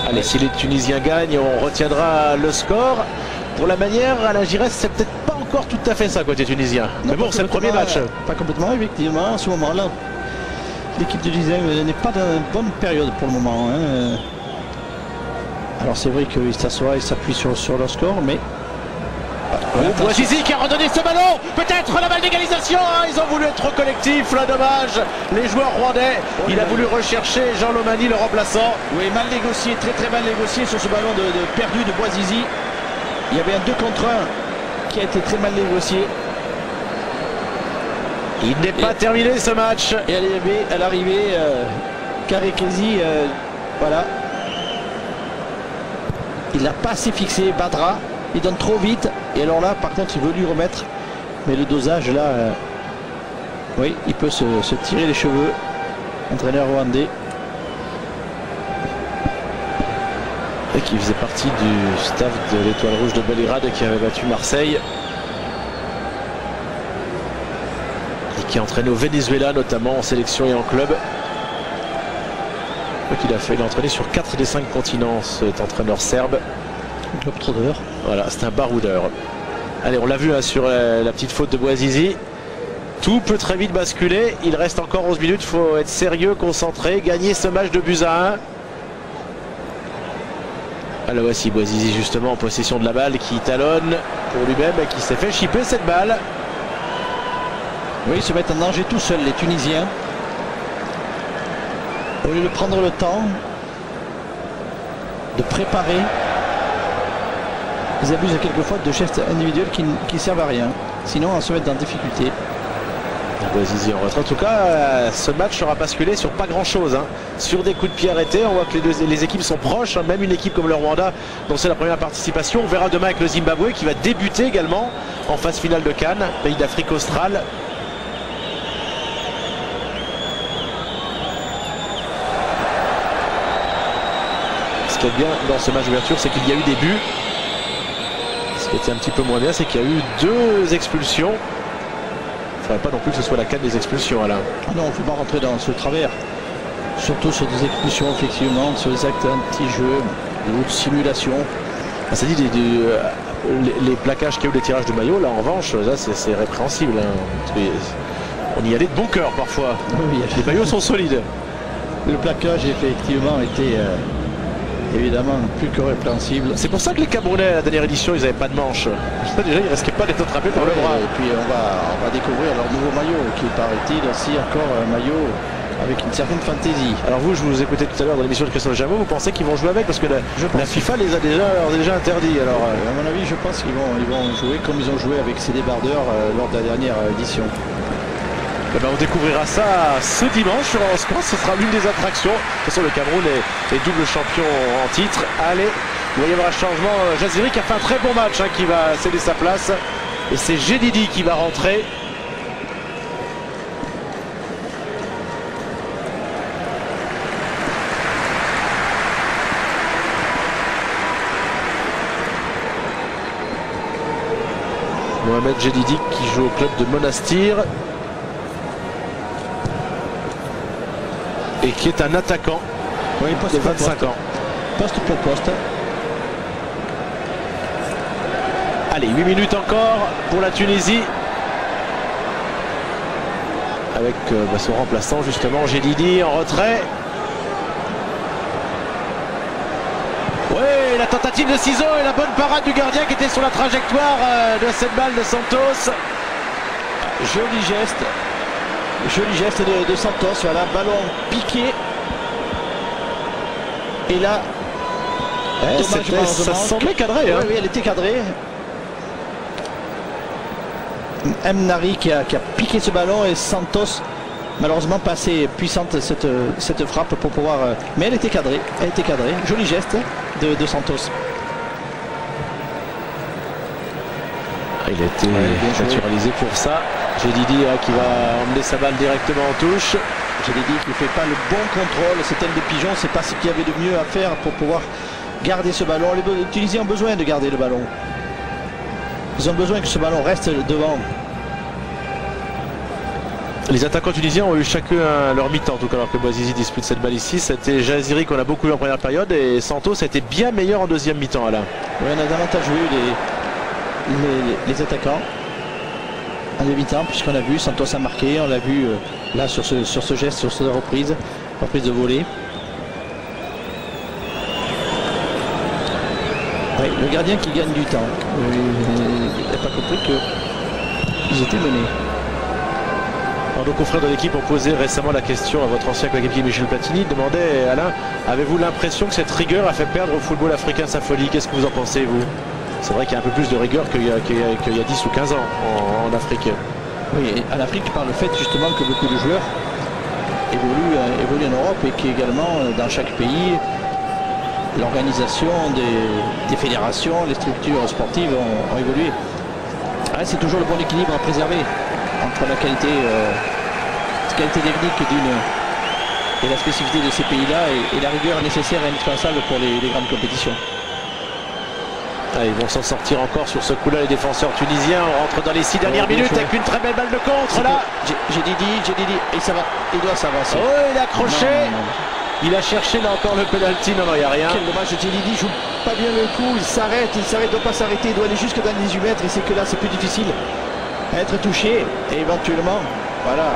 Allez, si les Tunisiens gagnent, on retiendra le score. Pour la manière, à la Giresse, c'est peut-être pas encore tout à fait ça côté tunisien. Non, mais bon, c'est le premier match. Pas complètement, effectivement. À ce moment-là, l'équipe de Tunisienne n'est pas dans une bonne période pour le moment, hein. Alors c'est vrai qu'ils s'assoient et s'appuient sur leur score, mais... Bouazizi qui a redonné ce ballon, peut-être la balle d'égalisation, hein, ils ont voulu être collectifs, là dommage, les joueurs rwandais, il a voulu rechercher Jean Lomani le remplaçant. Oui, mal négocié, très mal négocié sur ce ballon de perdu de Bouazizi. Il y avait un 2 contre 1 qui a été très mal négocié. Il n'est pas terminé ce match. Et à l'arrivée, Karekezi, voilà, il n'a pas assez fixé Badra. Il donne trop vite et alors là par contre il veut lui remettre, mais le dosage là oui, il peut se tirer les cheveux, entraîneur rwandais, et qui faisait partie du staff de l'Étoile Rouge de Belgrade qui avait battu Marseille et qui a entraîné au Venezuela notamment en sélection et en club. Il a entraîné sur 4 des 5 continents cet entraîneur serbe. Voilà, c'est un baroudeur. Allez, on l'a vu, hein, sur la petite faute de Bouazizi. Tout peut très vite basculer. Il reste encore 11 minutes. Il faut être sérieux, concentré, gagner ce match de buts à 1. Alors voici Bouazizi justement en possession de la balle, qui talonne pour lui-même et qui s'est fait chipper cette balle. Oui, ils se mettent en danger tout seuls, les Tunisiens. Au lieu de prendre le temps de préparer, ils abusent quelquefois de gestes individuels qui servent à rien. Sinon, on se met en difficulté. Bouazizi en retrait. En tout cas, ce match sera basculé sur pas grand chose. Hein. Sur des coups de pied arrêtés, on voit que les équipes sont proches. Hein. Même une équipe comme le Rwanda, dont c'est la première participation. On verra demain avec le Zimbabwe qui va débuter également en phase finale de CAN, pays d'Afrique australe. Ce qui est bien dans ce match d'ouverture, c'est qu'il y a eu des buts. Ce qui était un petit peu moins bien, c'est qu'il y a eu deux expulsions. Il ne faudrait pas non plus que ce soit la CAN des expulsions, Alain. Non, il ne faut pas rentrer dans ce travers. Surtout sur des expulsions, effectivement, sur des actes anti-jeu, ou de simulation. Ah, ça dit les plaquages qu'il y a eu, les tirages de maillot, là en revanche, là c'est répréhensible. Hein. On y allait de bon cœur parfois. Oui, les maillots sont solides. Le plaquage, effectivement, était évidemment plus que répréhensible. C'est pour ça que les Camerounais, à la dernière édition, ils n'avaient pas de manche. Déjà, ils ne risquaient pas d'être attrapés par le bras. Et puis on va découvrir leur nouveau maillot, qui paraît-il aussi encore un maillot avec une certaine fantaisie. Alors vous, je vous écoutais tout à l'heure dans l'émission de Christophe Jameau, vous pensez qu'ils vont jouer avec? Parce que la FIFA les a déjà interdits. Alors à mon avis, je pense qu'ils vont jouer comme ils ont joué avec ces débardeurs lors de la dernière édition. Eh ben on découvrira ça ce dimanche sur Eurosport, ce sera l'une des attractions. De toute façon, le Cameroun est double champion en titre. Allez, il va y avoir un changement. Jaziri qui a fait un très bon match, hein, qui va céder sa place. Et c'est Jedidi qui va rentrer. Mohamed Jedidi qui joue au club de Monastir. Et qui est un attaquant, oui, de 25 ans. Poste pour poste. Allez, 8 minutes encore pour la Tunisie. Avec son remplaçant justement, Jedidi en retrait. Ouais, la tentative de ciseaux et la bonne parade du gardien qui était sur la trajectoire de cette balle de Santos. Joli geste. Joli geste de Santos, voilà, ballon piqué. Et là, ça semblait cadré. Hein. Oui, elle était cadrée. Nari qui a piqué ce ballon et Santos, malheureusement pas assez puissante cette frappe pour pouvoir... Mais elle était cadrée, Joli geste de Santos. Il a été naturalisé pour ça. Jedidi qui va emmener sa balle directement en touche. Jedidi qui ne fait pas le bon contrôle. C'est tel des pigeons, c'est pas ce qu'il y avait de mieux à faire pour pouvoir garder ce ballon. Les Tunisiens ont besoin de garder le ballon. Ils ont besoin que ce ballon reste devant. Les attaquants tunisiens ont eu chacun leur mi-temps, en tout cas, alors que Bouazizi dispute cette balle ici. C'était Jaziri qu'on a beaucoup vu en première période et Santos a été bien meilleur en deuxième mi-temps, Alain. Oui, on a davantage joué les attaquants. En débutant, puisqu'on l'a vu, Santos a marqué, on l'a vu là sur ce geste, sur cette reprise de volée. Ouais, le gardien qui gagne du temps. Il n'a pas compris qu'ils étaient menés. Alors, nos confrères de l'équipe ont posé récemment la question à votre ancien coéquipier Michel Platini. Demandait, Alain, avez-vous l'impression que cette rigueur a fait perdre au football africain sa folie? Qu'est-ce que vous en pensez, vous? C'est vrai qu'il y a un peu plus de rigueur qu'il y a 10 ou 15 ans en Afrique. Oui, en Afrique, par le fait justement que beaucoup de joueurs évoluent en Europe et qu'également dans chaque pays, l'organisation des fédérations, les structures sportives ont évolué. Ah, c'est toujours le bon équilibre à préserver entre la qualité technique et la spécificité de ces pays-là et la rigueur nécessaire et indispensable pour les grandes compétitions. Ah, ils vont s'en sortir encore sur ce coup-là, les défenseurs tunisiens. On rentre dans les 6 dernières minutes avec une très belle balle de contre là. Jedidi, et ça va, il doit s'avancer. Oh, il a accroché. Non. Il a cherché là encore le penalty. Non, il n'y a rien. Quel dommage, Jedidi joue pas bien le coup. Il s'arrête, doit pas s'arrêter. Il doit aller jusque dans les 18 mètres. Et c'est que là, c'est plus difficile à être touché. Et éventuellement, voilà.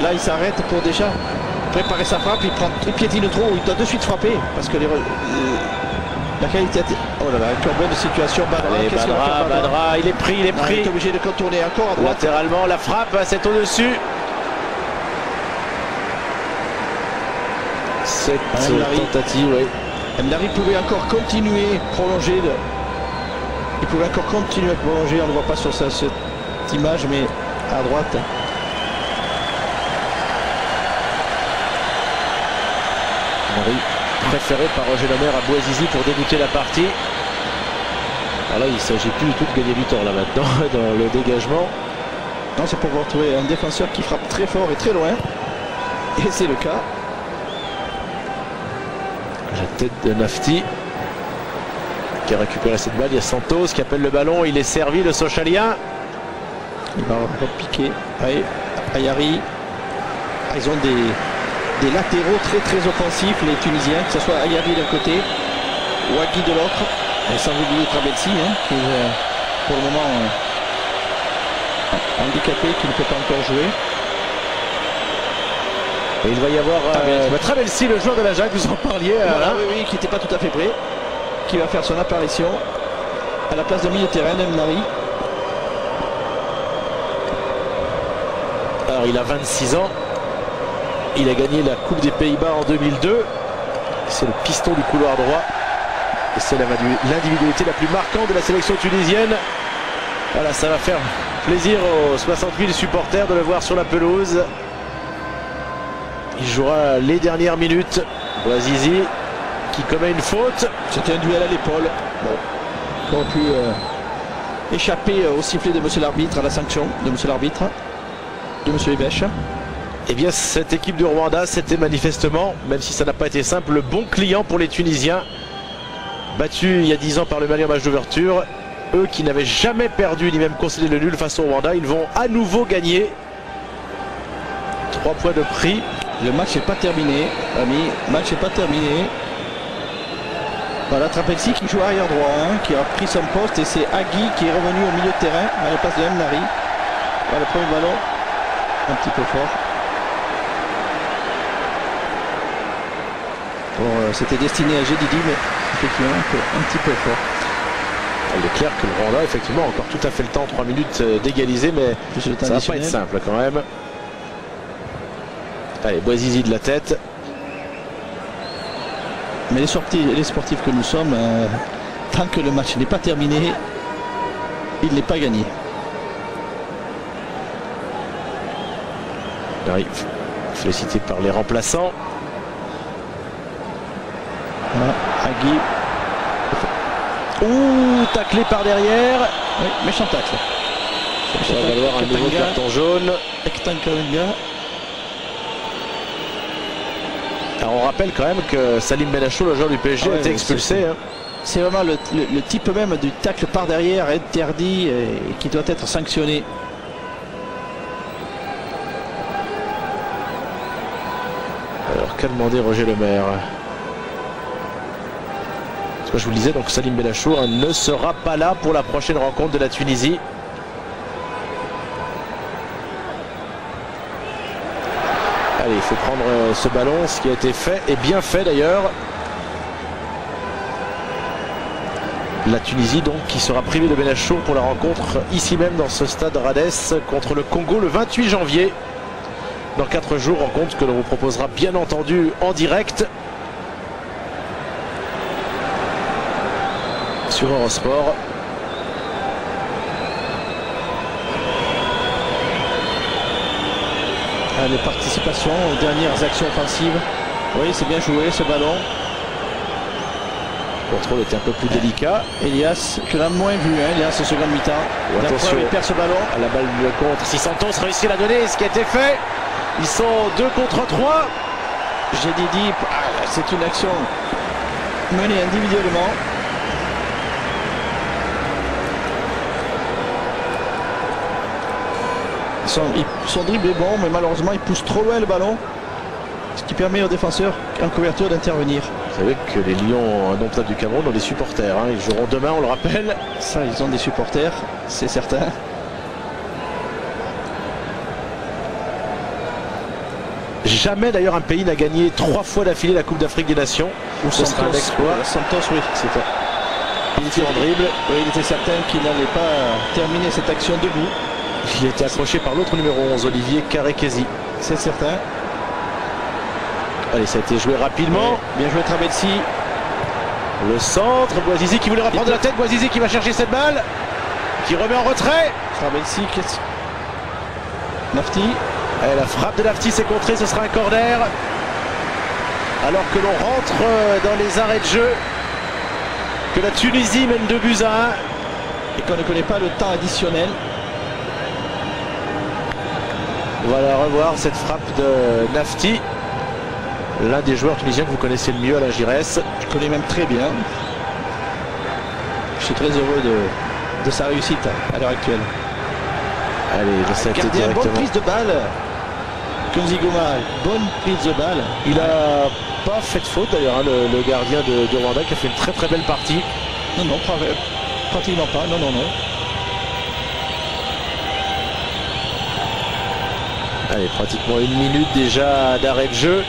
Là, il s'arrête pour déjà préparer sa frappe. Il piétine trop. Il doit de suite frapper parce que la qualité. Oh là là, encore bonne situation. Badra, il est pris. Il est obligé de contourner encore. Latéralement, la frappe, c'est au-dessus. cette tentative. Ouais. Nari pouvait encore continuer, prolonger. Il pouvait encore continuer à prolonger. On ne voit pas sur ça, cette image, mais à droite. Nari préféré par Roger Lemerre à Bouazizi pour débuter la partie. Alors là, il ne s'agit plus du tout de gagner du temps là maintenant dans le dégagement. Non, c'est pour retrouver un défenseur qui frappe très fort et très loin. Et c'est le cas. La tête de Nafti qui a récupéré cette balle. Il y a Santos qui appelle le ballon. Il est servi, le Sochalien. Il va repiquer. Ayari. Ils ont des latéraux très offensifs, les Tunisiens, que ce soit Ayari d'un côté, ou Haggui de l'autre. Et sans oublier Trabelsi, qui est pour le moment handicapé, qui ne peut pas encore jouer. Et il va y avoir Trabelsi, le joueur de la Jacques, vous en parliez. Voilà, oui, qui n'était pas tout à fait prêt, qui va faire son apparition à la place de milieu de terrain, Nari. Alors il a 26 ans, il a gagné la Coupe des Pays-Bas en 2002, c'est le piston du couloir droit. Et c'est l'individualité la plus marquante de la sélection tunisienne. Voilà, ça va faire plaisir aux 60 000 supporters de le voir sur la pelouse. Il jouera les dernières minutes. Bouazizi qui commet une faute. C'était un duel à l'épaule. Bon, qui a pu échapper au sifflet de monsieur l'arbitre, à la sanction de monsieur l'arbitre, de monsieur Ebèche. Eh bien, cette équipe du Rwanda, c'était manifestement, même si ça n'a pas été simple, le bon client pour les Tunisiens. Battus il y a 10 ans par le Mali en match d'ouverture. Eux qui n'avaient jamais perdu ni même concédé le nul face au Rwanda, ils vont à nouveau gagner. 3 points de prix. Le match n'est pas terminé, amis. Le match n'est pas terminé. Voilà Trabelsi qui joue arrière droit, qui a pris son poste. Et c'est Haggui qui est revenu au milieu de terrain à la place de Nari. Voilà le premier ballon. Un petit peu fort. Bon, c'était destiné à Jedidi, mais effectivement un petit peu fort. Il est clair que le Rwanda, effectivement, encore tout à fait le temps, 3 minutes d'égaliser, mais ça va pas être simple quand même. Allez, Bouazizi de la tête. Mais les sportifs que nous sommes, tant que le match n'est pas terminé, il n'est pas gagné. Arrive, félicité par les remplaçants. Haggui. Ouh, taclé par derrière. Oui, méchant tacle. Ça va valoir un nouveau carton jaune. Alors on rappelle quand même que Selim Benachour, le joueur du PSG, a été expulsé. C'est vraiment le type même du tacle par derrière interdit et qui doit être sanctionné. Alors qu'a demandé Roger Lemerre? Je vous le disais, donc Selim Benachour ne sera pas là pour la prochaine rencontre de la Tunisie. Allez, il faut prendre ce ballon, ce qui a été fait et bien fait d'ailleurs. La Tunisie donc qui sera privée de Benachour pour la rencontre ici même dans ce stade Radès contre le Congo le 28 janvier. Dans 4 jours, rencontre que l'on vous proposera bien entendu en direct sur Eurosport. Les participations aux dernières actions offensives. Oui, c'est bien joué ce ballon. Le contrôle était un peu plus délicat. Elias, que l'on a moins vu, Elias, au second mi-temps. Attention, il perd ce ballon. À la balle de contre. Si Santos réussit à la donner, ce qui a été fait. Ils sont 2 contre 3. Jedidi, c'est une action menée individuellement. Son dribble est bon, mais malheureusement il pousse trop loin le ballon, ce qui permet aux défenseurs en couverture d'intervenir. Vous savez que les Lions indomptables du Cameroun ont des supporters, ils joueront demain, on le rappelle. Ça, ils ont des supporters, c'est certain. Jamais d'ailleurs un pays n'a gagné 3 fois d'affilée la Coupe d'Afrique des Nations. Ou ce sera un exploit. Santos, oui, c'est ça. Il était en dribble. Oui, il était certain qu'il n'allait pas terminer cette action debout. Il a été accroché par l'autre numéro 11, Olivier Karekezi. C'est certain. Allez, ça a été joué rapidement. Ouais. Bien joué Trabelsi. Le centre, Bouazizi qui voulait reprendre la tête. Bouazizi qui va chercher cette balle. Qui remet en retrait. Trabelsi. Nafti. Allez, la frappe de Nafti s'est contrée. Ce sera un corner. Alors que l'on rentre dans les arrêts de jeu. Que la Tunisie mène 2-1. Et qu'on ne connaît pas le temps additionnel. Voilà, revoir cette frappe de Nafti. L'un des joueurs tunisiens que vous connaissez le mieux, Alain Giresse. Je connais même très bien. Je suis très heureux de sa réussite à l'heure actuelle. Allez, ça a été directement. Bonne prise de balle. Nkunzingoma, bonne prise de balle. Il a pas fait de faute d'ailleurs, hein, le gardien de Rwanda qui a fait une très très belle partie. Non, non, pratiquement pas. Non, non, non. Allez, pratiquement une minute déjà d'arrêt de jeu.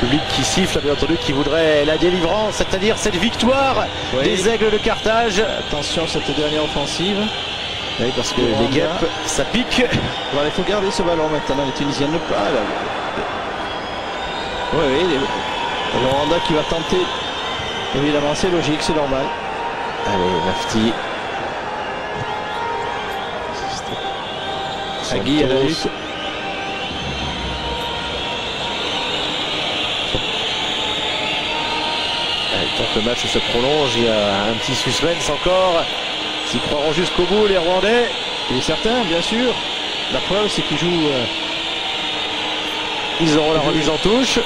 Public qui siffle, bien entendu, qui voudrait la délivrance, c'est-à-dire cette victoire des Aigles de Carthage. Attention à cette dernière offensive. Oui, parce que les guêpes, ça pique. Bon, il faut garder ce ballon maintenant, les Tunisiens ne pas. Oui, oui, le Rwanda qui va tenter. Évidemment, c'est logique, c'est normal. Allez, Nafti. Haggui à la lutte. Tant que le match se prolonge, il y a un petit suspense encore. S'ils croiront jusqu'au bout, les Rwandais. Il est certain, bien sûr. La preuve, c'est qu'ils jouent. Ils auront la remise en touche.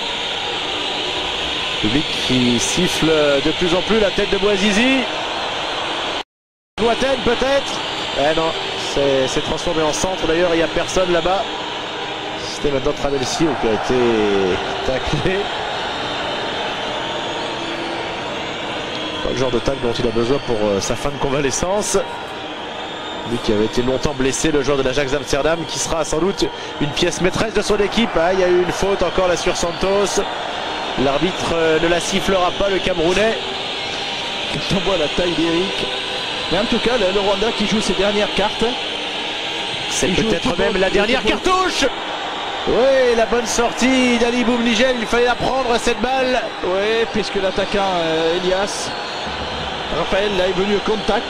Le public qui siffle de plus en plus la tête de Bouazizi. Lointaine, peut-être. Eh non, c'est transformé en centre. D'ailleurs, il n'y a personne là-bas. C'était maintenant Trabelsi qui a été taclé. Le genre de tacle dont il a besoin pour sa fin de convalescence. Lui qui avait été longtemps blessé, le joueur de l'Ajax Amsterdam, qui sera sans doute une pièce maîtresse de son équipe. Hein. Il y a eu une faute encore là sur Santos. L'arbitre ne la sifflera pas, le Camerounais. Quand on voit la taille d'Eric. Mais en tout cas, le Rwanda qui joue ses dernières cartes. C'est peut-être même la dernière cartouche. Oui, la bonne sortie d'Ali Boumnijel. Il fallait la prendre, cette balle. Oui, puisque l'attaquant Elias... Raphaël là est venu au contact.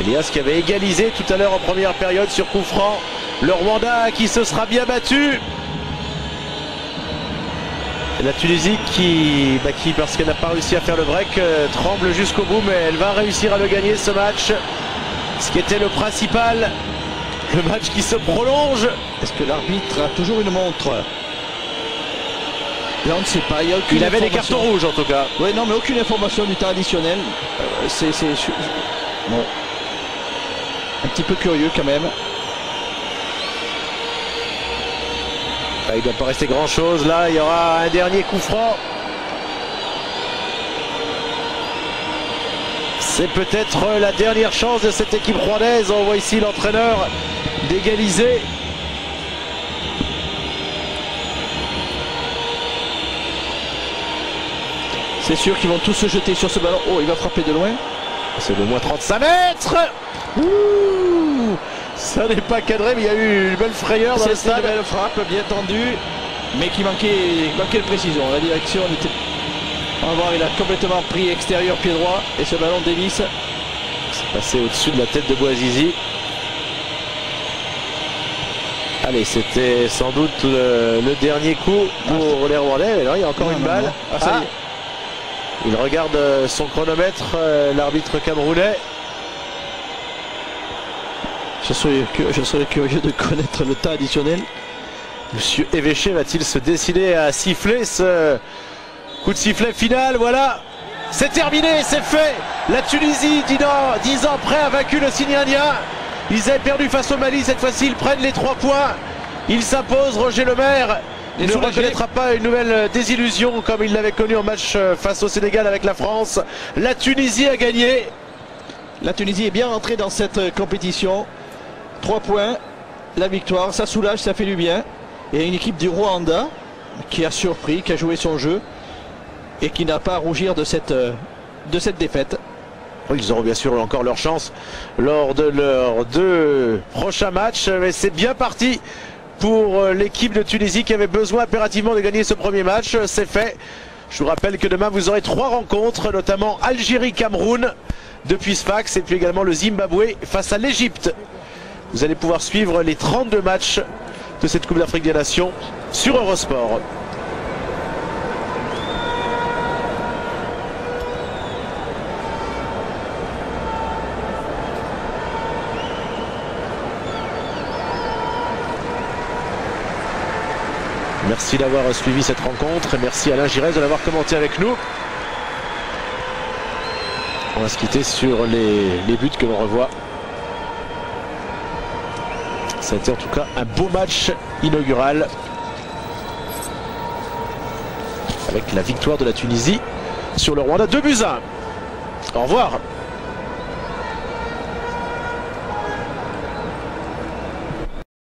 Elias qui avait égalisé tout à l'heure en première période sur coup franc. Le Rwanda qui se sera bien battu. La Tunisie qui parce qu'elle n'a pas réussi à faire le break, tremble jusqu'au bout, mais elle va réussir à le gagner ce match. Ce qui était le principal. Le match qui se prolonge. Est-ce que l'arbitre a toujours une montre? Là, on ne sait pas. Il avait des cartons rouges en tout cas. Oui, non, mais aucune information du temps additionnel. Bon. Un petit peu curieux quand même. Il ne doit pas rester grand chose. Là, il y aura un dernier coup franc. C'est peut-être la dernière chance de cette équipe rwandaise. On voit ici l'entraîneur d'égaliser. C'est sûr qu'ils vont tous se jeter sur ce ballon. Oh, il va frapper de loin. C'est le moins 35 mètres. Ouh, ça n'est pas cadré, mais il y a eu une belle frayeur dans le stade. Une belle frappe, bien tendue, mais qui manquait de précision. La direction était... On va voir, il a complètement pris extérieur, pied droit, et ce ballon dévisse. C'est passé au-dessus de la tête de Bouazizi. Allez, c'était sans doute le dernier coup pour les Rwandais. Mais là, il y a encore une balle. Ah, ça y est. Il regarde son chronomètre, l'arbitre camerounais. Je serais curieux de connaître le temps additionnel. Monsieur Évêché va-t-il se décider à siffler ce coup de sifflet final? Voilà, c'est terminé, c'est fait. La Tunisie, 10 ans après, a vaincu le Signania. Ils avaient perdu face au Mali, cette fois-ci ils prennent les 3 points. Ils s'imposent, Roger Lemerre. Il ne reconnaîtra pas une nouvelle désillusion comme il l'avait connu en match face au Sénégal avec la France. La Tunisie a gagné. La Tunisie est bien rentrée dans cette compétition. 3 points, la victoire, ça soulage, ça fait du bien. Et une équipe du Rwanda qui a surpris, qui a joué son jeu et qui n'a pas à rougir de cette défaite. Ils auront bien sûr encore leur chance lors de leurs 2 prochains matchs, mais c'est bien parti pour l'équipe de Tunisie qui avait besoin impérativement de gagner ce premier match. C'est fait. Je vous rappelle que demain vous aurez 3 rencontres, notamment Algérie-Cameroun depuis Sfax et puis également le Zimbabwe face à l'Égypte. Vous allez pouvoir suivre les 32 matchs de cette Coupe d'Afrique des Nations sur Eurosport. Merci d'avoir suivi cette rencontre et merci Alain Girez de l'avoir commenté avec nous. On va se quitter sur les buts que l'on revoit. Ça a été en tout cas un beau match inaugural avec la victoire de la Tunisie sur le Rwanda 2-1. Au revoir.